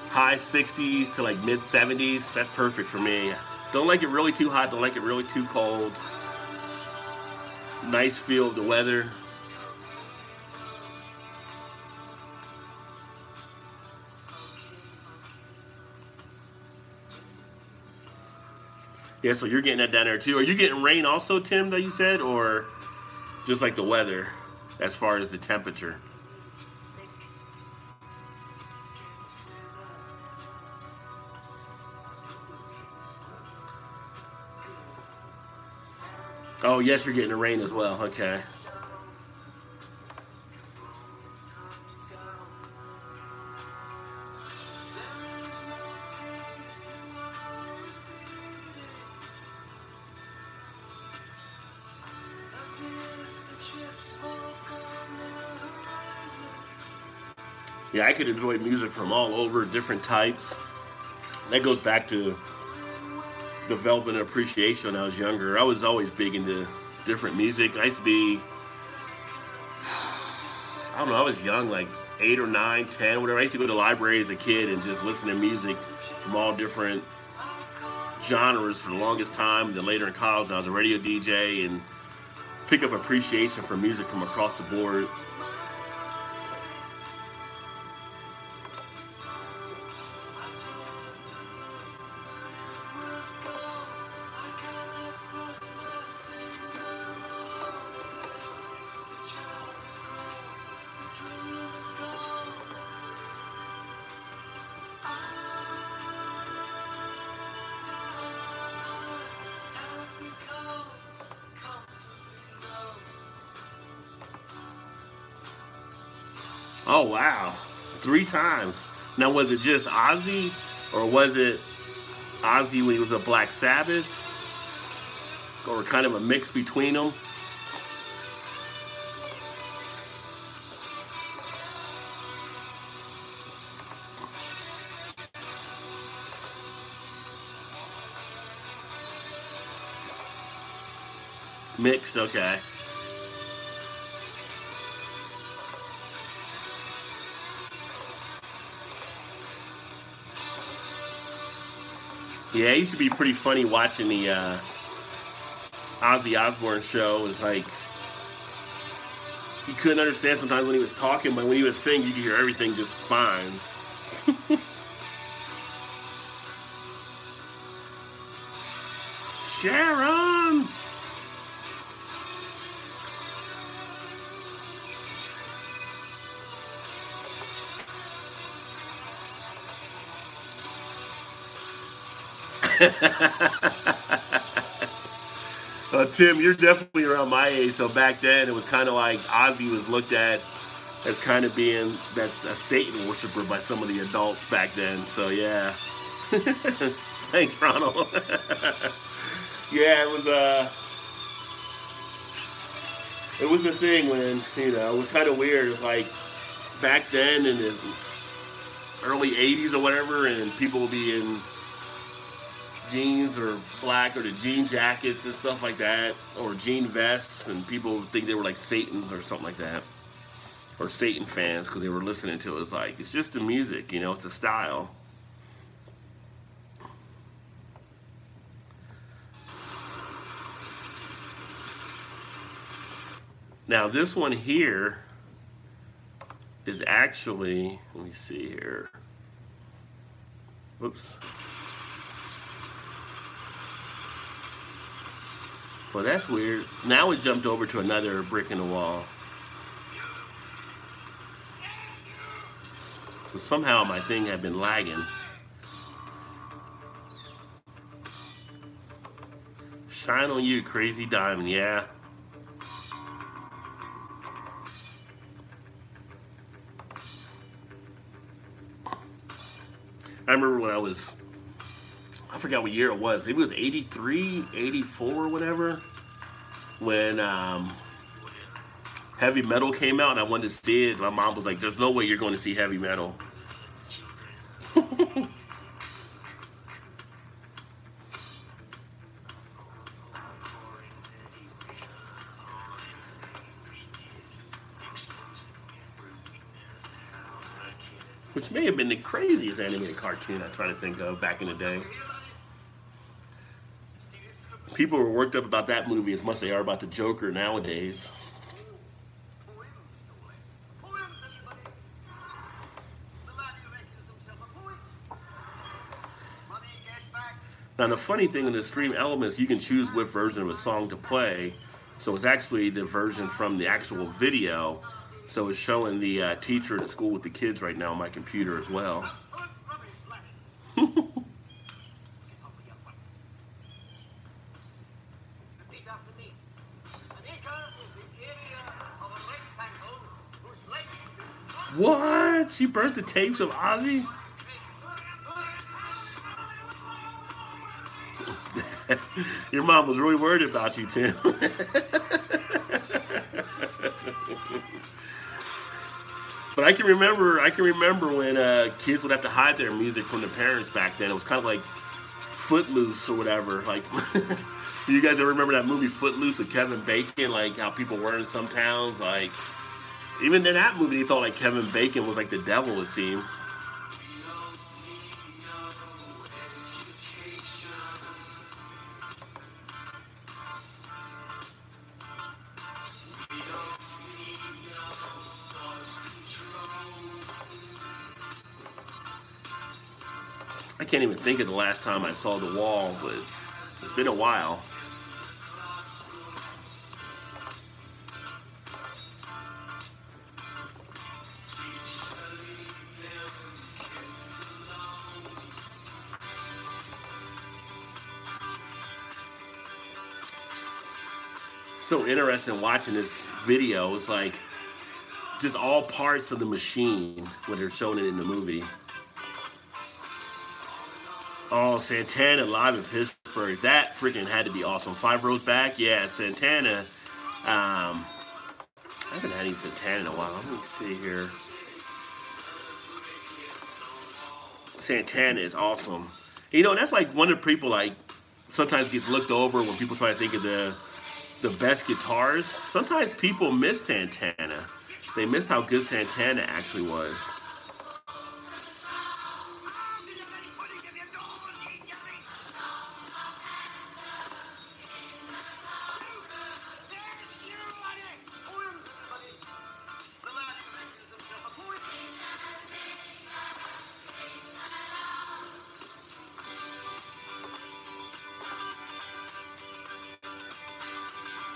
high sixties to like mid seventies. That's perfect for me. Don't like it really too hot, don't like it really too cold. Nice feel of the weather. Yeah, so you're getting that down there too. Are you getting rain also, Tim, that you said, or just like the weather as far as the temperature? Oh, yes, you're getting the rain as well. Okay. Yeah, I could enjoy music from all over, different types. That goes back to developing an appreciation when I was younger. I was always big into different music. I used to be, I don't know, I was young, like eight or nine, ten, whatever. I used to go to the library as a kid and just listen to music from all different genres for the longest time. Then later in college, I was a radio D J and pick up appreciation for music from across the board. Oh, wow. Three times. Now, was it just Ozzy? Or was it Ozzy when he was a Black Sabbath? Or kind of a mix between them? Mixed, okay. Yeah, it used to be pretty funny watching the uh, Ozzy Osbourne show. It was like, you couldn't understand sometimes when he was talking, but when he was singing, you could hear everything just fine. Sharon! Well, Tim, you're definitely around my age, so back then it was kind of like Ozzy was looked at as kind of being that's a Satan worshiper by some of the adults back then, so yeah. Thanks, Ronald. Yeah, it was uh it was a thing when, you know, it was kind of weird. It was like back then in the early eighties or whatever, and people would be in jeans or black or the jean jackets and stuff like that, or jean vests, and people think they were like Satan or something like that, or Satan fans, because they were listening to it. It's like, it's just the music, you know, it's a style. Now this one here is actually, let me see here, whoops. Well, that's weird. Now we jumped over to Another Brick in the Wall. So somehow my thing had been lagging. Shine on you, Crazy Diamond, yeah. I remember when I was, I forgot what year it was, maybe it was eighty-three, eighty-four, whatever, when um, Heavy Metal came out and I wanted to see it. My mom was like, there's no way you're going to see Heavy Metal. Which may have been the craziest animated cartoon I'm trying to think of back in the day. People were worked up about that movie as much as they are about the Joker nowadays. Now the funny thing in the Stream Elements, you can choose what version of a song to play. So it's actually the version from the actual video. So it's showing the uh, teacher at school with the kids right now on my computer as well. What? She burnt the tapes of Ozzy? Your mom was really worried about you, Tim. But I can remember, I can remember when uh, kids would have to hide their music from their parents back then. It was kind of like Footloose or whatever. Like, you guys ever remember that movie Footloose with Kevin Bacon? Like how people were in some towns. Like, even in that movie, they thought like Kevin Bacon was like the devil, it seemed. I can't even think of the last time I saw The Wall, but it's been a while. So interesting watching this video. It's like just all parts of the machine when they're showing it in the movie. Oh, Santana live in Pittsburgh. That freaking had to be awesome. Five rows back. Yeah, Santana. Um, I haven't had any Santana in a while. Let me see here. Santana is awesome. You know, that's like one of the people like sometimes gets looked over when people try to think of the, the best guitars. Sometimes people miss Santana. They miss how good Santana actually was.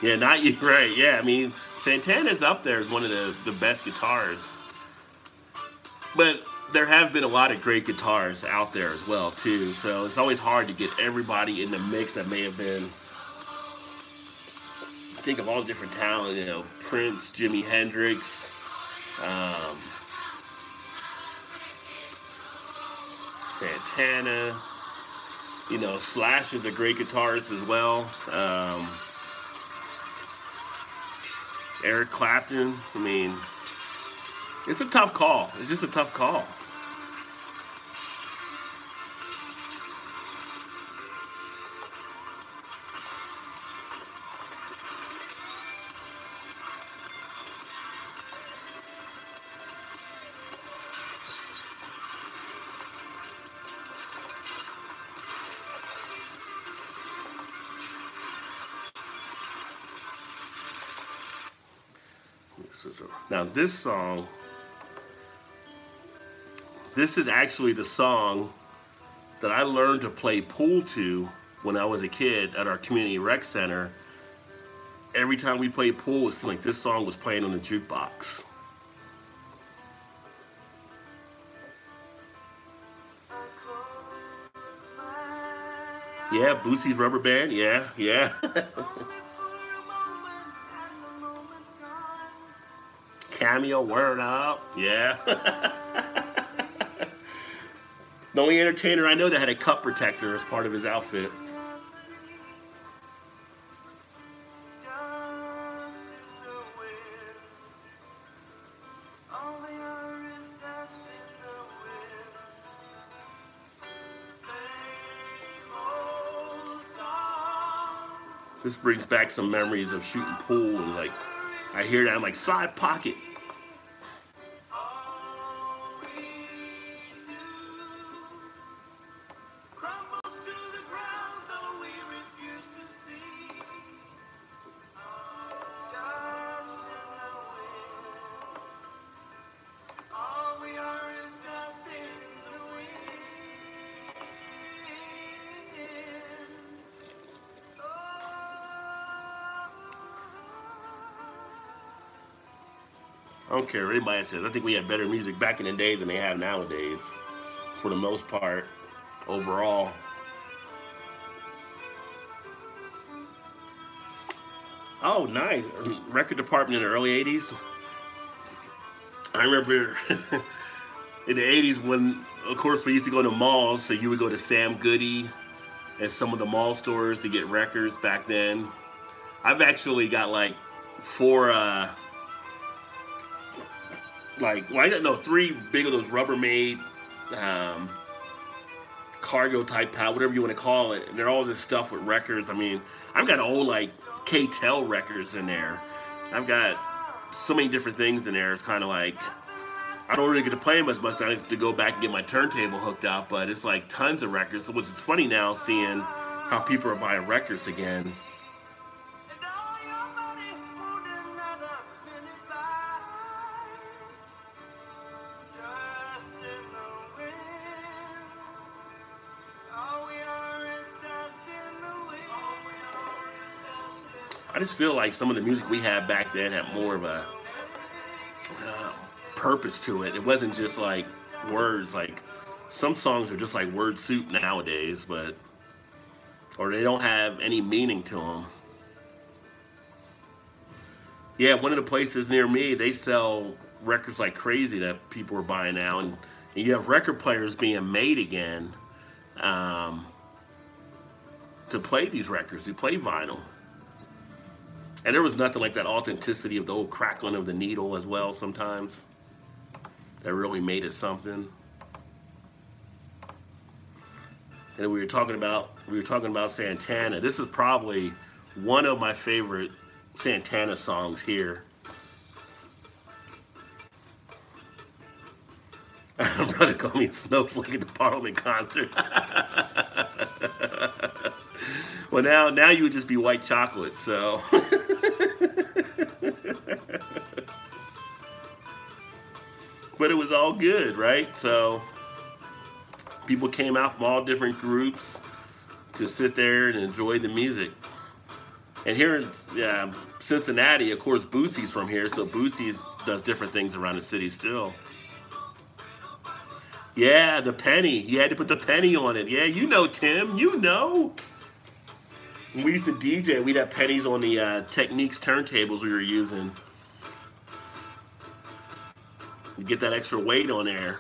Yeah, not you, right? Yeah, I mean, Santana's up there as one of the, the best guitars. But there have been a lot of great guitars out there as well, too. So it's always hard to get everybody in the mix that may have been. Think of all the different talent, you know, Prince, Jimi Hendrix. Um, Santana. You know, Slash is a great guitarist as well. Um... Eric Clapton. I mean, it's a tough call. It's just a tough call. Now this song, this is actually the song that I learned to play pool to when I was a kid at our community rec center. Every time we played pool, it's like this song was playing on the jukebox. Yeah, Boosie's Rubber Band. Yeah, yeah. Cameo, Word Up. Yeah. The only entertainer I know that had a cup protector as part of his outfit. This brings back some memories of shooting pool, and like, I hear that, I'm like, side pocket. I don't care what anybody says. I think we had better music back in the day than they have nowadays, for the most part, overall. Oh, nice. Record department in the early eighties. I remember in the eighties when, of course, we used to go to malls, so you would go to Sam Goody and some of the mall stores to get records back then. I've actually got like four... Uh, Like, well, I don't know, three big of those Rubbermaid, um, cargo type pad, whatever you want to call it. And they're all this stuff with records. I mean, I've got old, like, K-Tel records in there. I've got so many different things in there. It's kind of like, I don't really get to play them as much. I have to go back and get my turntable hooked up, but it's like tons of records, which is funny now, seeing how people are buying records again. I just feel like some of the music we had back then had more of a uh, purpose to it. It wasn't just like words. Like some songs are just like word soup nowadays, but or they don't have any meaning to them. Yeah, one of the places near me, they sell records like crazy that people are buying now, and, and you have record players being made again um, to play these records, to play vinyl. And there was nothing like that authenticity of the old crackling of the needle as well sometimes. That really made it something. And we were talking about we were talking about Santana. This is probably one of my favorite Santana songs here. Brother called me a snowflake at the Parliament concert. Well, now now you would just be white chocolate, so. But it was all good, right? So people came out from all different groups to sit there and enjoy the music. And here in uh, Cincinnati, of course, Boosie's from here, so Boosie's does different things around the city still. Yeah, the penny. You had to put the penny on it. Yeah, you know, Tim, you know. We used to D J. We'd have pennies on the uh, Techniques turntables we were using. You'd get that extra weight on there.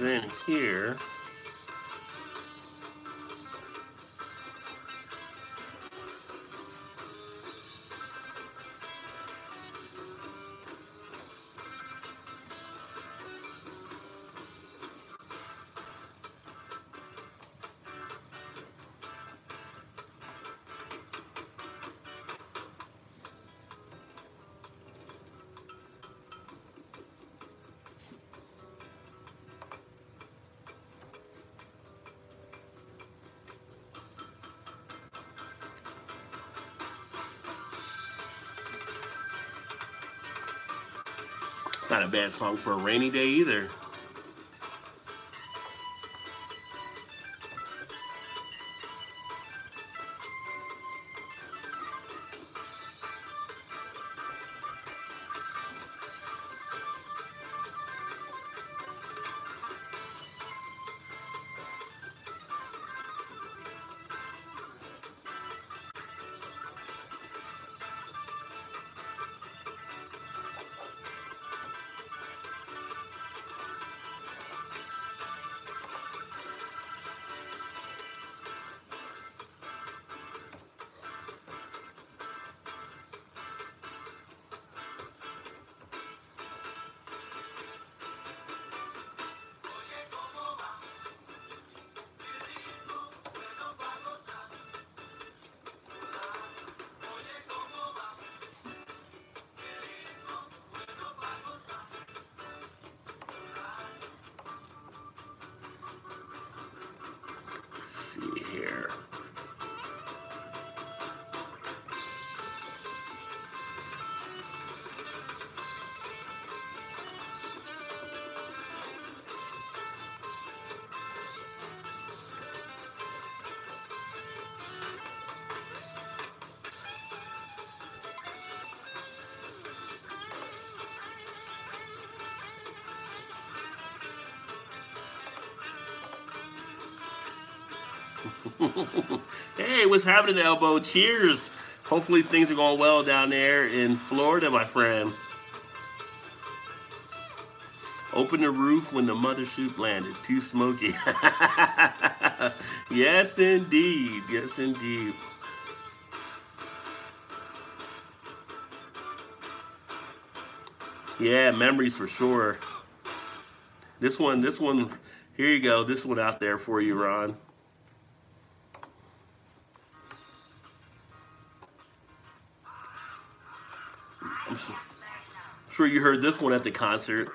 Then here, It's not a bad song for a rainy day either. Hey, what's happening, Elbow? Cheers. Hopefully things are going well down there in Florida, my friend. Open the roof when the mother shoot landed. Too smoky. Yes, indeed. Yes, indeed. Yeah, memories for sure. This one, this one, here you go. This one out there for you, Ron. Sure, you heard this one at the concert.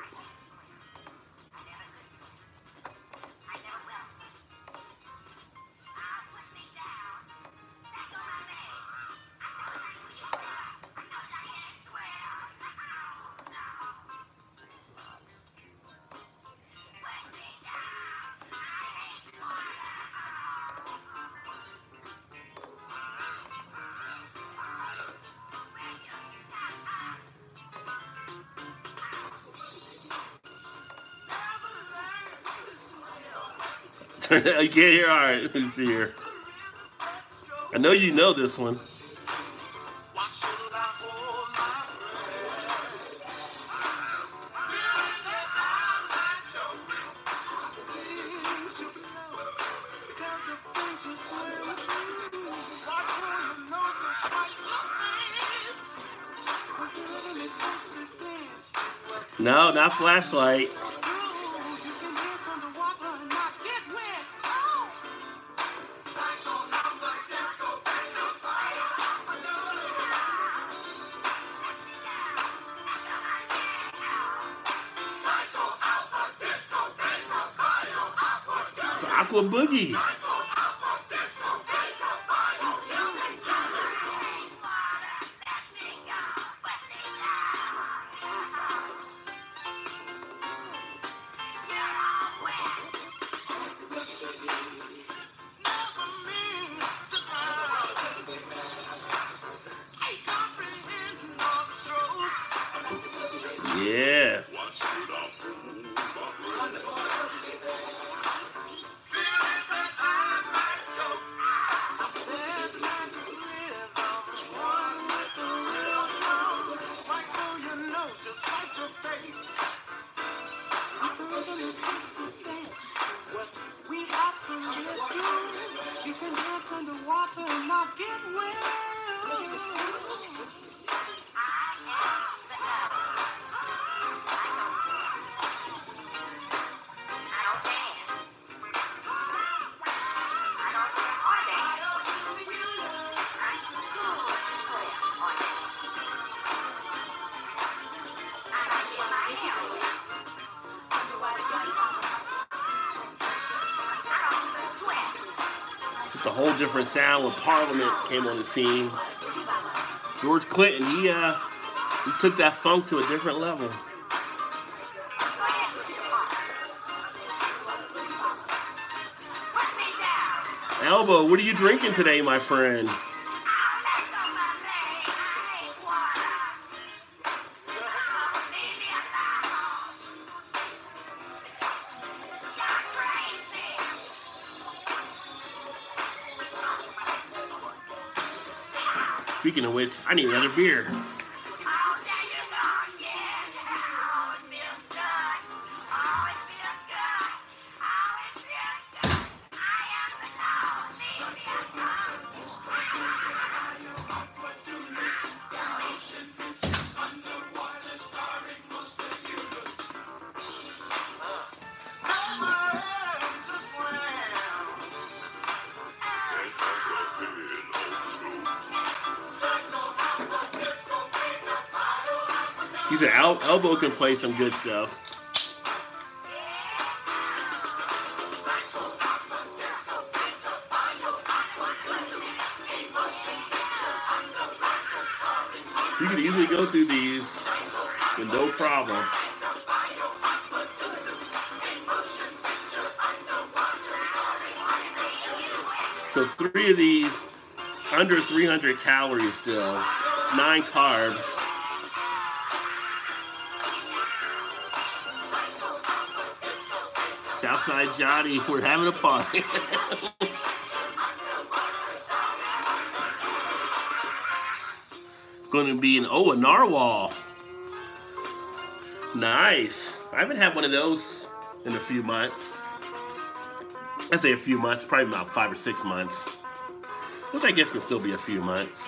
You can't hear? All right, let me see here. I know you know this one. No, not Flashlight. Boogie. Yeah. Whole different sound when Parliament came on the scene. George Clinton, he uh, he took that funk to a different level. Elbow, what are you drinking today, my friend? Speaking of which, I need another beer. He said El Elbow can play some good stuff. So you can easily go through these with no problem. So three of these under three hundred calories still, nine carbs. Outside Johnny, we're having a party. Going to be an oh a narwhal. Nice. I haven't had one of those in a few months. I say a few months, probably about five or six months. Which I guess could still be a few months.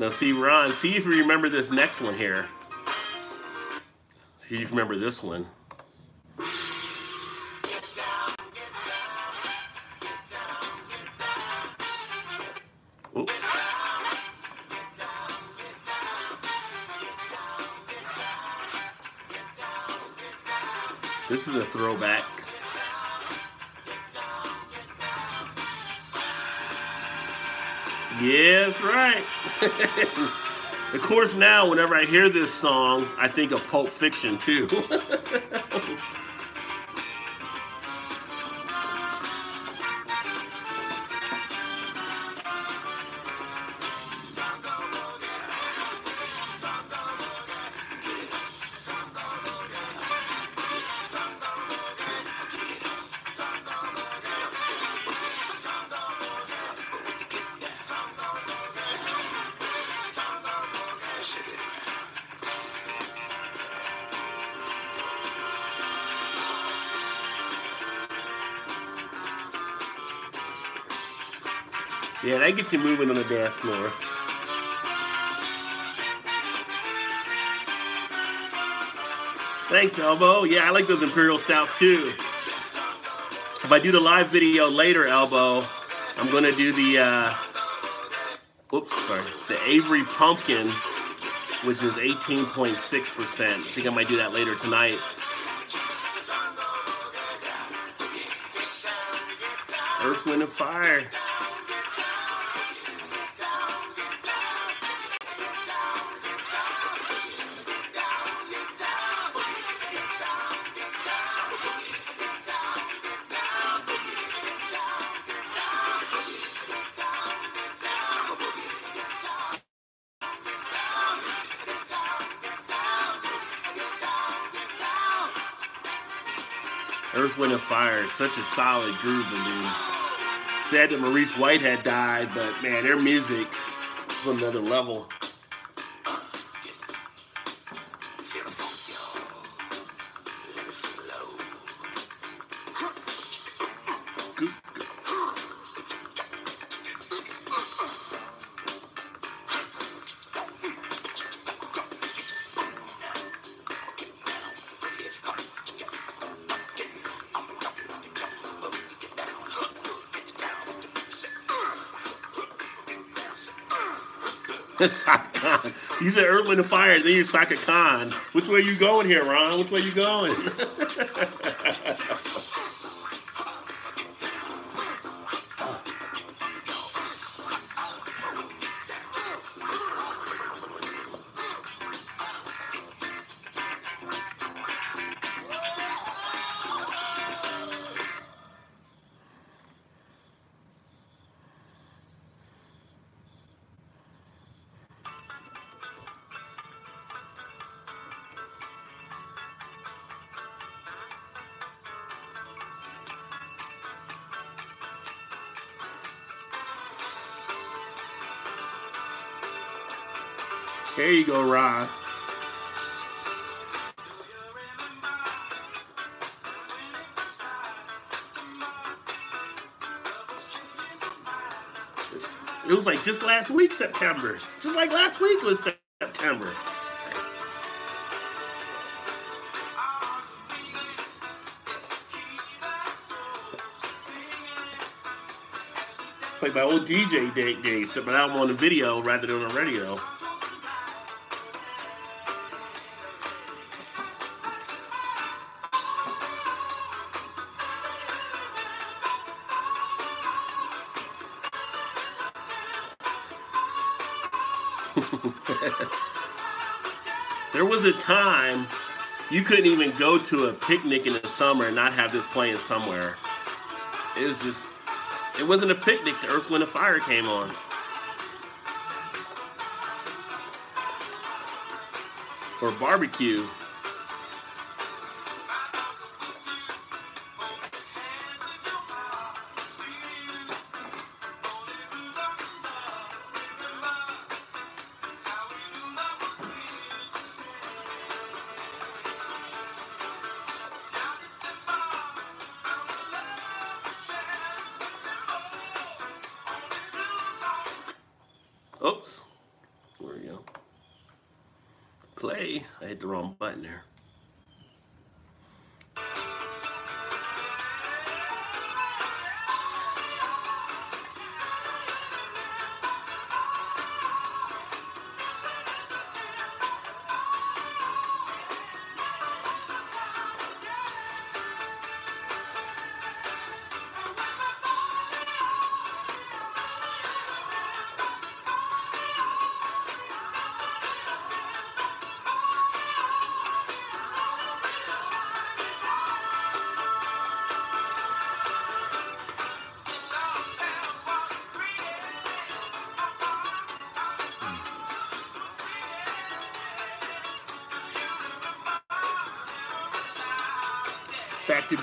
Now see, Ron, see if you remember this next one here. See if you remember this one. Oops. This is a throwback. Yes, right. Of course, now whenever I hear this song, I think of Pulp Fiction too. Yeah, that gets you moving on the dance floor. Thanks, Elbow. Yeah, I like those Imperial Stouts too. If I do the live video later, Elbow, I'm gonna do the, uh, oops, sorry, the Avery Punkin, which is eighteen point six percent. I think I might do that later tonight. Earth, Wind, and Fire. Earth, Wind, and Fire, such a solid groove, dude. Sad that Maurice Whitehead died, but man, their music is on another level. You said Earth, Wind, and Fire, then you're Saka Khan. Which way are you going here, Ron? Which way are you going? There you go, Ron. It was like just last week, September. Just like last week was September. It's like my old D J day, day but now I'm on the video rather than on the radio. There was a time you couldn't even go to a picnic in the summer and not have this playing somewhere. It was just, it wasn't a picnic. The Earth, Wind, and Fire came on. Or barbecue.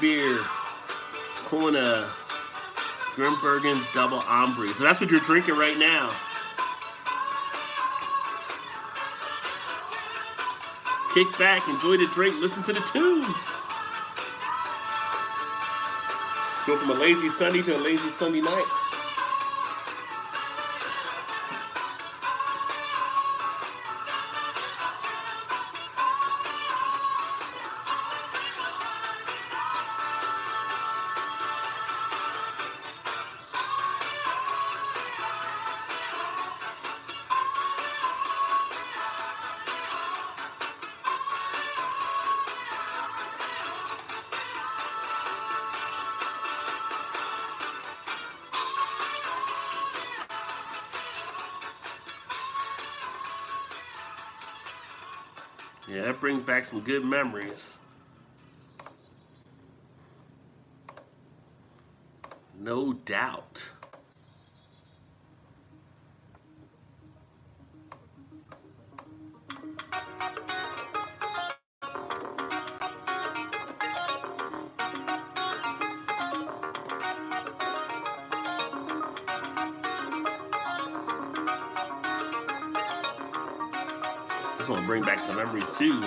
Beer, Corona, Grimbergen, double ombre. So that's what you're drinking right now. Kick back, enjoy the drink, listen to the tune. Go from a lazy Sunday to a lazy Sunday night. Yeah, that brings back some good memories. No doubt. Bring back some memories too.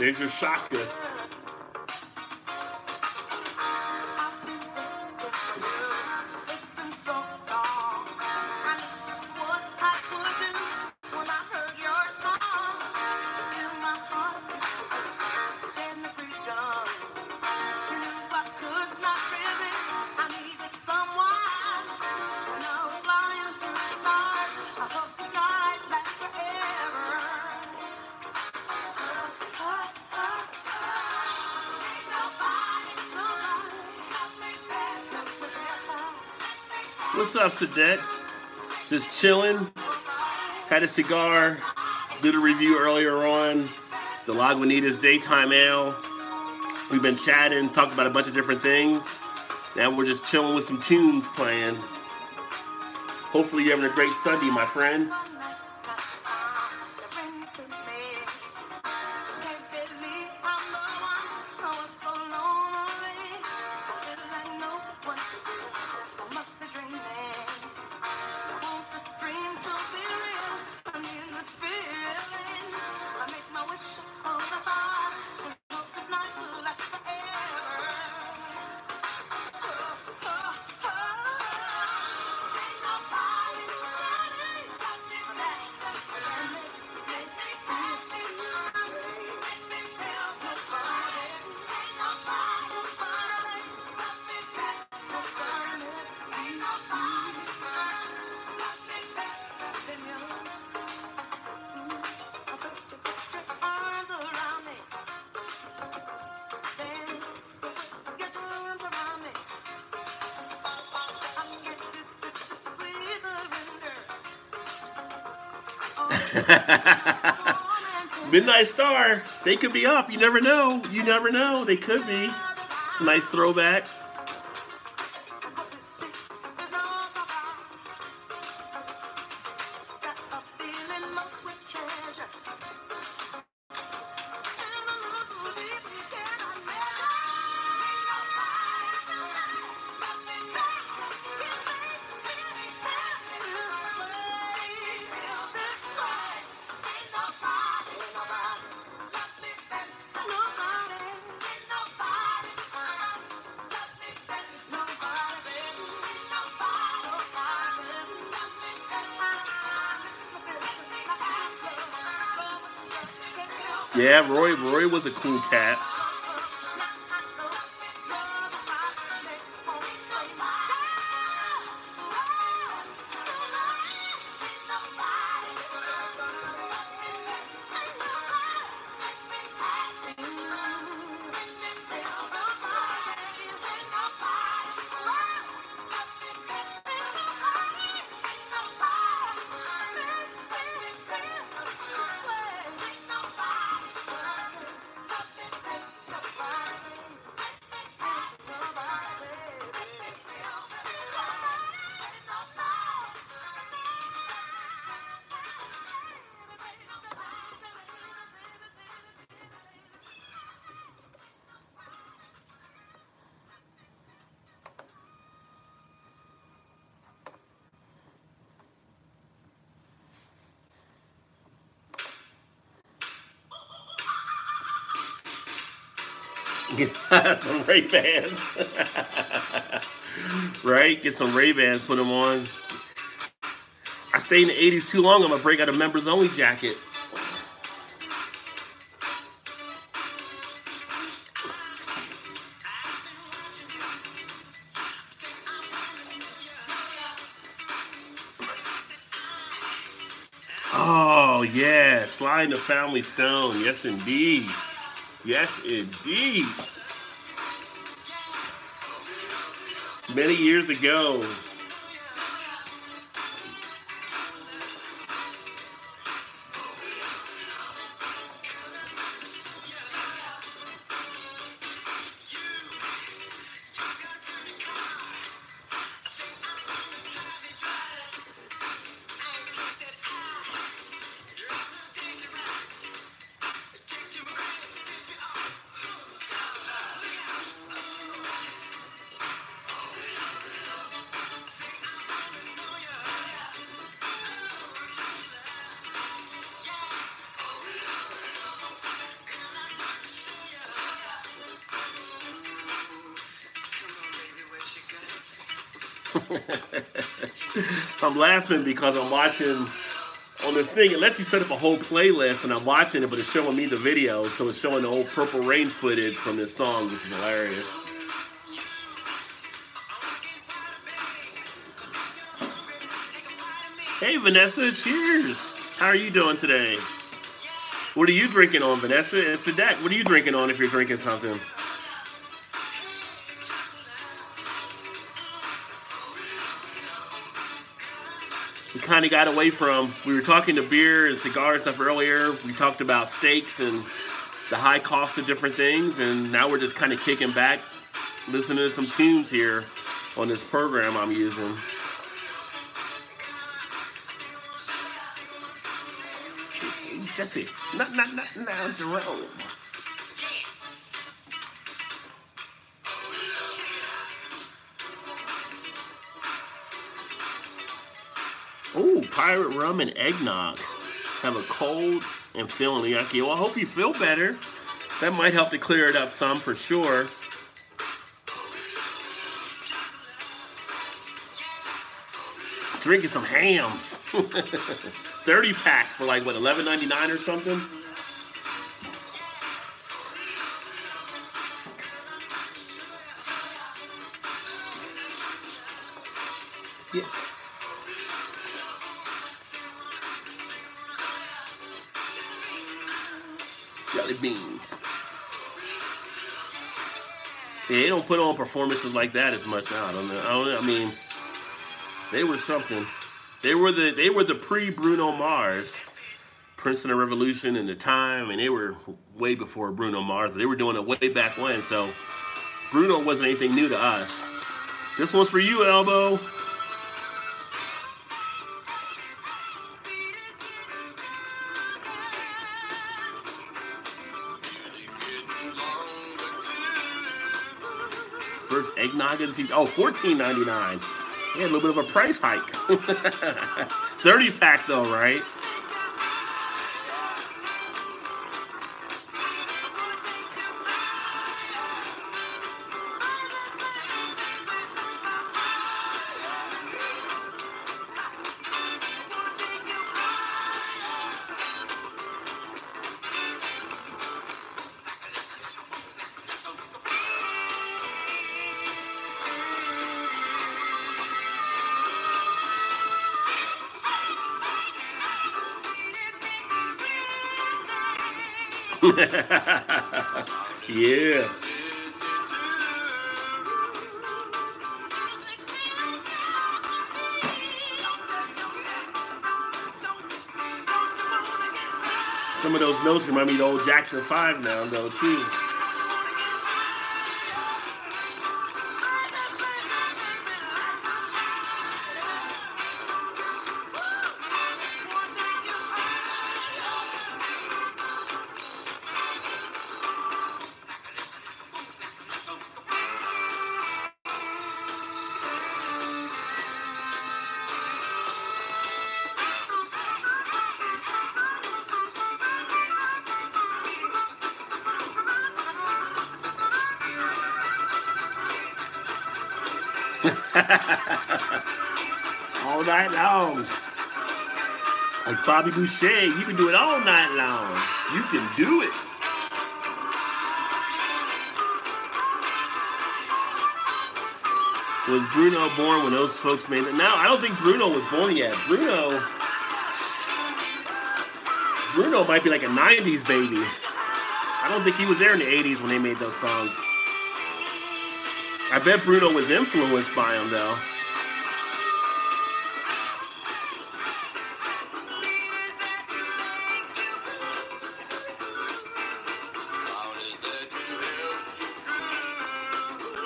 There's your shotgun. What's up, Sadette? Just chilling. Had a cigar. Did a review earlier on the Lagunitas Daytime Ale. We've been chatting, talked about a bunch of different things. Now we're just chilling with some tunes playing. Hopefully you're having a great Sunday, my friend. Midnight Star, they could be up. You never know. You never know. They could be. It's a nice throwback. Yeah, Roy, Roy was a cool cat. Get some Ray-Bans. Right? Get some Ray-Bans, put them on. I stayed in the eighties too long. I'm going to break out a members only jacket. Oh, yeah. Slide the family stone. Yes, indeed. Yes, indeed. Many years ago. I'm laughing because I'm watching on this thing. Unless you set up a whole playlist and I'm watching it, but it's showing me the video, so it's showing the old Purple Rain footage from this song, which is hilarious. Hey, Vanessa, cheers. How are you doing today? What are you drinking on, Vanessa? And Sadak, what are you drinking on if you're drinking something? we kind of got away from. We were talking to beer and cigar and stuff earlier. We talked about steaks and the high cost of different things, and now we're just kind of kicking back, listening to some tunes here on this program I'm using. Jesse, not, not, not, now, Jerome. Ooh, pirate rum and eggnog. Have a cold and feeling yucky. Well, I hope you feel better. That might help to clear it up some for sure. Drinking some hams. thirty pack for like, what, eleven ninety-nine or something? Yeah. Bean. Yeah, they don't put on performances like that as much. I don't know. I don't know. I mean, they were something. They were the they were the pre Bruno Mars, Prince and the Revolution and the Time, and they were way before Bruno Mars. They were doing it way back when. So Bruno wasn't anything new to us. This one's for you, Elbow. Eggnog is oh fourteen ninety-nine. Yeah, a little bit of a price hike. thirty pack though, right? Yeah. Some of those notes remind me of the old Jackson five now, though, too. All night long. Like Bobby Boucher, you can do it all night long. You can do it. Was Bruno born when those folks made it? No, I don't think Bruno was born yet. Bruno, Bruno might be like a nineties baby. I don't think he was there in the eighties when they made those songs. I bet Bruno was influenced by him, though.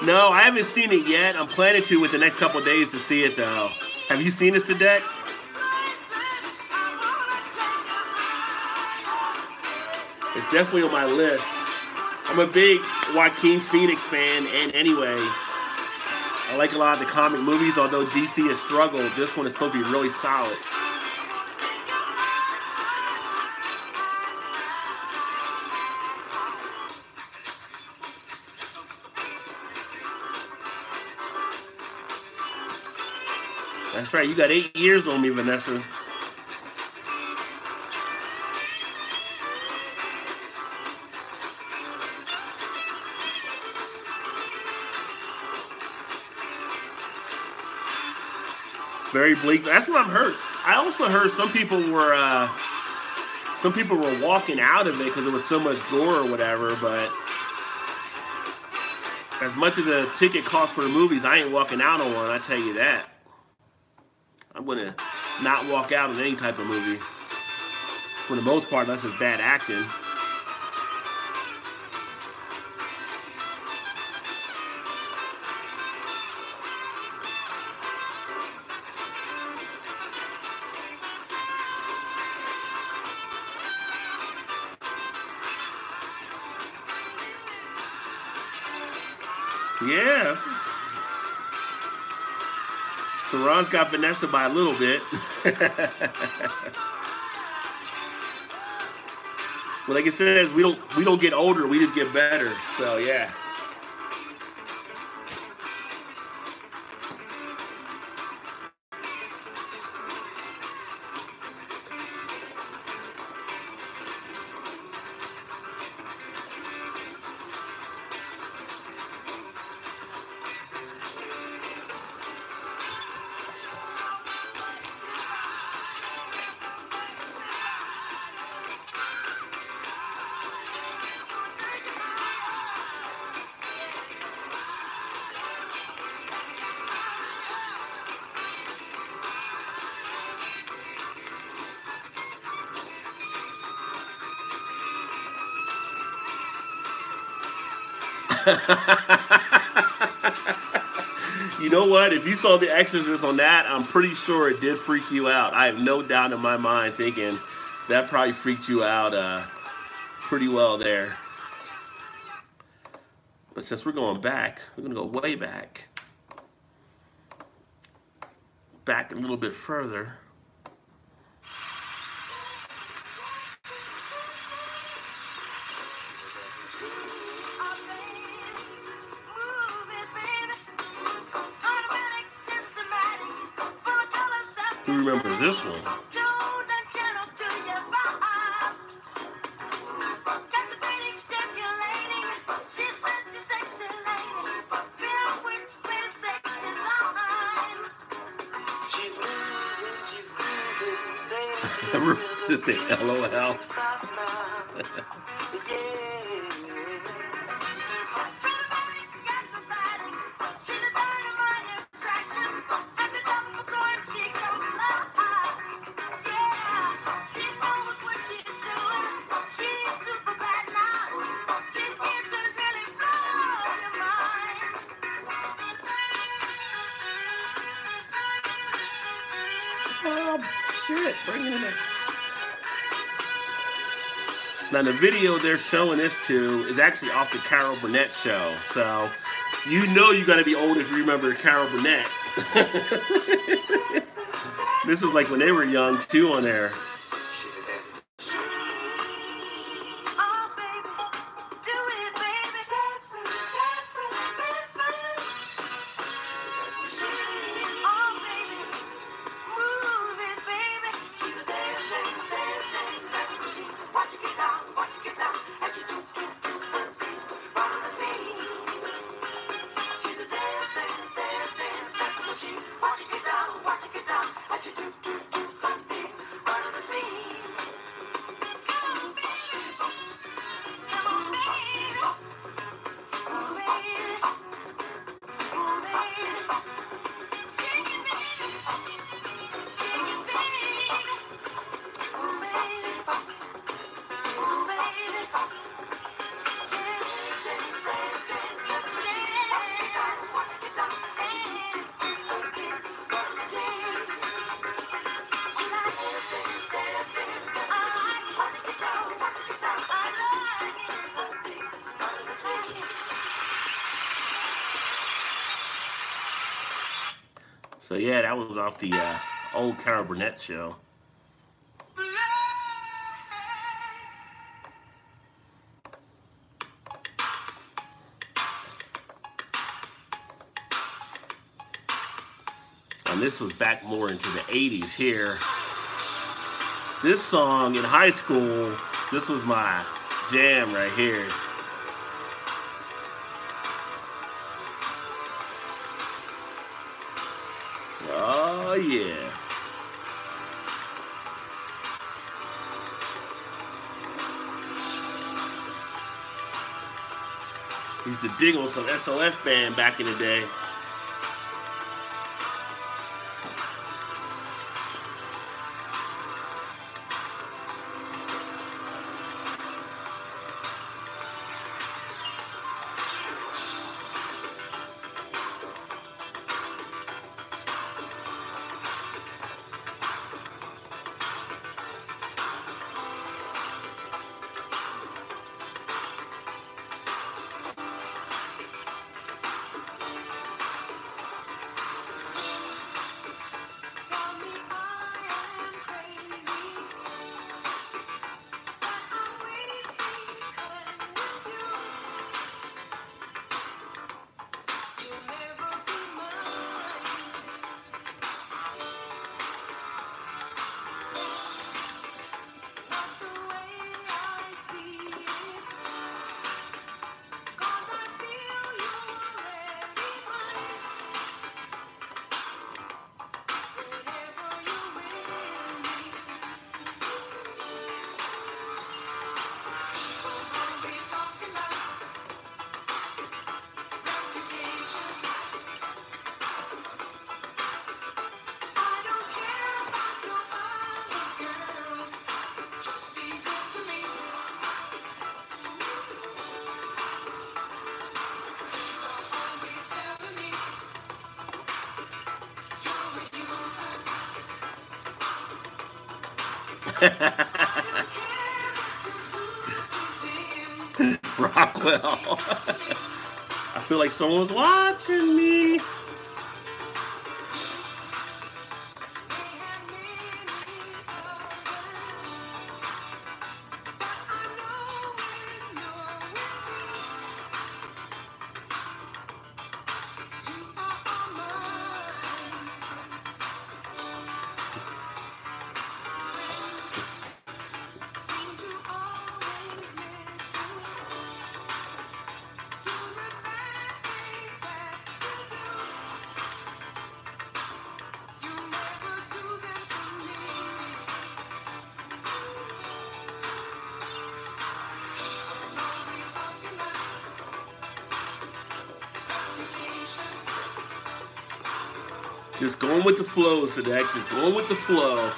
No, I haven't seen it yet. I'm planning to with the next couple of days to see it, though. Have you seen it, Sadek? It's definitely on my list. I'm a big Joaquin Phoenix fan, and anyway, I like a lot of the comic movies, although D C has struggled. This one is supposed to be really solid. That's right, you got eight years on me, Vanessa. Very bleak. That's what I've heard. I also heard some people were uh, some people were walking out of it because it was so much gore or whatever. But as much as a ticket costs for the movies, I ain't walking out on one. I tell you that. I'm gonna not walk out in any type of movie. For the most part, unless it's bad acting. Yes. So Ron's got Vanessa by a little bit. Well, like it says, we don't we don't get older, we just get better. So yeah. You know what? If you saw The Exorcist on that, I'm pretty sure it did freak you out. I have no doubt in my mind thinking that probably freaked you out uh, pretty well there. But since we're going back, we're going to go way back. Back a little bit further. Remembers this one. Just the LOL. Now the video they're showing this to is actually off the Carol Burnett show, so you know you got to be old if you remember Carol Burnett. This is like when they were young too on there. So yeah, that was off the uh, old Carol Burnett show. And this was back more into the eighties here. This song in high school, this was my jam right here. Oh, yeah. He used to dig on some S O S band back in the day. Rockwell. I feel like someone's watching me. Just going with the flow, Sadek. Just going with the flow.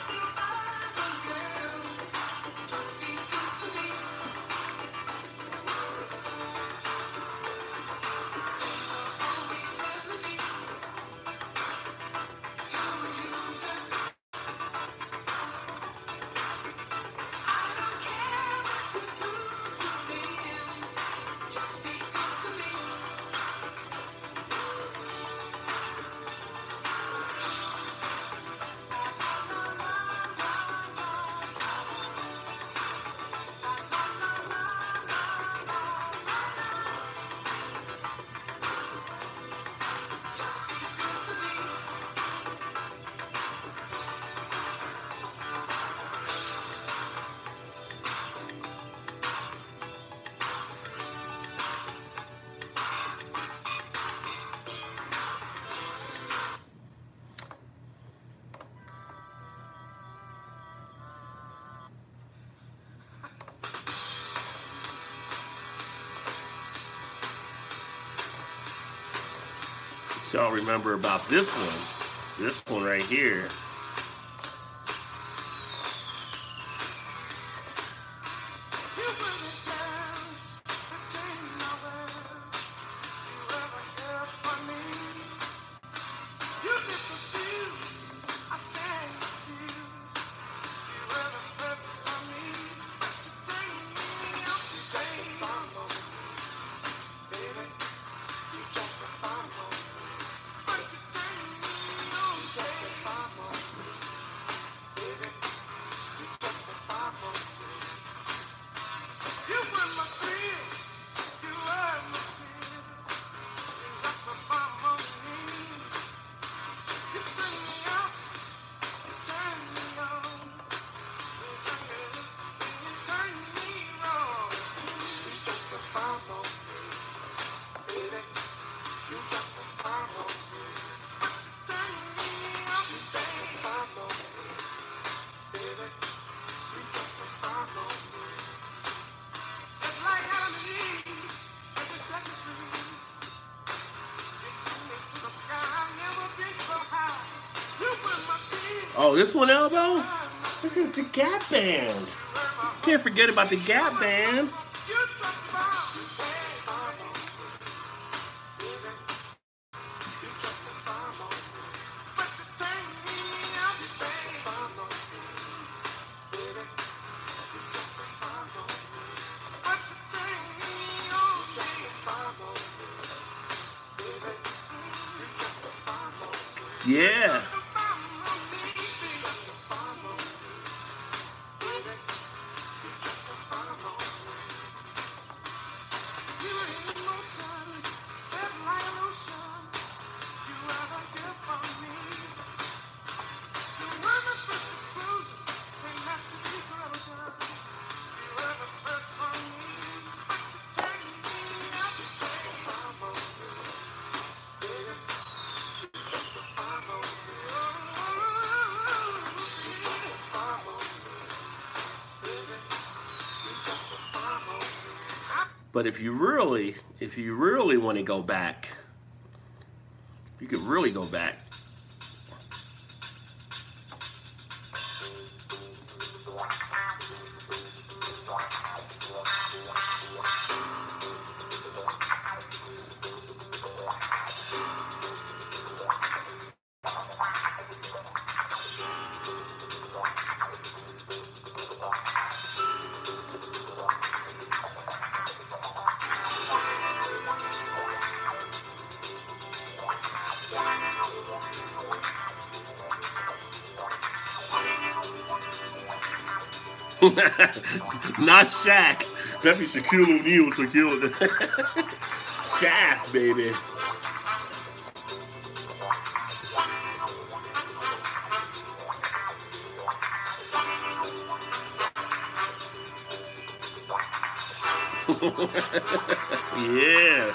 Y'all remember about this one, this one right here. Oh, this one, Elbow? This is the Gap Band. Can't forget about the Gap Band. Yeah. But if you really, if you really want to go back, you could really go back. Not Shaq. That'd be Shaquille O'Neal. Shaquille. Shaq, baby. Yeah.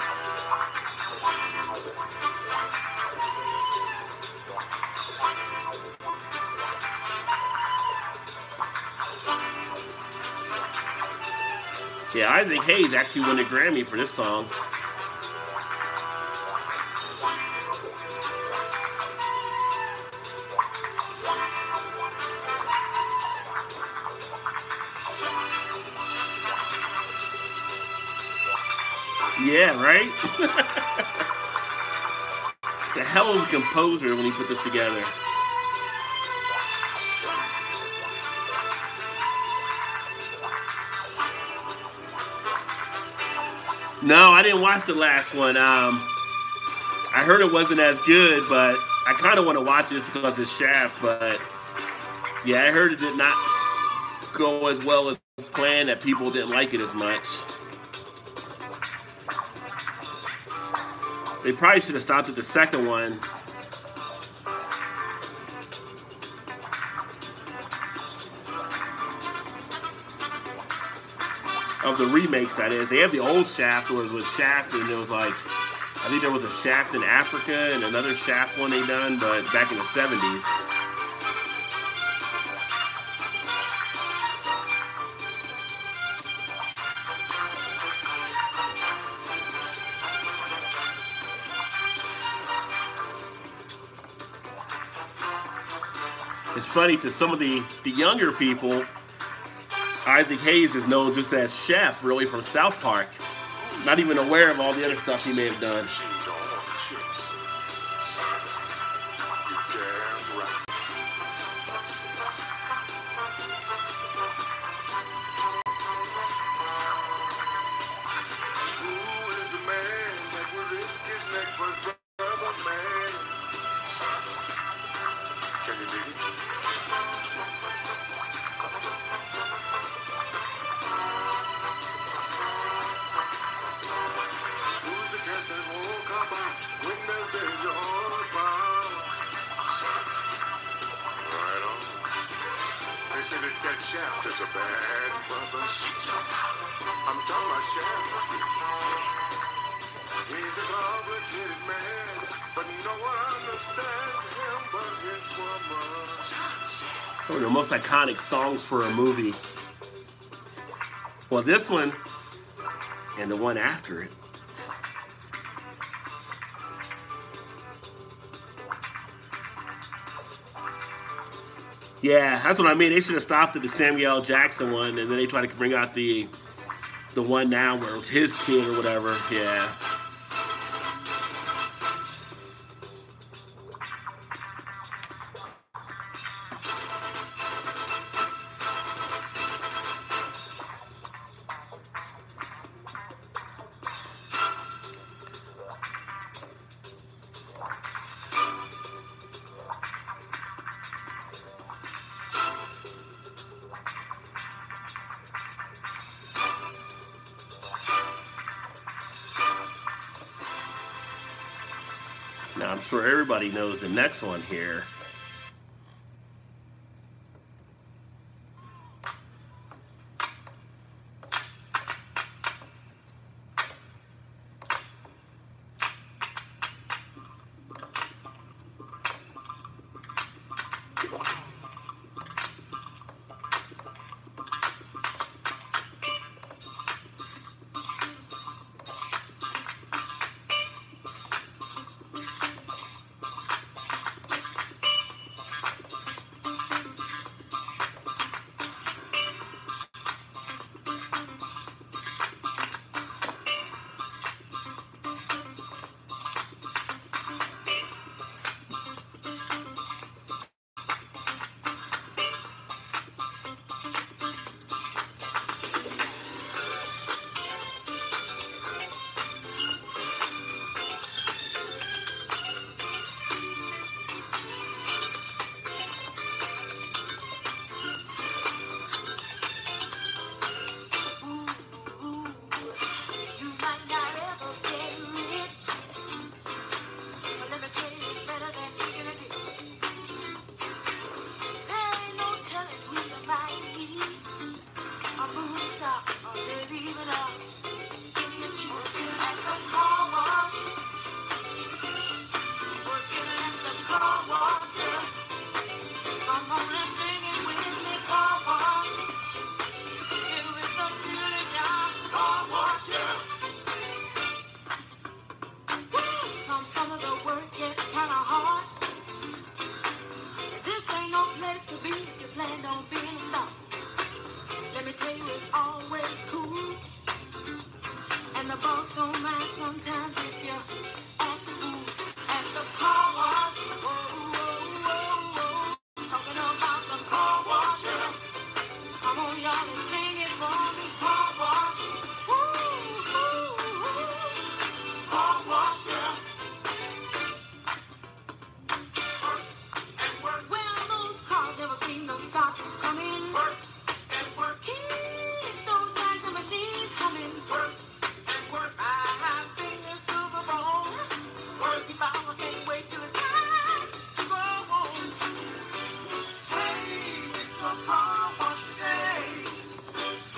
Yeah, Isaac Hayes actually won a Grammy for this song. Yeah, right? It's a hell of a composer when he put this together. No, I didn't watch the last one. Um, I heard it wasn't as good, but I kind of want to watch it because it's Shaft. But yeah, I heard it did not go as well as planned, that people didn't like it as much. They probably should have stopped at the second one. Of the remakes, that is. They have the old Shaft, where it was Shaft, and it was like, I think there was a Shaft in Africa and another Shaft one they done, but back in the seventies. It's funny, to some of the, the younger people, Isaac Hayes is known just as Chef, really, from South Park. Not even aware of all the other stuff he may have done. Iconic songs for a movie. Well, this one and the one after it. Yeah, that's what I mean. They should have stopped at the Samuel L. Jackson one, and then they tried to bring out the the one now where it was his kid or whatever. Yeah. Everybody knows the next one here.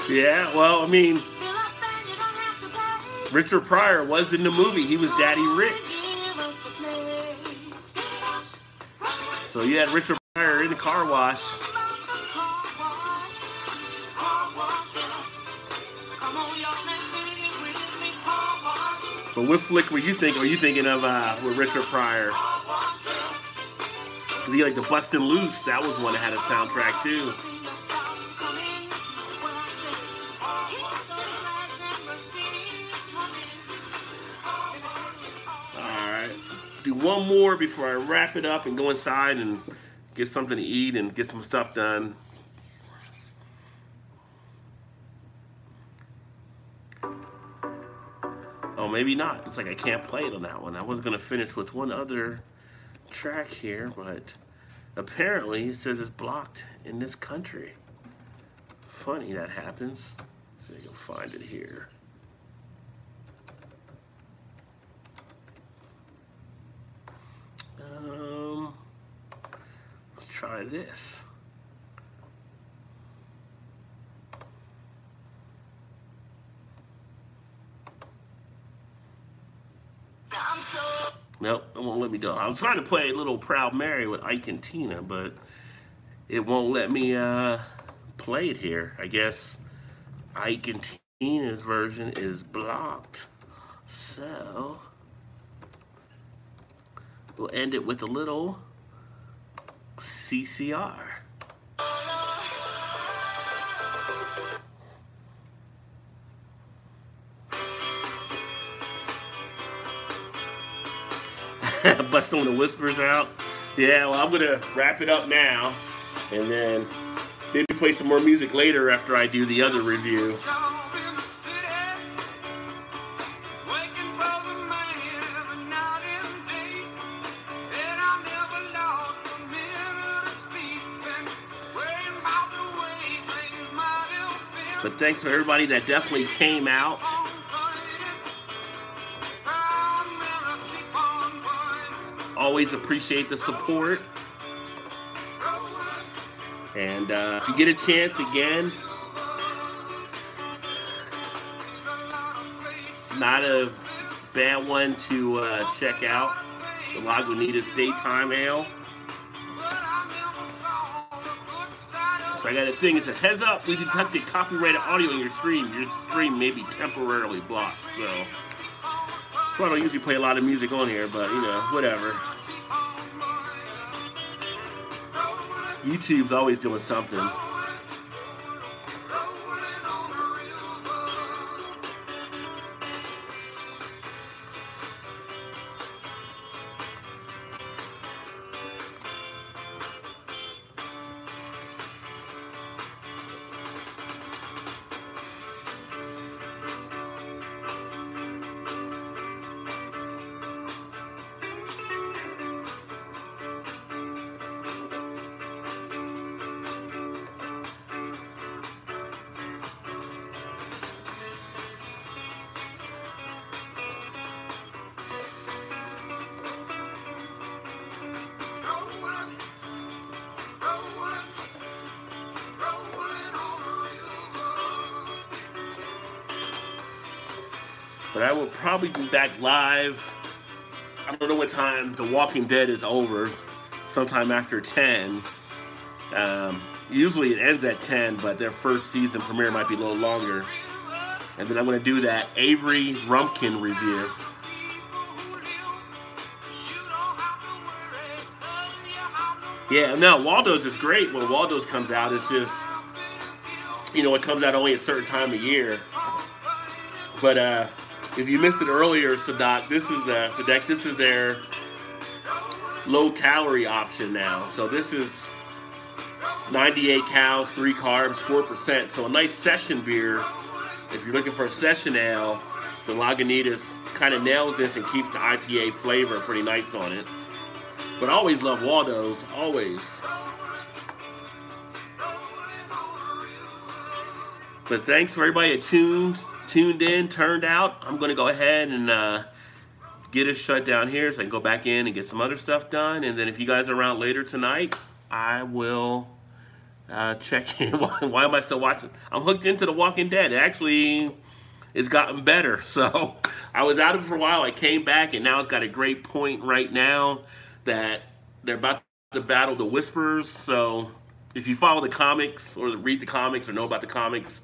Yeah, well, I mean, Richard Pryor was in the movie. He was Daddy Rich. So you had Richard Pryor in the car wash. But what flick were you thinking? Are you thinking of uh, with Richard Pryor? Cause he like the Bustin' Loose. That was one that had a soundtrack too. Do one more before I wrap it up and go inside and get something to eat and get some stuff done. Oh, maybe not. It's like I can't play it on that one. I was going to finish with one other track here, but apparently it says it's blocked in this country. Funny that happens. So you'll find it here. Um, let's try this. Nope, it won't let me go. I was trying to play a little Proud Mary with Ike and Tina, but it won't let me uh, play it here. I guess Ike and Tina's version is blocked. So we'll end it with a little C C R. Bust some of the whispers out. Yeah, well, I'm gonna wrap it up now, and then maybe play some more music later after I do the other review. But thanks for everybody that definitely came out. Always appreciate the support. And uh, if you get a chance again, not a bad one to uh, check out, the Lagunitas Daytime Ale. So I got a thing that says, heads up, we detected copyrighted audio in your stream. Your stream may be temporarily blocked, so. So I don't usually play a lot of music on here, but you know, whatever. YouTube's always doing something. But I will probably be back live. I don't know what time The Walking Dead is over. Sometime after ten. Um, usually it ends at ten, but their first season premiere might be a little longer. And then I'm going to do that Avery Punkin review. Yeah, no, Waldo's is great. When Waldo's comes out, it's just, you know, it comes out only at a certain time of year. But uh, if you missed it earlier, Sadak, this is uh, Sadak, this is their low-calorie option now. So this is ninety-eight cows, three carbs, four percent. So a nice session beer. If you're looking for a session ale, the Lagunitas kind of nails this and keeps the I P A flavor pretty nice on it. But I always love Waldo's, always. But thanks for everybody that tuned. tuned in, turned out. I'm gonna go ahead and uh, get it shut down here so I can go back in and get some other stuff done. And then if you guys are around later tonight, I will Uh, check in. Why, why am I still watching? I'm hooked into The Walking Dead. It actually, it's gotten better. So I was out of it for a while. I came back, and now it's got a great point right now that they're about to battle the Whisperers. So if you follow the comics or read the comics or know about the comics,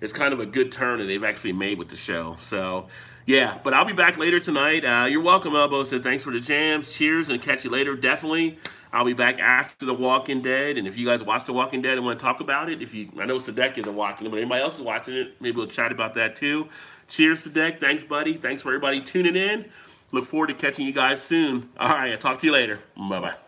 it's kind of a good turn that they've actually made with the show. So yeah, but I'll be back later tonight. Uh, you're welcome, Elbow. So thanks for the jams. Cheers, and catch you later. Definitely. I'll be back after The Walking Dead, and if you guys watch The Walking Dead and want to talk about it, if you, I know Sadek isn't watching it, but anybody else is watching it, maybe we'll chat about that too. Cheers, Sadek. Thanks, buddy. Thanks for everybody tuning in. Look forward to catching you guys soon. All right, I'll talk to you later. Bye-bye.